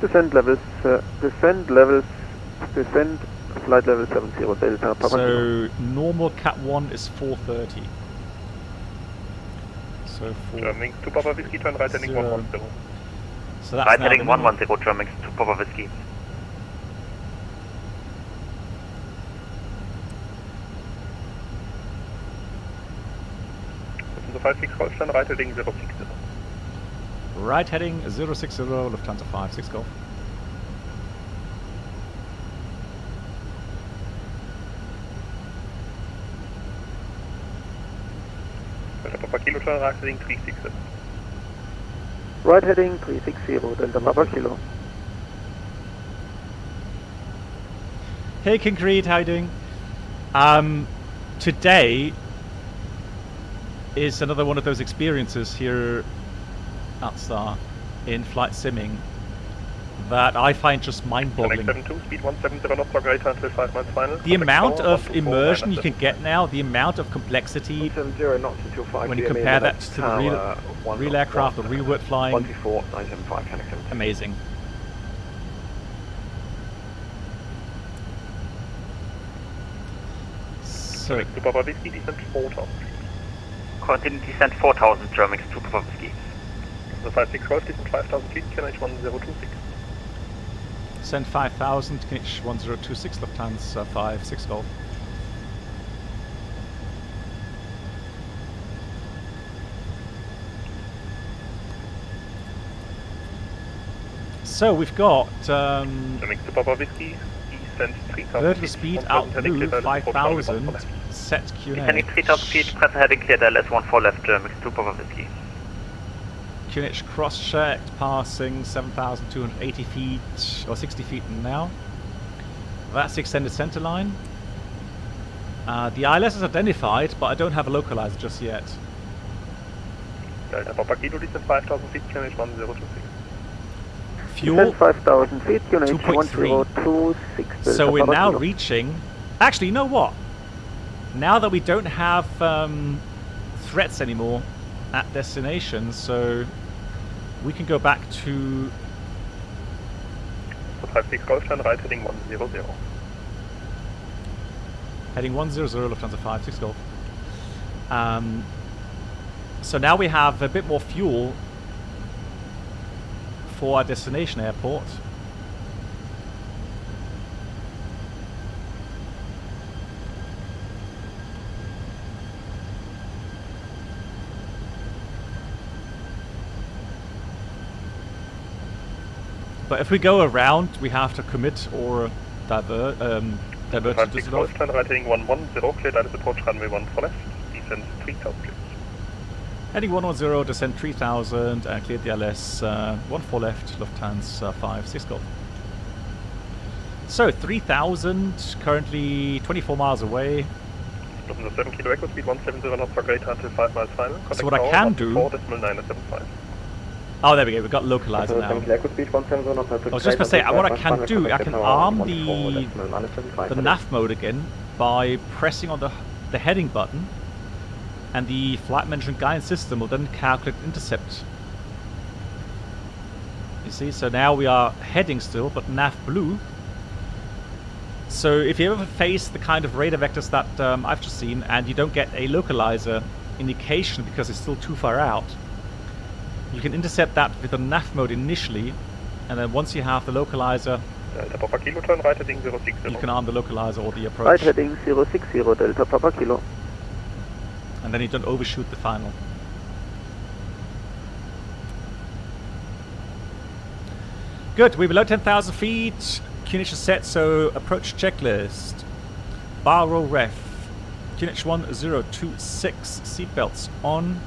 Descent levels. Uh, descent levels. Descent. Flight level seven zero Delta. So normal cat one is four thirty. So German two Papa Whiskey, turn right heading one one zero. So that's right heading one one zero, German two Papa Whiskey. Lufthansa five six Golf, turn right heading zero six zero. Right heading zero six zero, Lufthansa five six Golf. Kilo, turn right heading three six zero. Right heading three six zero, Delta Papa Kilo. Hey King Creed, how you doing? Um, today is another one of those experiences here at Star in flight simming that I find just mind-boggling. The amount of immersion you can get now, the amount of complexity, when you compare that to the real, real aircraft, the real world flying, amazing. So, continue descent four thousand, Germix to Popovsky. The five six Golf descent five thousand feet, K N H one zero two six. Send five thousand, K N H one zero two six, Lufthansa five six Golf. So we've got um, vertical speed out move five thousand, set Q N H. three thousand speed, press heading cleared L S one four left, Germix two Papa Whiskey. Q N H cross-checked, passing seven thousand two hundred eighty feet, or sixty feet now. That's the extended center line. Uh, the I L S is identified, but I don't have a localizer just yet. Delta Papa Kilo, descent five thousand feet, Q N H one zero two six. Fuel, five thousand feet, Q N H one zero two six. So we're now reaching... Actually, you know what? Now that we don't have um, threats anymore at destination, so we can go back to five six Golf, turn right heading one zero zero. heading one zero zero, Lufthansa five six Golf. Um, so now we have a bit more fuel for our destination airport. But if we go around, we have to commit or divert, um, divert to Düsseldorf. Heading one one zero, cleared out of approach runway one for left, descent three thousand, please. Heading one one zero, descent three thousand, and cleared the I L S uh, one for left, Lufthansa five six Golf. So, three thousand, currently twenty-four miles away. Lufthansa seven kilo echo speed, one seventy knots for greater until five miles final. Contact so what I can do... four decimal nine seven five. Oh, there we go, we got localized now. I was just going to say, what I can do, I can arm the, the nav mode again by pressing on the, the heading button, and the flight management guidance system will then calculate intercept. You see, so now we are heading still, but nav blue. So if you ever face the kind of radar vectors that um, I've just seen, and you don't get a localizer indication because it's still too far out, you can intercept that with the nav mode initially, and then once you have the localizer, Delta Papa Kilo, turn right heading zero six zero. You can arm the localizer or the approach. Right heading zero six zero, Delta Papa Kilo. And then you don't overshoot the final. Good, we're below ten thousand feet. Q N H is set, so approach checklist. Barrow ref. Q N H one zero two six, seatbelts on.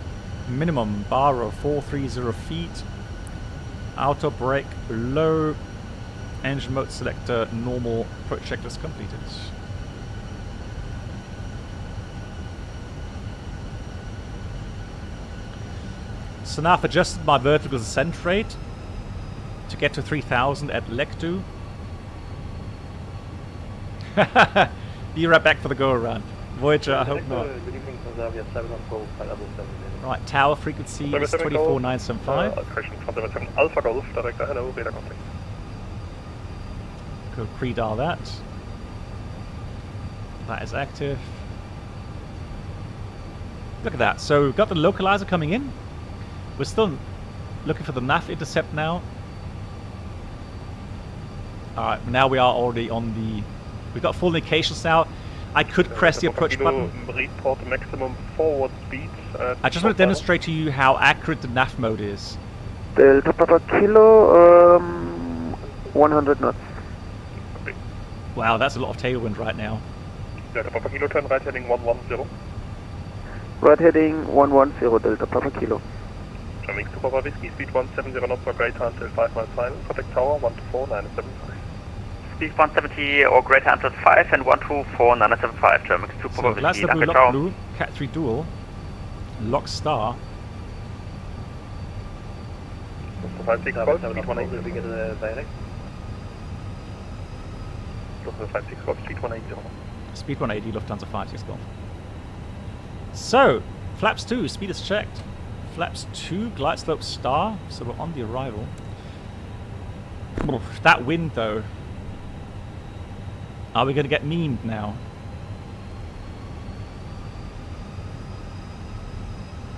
Minimum bar of four three zero feet, auto brake low, engine mode selector normal, project is completed. So now I've adjusted my vertical descent rate to get to three thousand at Lectu. Be right back for the go around. Voyager, I hope not. Right, tower frequency is twenty-four nine seven five. Uh, correction, seven Alpha Golf, director, hello, radar contact. Could pre-dial that. That is active. Look at that, so we've got the localizer coming in. We're still looking for the nav intercept now. Alright, now we are already on the... We've got full indications now. I could press the approach button. Report maximum forward speed. I just want to demonstrate to you how accurate the nav mode is. Delta Papa Kilo, um, one hundred knots. Okay. Wow, that's a lot of tailwind right now. Delta Papa Kilo, turn right heading one one zero. Right heading one one zero, Delta Papa Kilo. Coming to Papa Whiskey, speed one seventy knots or greater until five miles final. Contact tower one two four nine seven five. Speed one seventy or greater until five and one two four nine seven five, German two Papa Whiskey, Danke, ciao. Cat three dual. Lock star. five six Golf, speed one eighty. five six Golf, speed one eighty. Speed one eighty, Lufthansa five six Golf. So, flaps two, speed is checked. Flaps two, glide slope star, so we're on the arrival. That wind though. Are we going to get memed now?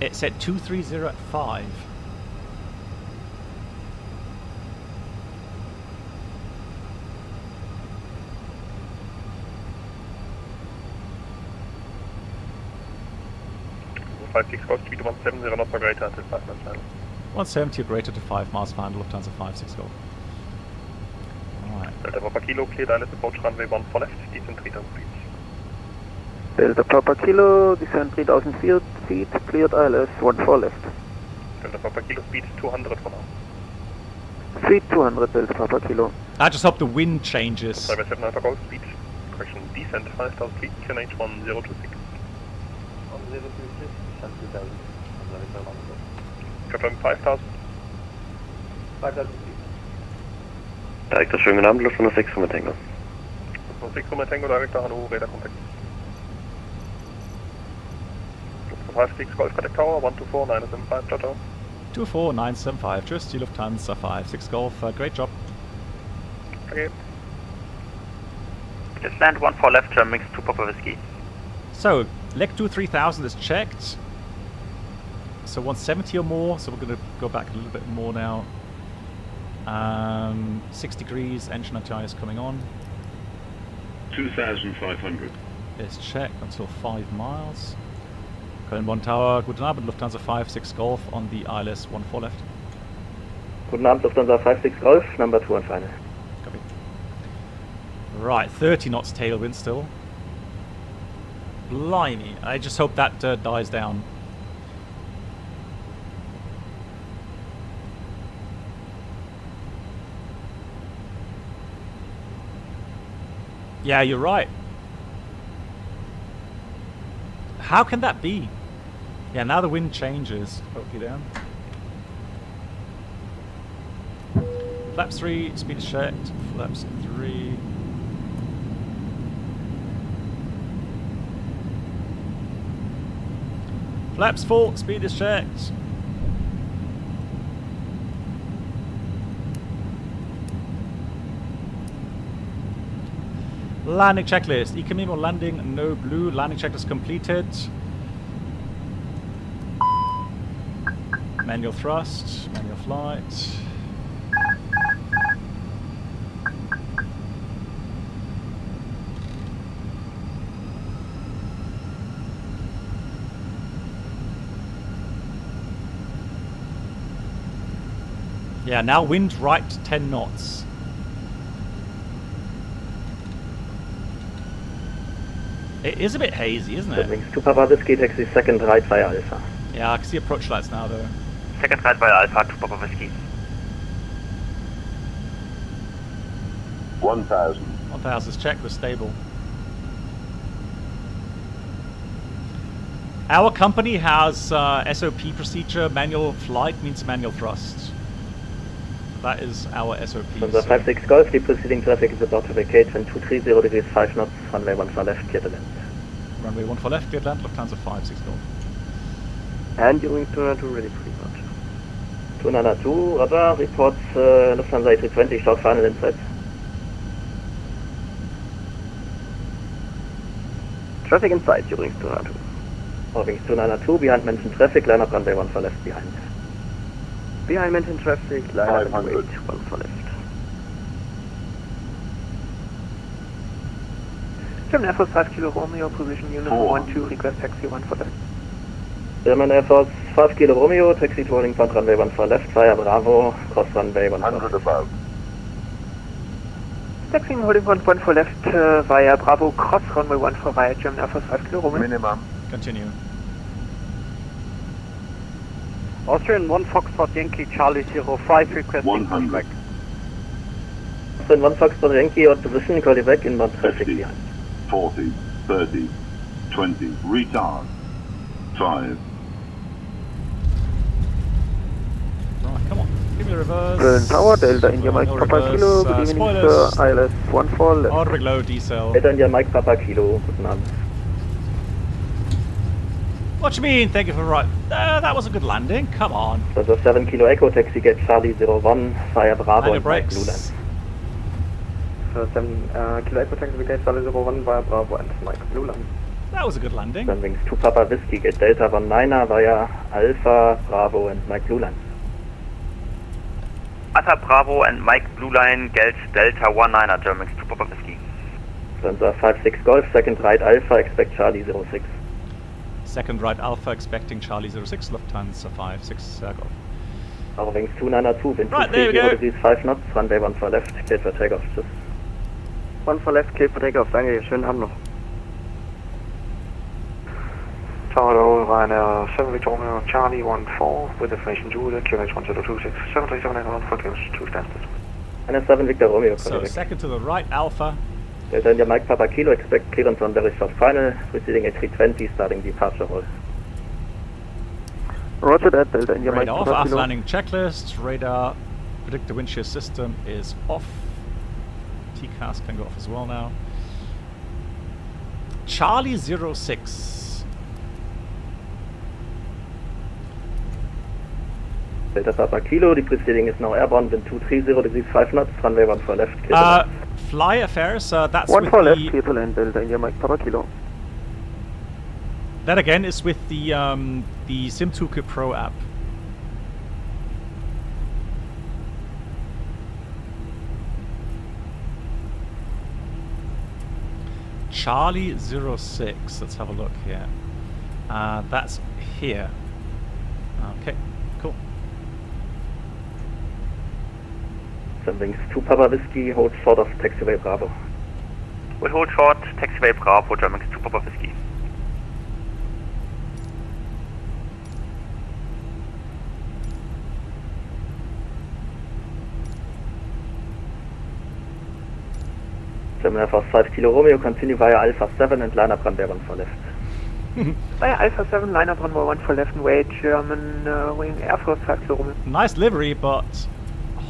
It's at two three zero at five. five six Golf, speed one seventy knots or greater until five miles final. one seventy or greater to five miles final, Lufthansa five six Golf. Alright. Delta Papa Kilo, cleared I L S approach runway one for left, descent three thousand feet. Delta Papa Kilo, descent three thousand feet, cleared I L S one for left. Delta Papa Kilo, speed two hundred for now. Speed two hundred, Delta Papa Kilo. I just hope the wind changes. seven seven Alpha Golf, speed, correction, descent five thousand feet, Q N H one zero two six. one zero two six, descent two thousand. Confirm five thousand. five thousand feet. Director, schönen guten Abend, Lufthansa six from Tango. Lufthansa six from Tango, Director, hallo, radar contact. Lufthansa five six Golf, contact tower, one two four nine seven five, Toto. two four nine seven five, just die Lufthansa five six Golf, uh, great job. Okay. Just land one for left, turn mix two Papa Whiskey. So, leg two three thousand is checked. So one seventy or more, so we're going to go back a little bit more now. Um, six degrees, engine A T I S coming on. two thousand five hundred. Is checked until five miles. Cologne Bonn Tower, guten Abend, Lufthansa five six Golf on the I L S one four left. Guten Abend, Lufthansa five six Golf, number two and final. Copy. Right, thirty knots tailwind still. Blimey, I just hope that uh, dies down. Yeah, you're right. How can that be? Yeah, now the wind changes. Okay, down. Flaps three, speed is checked. Flaps three. Flaps four, speed is checked. Landing checklist. Ikemimo landing, no blue. Landing checklist completed. Manual thrust, manual flight. Yeah, now wind right ten knots. It is a bit hazy, isn't it? Links to Papa Whiskey, taxi second right via Alpha. Yeah, I can see approach lights now though. Second right via Alpha to Papa Whiskey. one thousand. one thousand is checked, was stable. Our company has uh, S O P procedure, manual flight means manual thrust. That is our S O P. So the five six Golf, the proceeding traffic is about to vacate when two three zero degrees, five knots, runway one for left, clear to land. Runway one for left, clear to land, Lufthansa five six Golf. And during two nine two, ready pretty much. two nine two, radar reports uh, Lufthansa A three twenty, short final insight. Traffic inside during two nine two. During two nine two, behind mentioned traffic, line up runway one for left behind. Behind mentioned traffic, line up and wait, one for left. German Air Force five kilo Romeo, position unit one two, request taxi one for left. German Air Force five kilo Romeo, taxi holding point runway one for left, via Bravo, cross runway one for left. one hundred above. Taxi holding point one for left, uh, via Bravo, cross runway one for right, German Air Force five kilo Romeo. Minimum. Continue. Austrian one Foxtrot Yankee Charlie zero five request one hundred. Austrian one Foxtrot Yankee on position, call you back in one traffic behind. forty, thirty, twenty, retard, five. Right, come on, give me a reverse. Brilliant Tower, Delta India Mike Papa Kilo, good evening sir, I L S one four left. Hard low, D-cell. Delta India Mike Papa Kilo, guten Abend. What do you mean? Thank you for right. Uh, that was a good landing. Come on. So the seven kilo Echo taxi gate Charlie zero one via Bravo and Mike Blue Land. So seven uh, kilo Echo taxi gate Charlie zero one via Bravo and Mike Blue Land. That was a good landing. Then wings two Papa Whiskey gate Delta one niner via Alpha Bravo and Mike Blue Land. Alpha Bravo and Mike Blue Line gate Delta one niner Germans two Papa Whiskey. Then the five six Golf second right Alpha expect Charlie zero six. Second right Alpha expecting Charlie zero six, Lufthansa five six uh, Golf. Our wings two nine two, wind right, two three zero degrees, five knots, runway one for left, clear for takeoff, tschüss. one for left, clear for takeoff, danke, schönen Abend noch. Tower Ryanair seven Victor Romeo, Charlie one four, with information Julia, Q H one zero two six, seven three seven eight one, for clearance to Sanders. And a seven Victor Romeo, so correct. Second to the right Alpha. Delta India Mike Papa Kilo, expect clearance on very short final, proceeding at three twenty, starting departure roll. Roger that, Delta India Mike Papa Kilo. Radar off, after landing checklist, radar, predictor wind shear system is off. T C A S can go off as well now. Charlie zero six. Delta Papa Kilo, the proceeding is now airborne, wind two three zero degrees, five knots, runway one for left. Uh, fly affairs. Uh, that's one with for left, people in Delta India Mike Papa Kilo. That again is with the um, the Sim two K Pro app. Charlie zero six, let's have a look here. Uh, that's here. Okay, cool. Something's two Papa Whiskey, hold short of taxiway Bravo. We hold short, taxiway Bravo, Germans two Papa Whiskey. Terminal for five kilo Romeo, continue via Alpha seven and line up on Bear one for left. Via Alpha seven, line up on one for left and way, German uh, wing Air Force five kilo Romeo. Nice livery, but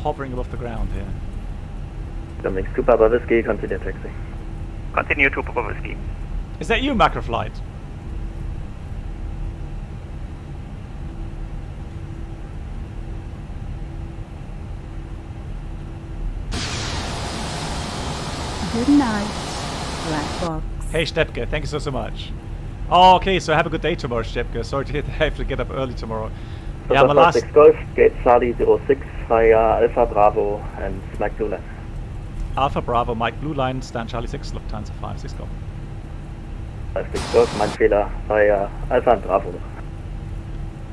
hovering above the ground here. Something two Papa Whiskey, continue taxi. Continue two Papa Whiskey. Is that you, Macroflight? Good night, Black Box. Hey Stepke, thank you so so much. Oh, okay, so have a good day tomorrow, Stepke. Sorry to have to get up early tomorrow. So yeah, my last Golf, Gate Charlie zero six, via Alpha Bravo and Mike Blue Line. Alpha Bravo, Mike Blue Line, stand Charlie six, Lufthansa five six, go. five six Golf, mein Fehler, via Alpha and Bravo.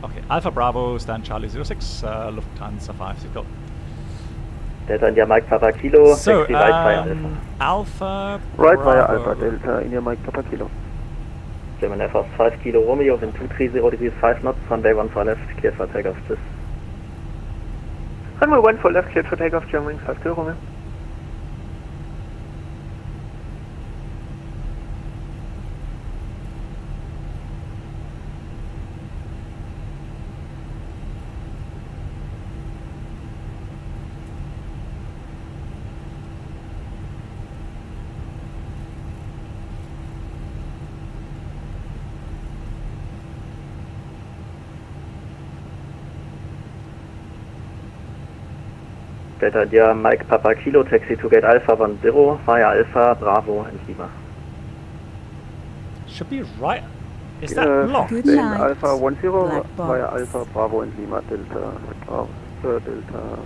Okay, Alpha Bravo, stand Charlie zero six, uh, Lufthansa five six, go. Delta India Mike Papa Kilo, so, taxi um, right via Alpha. Alpha right via Alpha Delta India Mike Papa Kilo. German Air Force five kilo Romeo, in two three zero degrees five knots, runway one for left, clear for takeoff this. Runway one for left, clear for takeoff, German Wings five kilo Romeo. Delta India Mike Papa Kilo, taxi to gate Alpha one zero via Alpha Bravo and Lima. Should be right. Is that uh, locked? Good night. Alpha one zero via Alpha Bravo and Lima Delta Bravo uh, Delta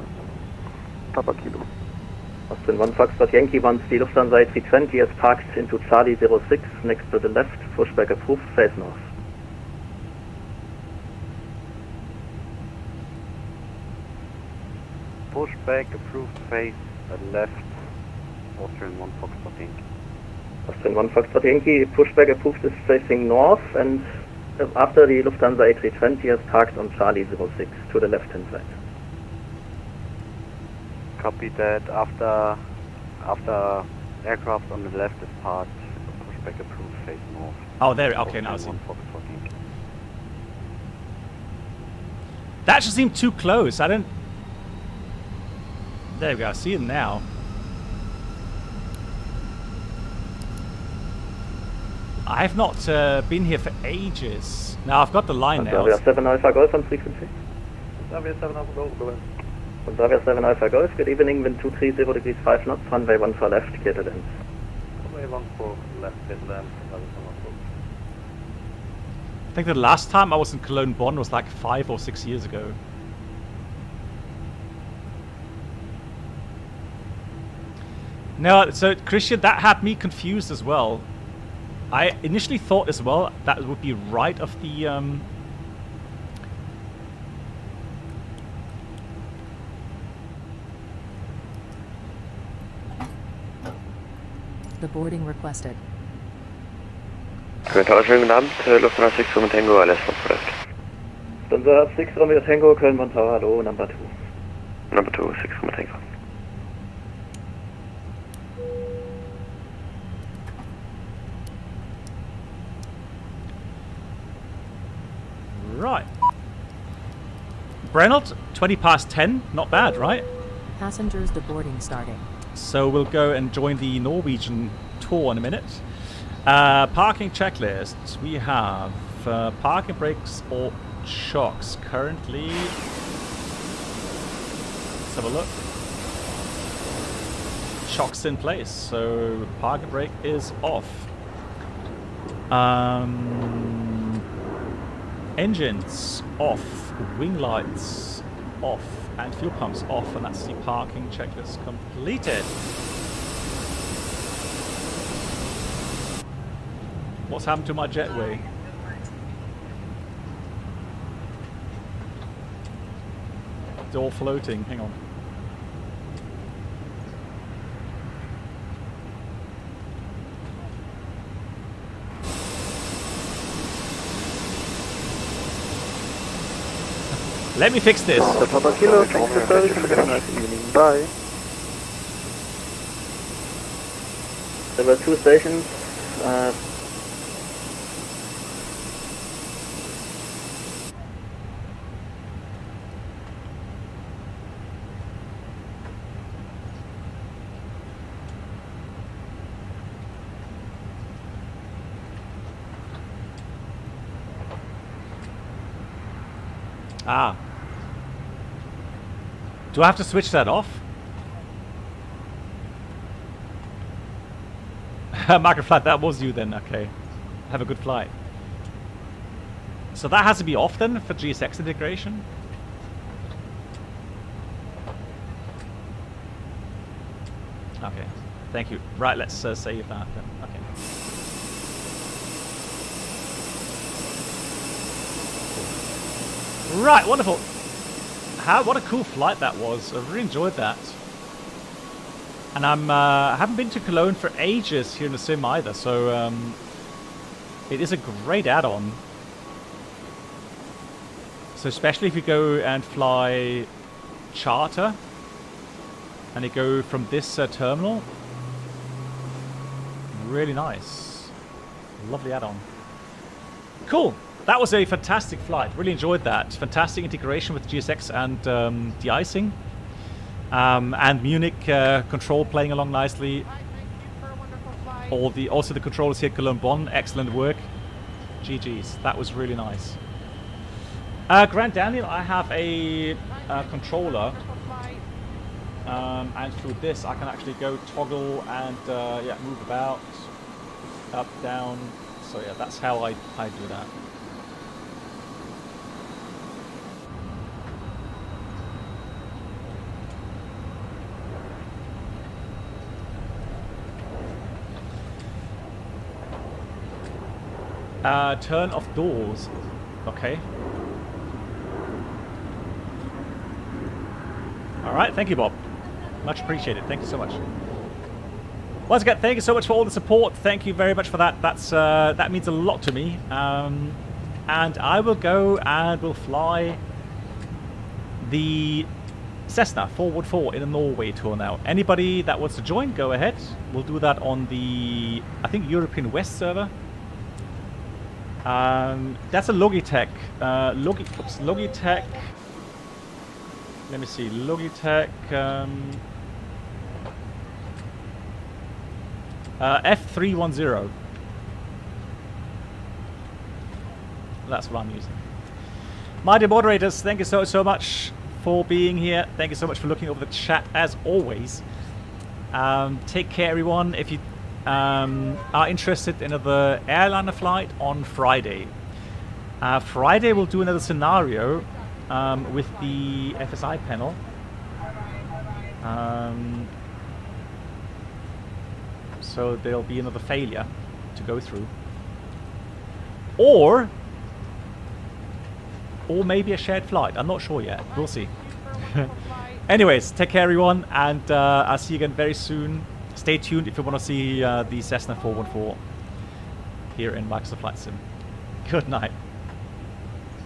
Papa Kilo. Austin one Foxtrot Yankee once the Lufthansa three twenty is parked into Charlie zero six next to the left. Pushback approved. Face north. Pushback, approved, face, left, Austrian one Foxtrot Yankee. Austrian one Foxtrot Yankee, pushback, approved, is facing north and after the Lufthansa A three twenty has parked on Charlie zero six to the left hand side. Copy that, after, after aircraft on the left is parked, pushback, approved, face north. Oh, there, okay, now I see. That just seemed too close, I didn't. There we go, I see him now. I have not uh, been here for ages. Now I've got the line now. Davia seven Alpha Golf on three six six. Davia seven Alpha Golf. Davia seven Alpha Golf, good evening, wind two three zero degrees five knots, runway one for left, get it in. Runway one for left, get it in. I think the last time I was in Cologne Bonn was like five or six years ago. No, so Christian, that had me confused as well. I initially thought as well that would be right of the um, the boarding requested. Schönen Abend, Lufthansa six Romeo Tango, I L S one Lufthansa six Romeo Tango, Köln Bonn Tower, hello, number two. Number two, six Romeo Tango. Right. Brennold, twenty past ten, not bad, right? Passengers, the boarding starting. So we'll go and join the Norwegian tour in a minute. Uh, parking checklist. We have uh, parking brakes or shocks currently. Let's have a look. shocks in place, so parking brake is off. Um, engines off, wing lights off, and fuel pumps off, and that's the parking checklist completed. What's happened to my jetway? It's all floating, hang on. Let me fix this. The Papa Kilo, thanks for service and have a nice evening. Bye. There were two stations. Uh, ah. Do I have to switch that off? Market flight, that was you then, okay. Have a good flight. So that has to be off then for G S X integration? Okay, thank you. Right, let's uh, save that then, okay. Right, wonderful. How, what a cool flight that was. I really enjoyed that. And I'm, uh, I haven't been to Cologne for ages here in the sim either, so um, it is a great add-on. So especially if you go and fly charter, and you go from this uh, terminal. Really nice. Lovely add-on. Cool. That was a fantastic flight. Really enjoyed that. Fantastic integration with G S X and um, de-icing. Um, and Munich uh, control playing along nicely. Hi, thank you for a wonderful flight. All the also the controllers here at Cologne Bonn, excellent work. G Gs. That was really nice. Uh, Grand Daniel, I have a uh, controller, um, and through this I can actually go toggle and uh, yeah, move about, up, down. So yeah, that's how I I do that. Uh, turn off doors. Okay. Alright, thank you, Bob. Much appreciated. Thank you so much. Once again, thank you so much for all the support. Thank you very much for that. That's uh, that means a lot to me. Um, and I will go and will fly the Cessna four one four in a Norway tour now. Anybody that wants to join, go ahead. We'll do that on the, I think, European West server. Um, that's a Logitech, uh, Logi, oops, Logitech, let me see, Logitech, um, uh, F three one zero, that's what I'm using. My dear moderators, thank you so, so much for being here, thank you so much for looking over the chat as always. Um, take care everyone. If you Um, are interested in another airliner flight on Friday. Uh, Friday we'll do another scenario um, with the F S I panel. Um, so there'll be another failure to go through. Or, or maybe a shared flight. I'm not sure yet. We'll see. Anyways, take care everyone, and uh, I'll see you again very soon. Stay tuned if you want to see uh, the Cessna four one four here in Microsoft Flight Sim. Good night.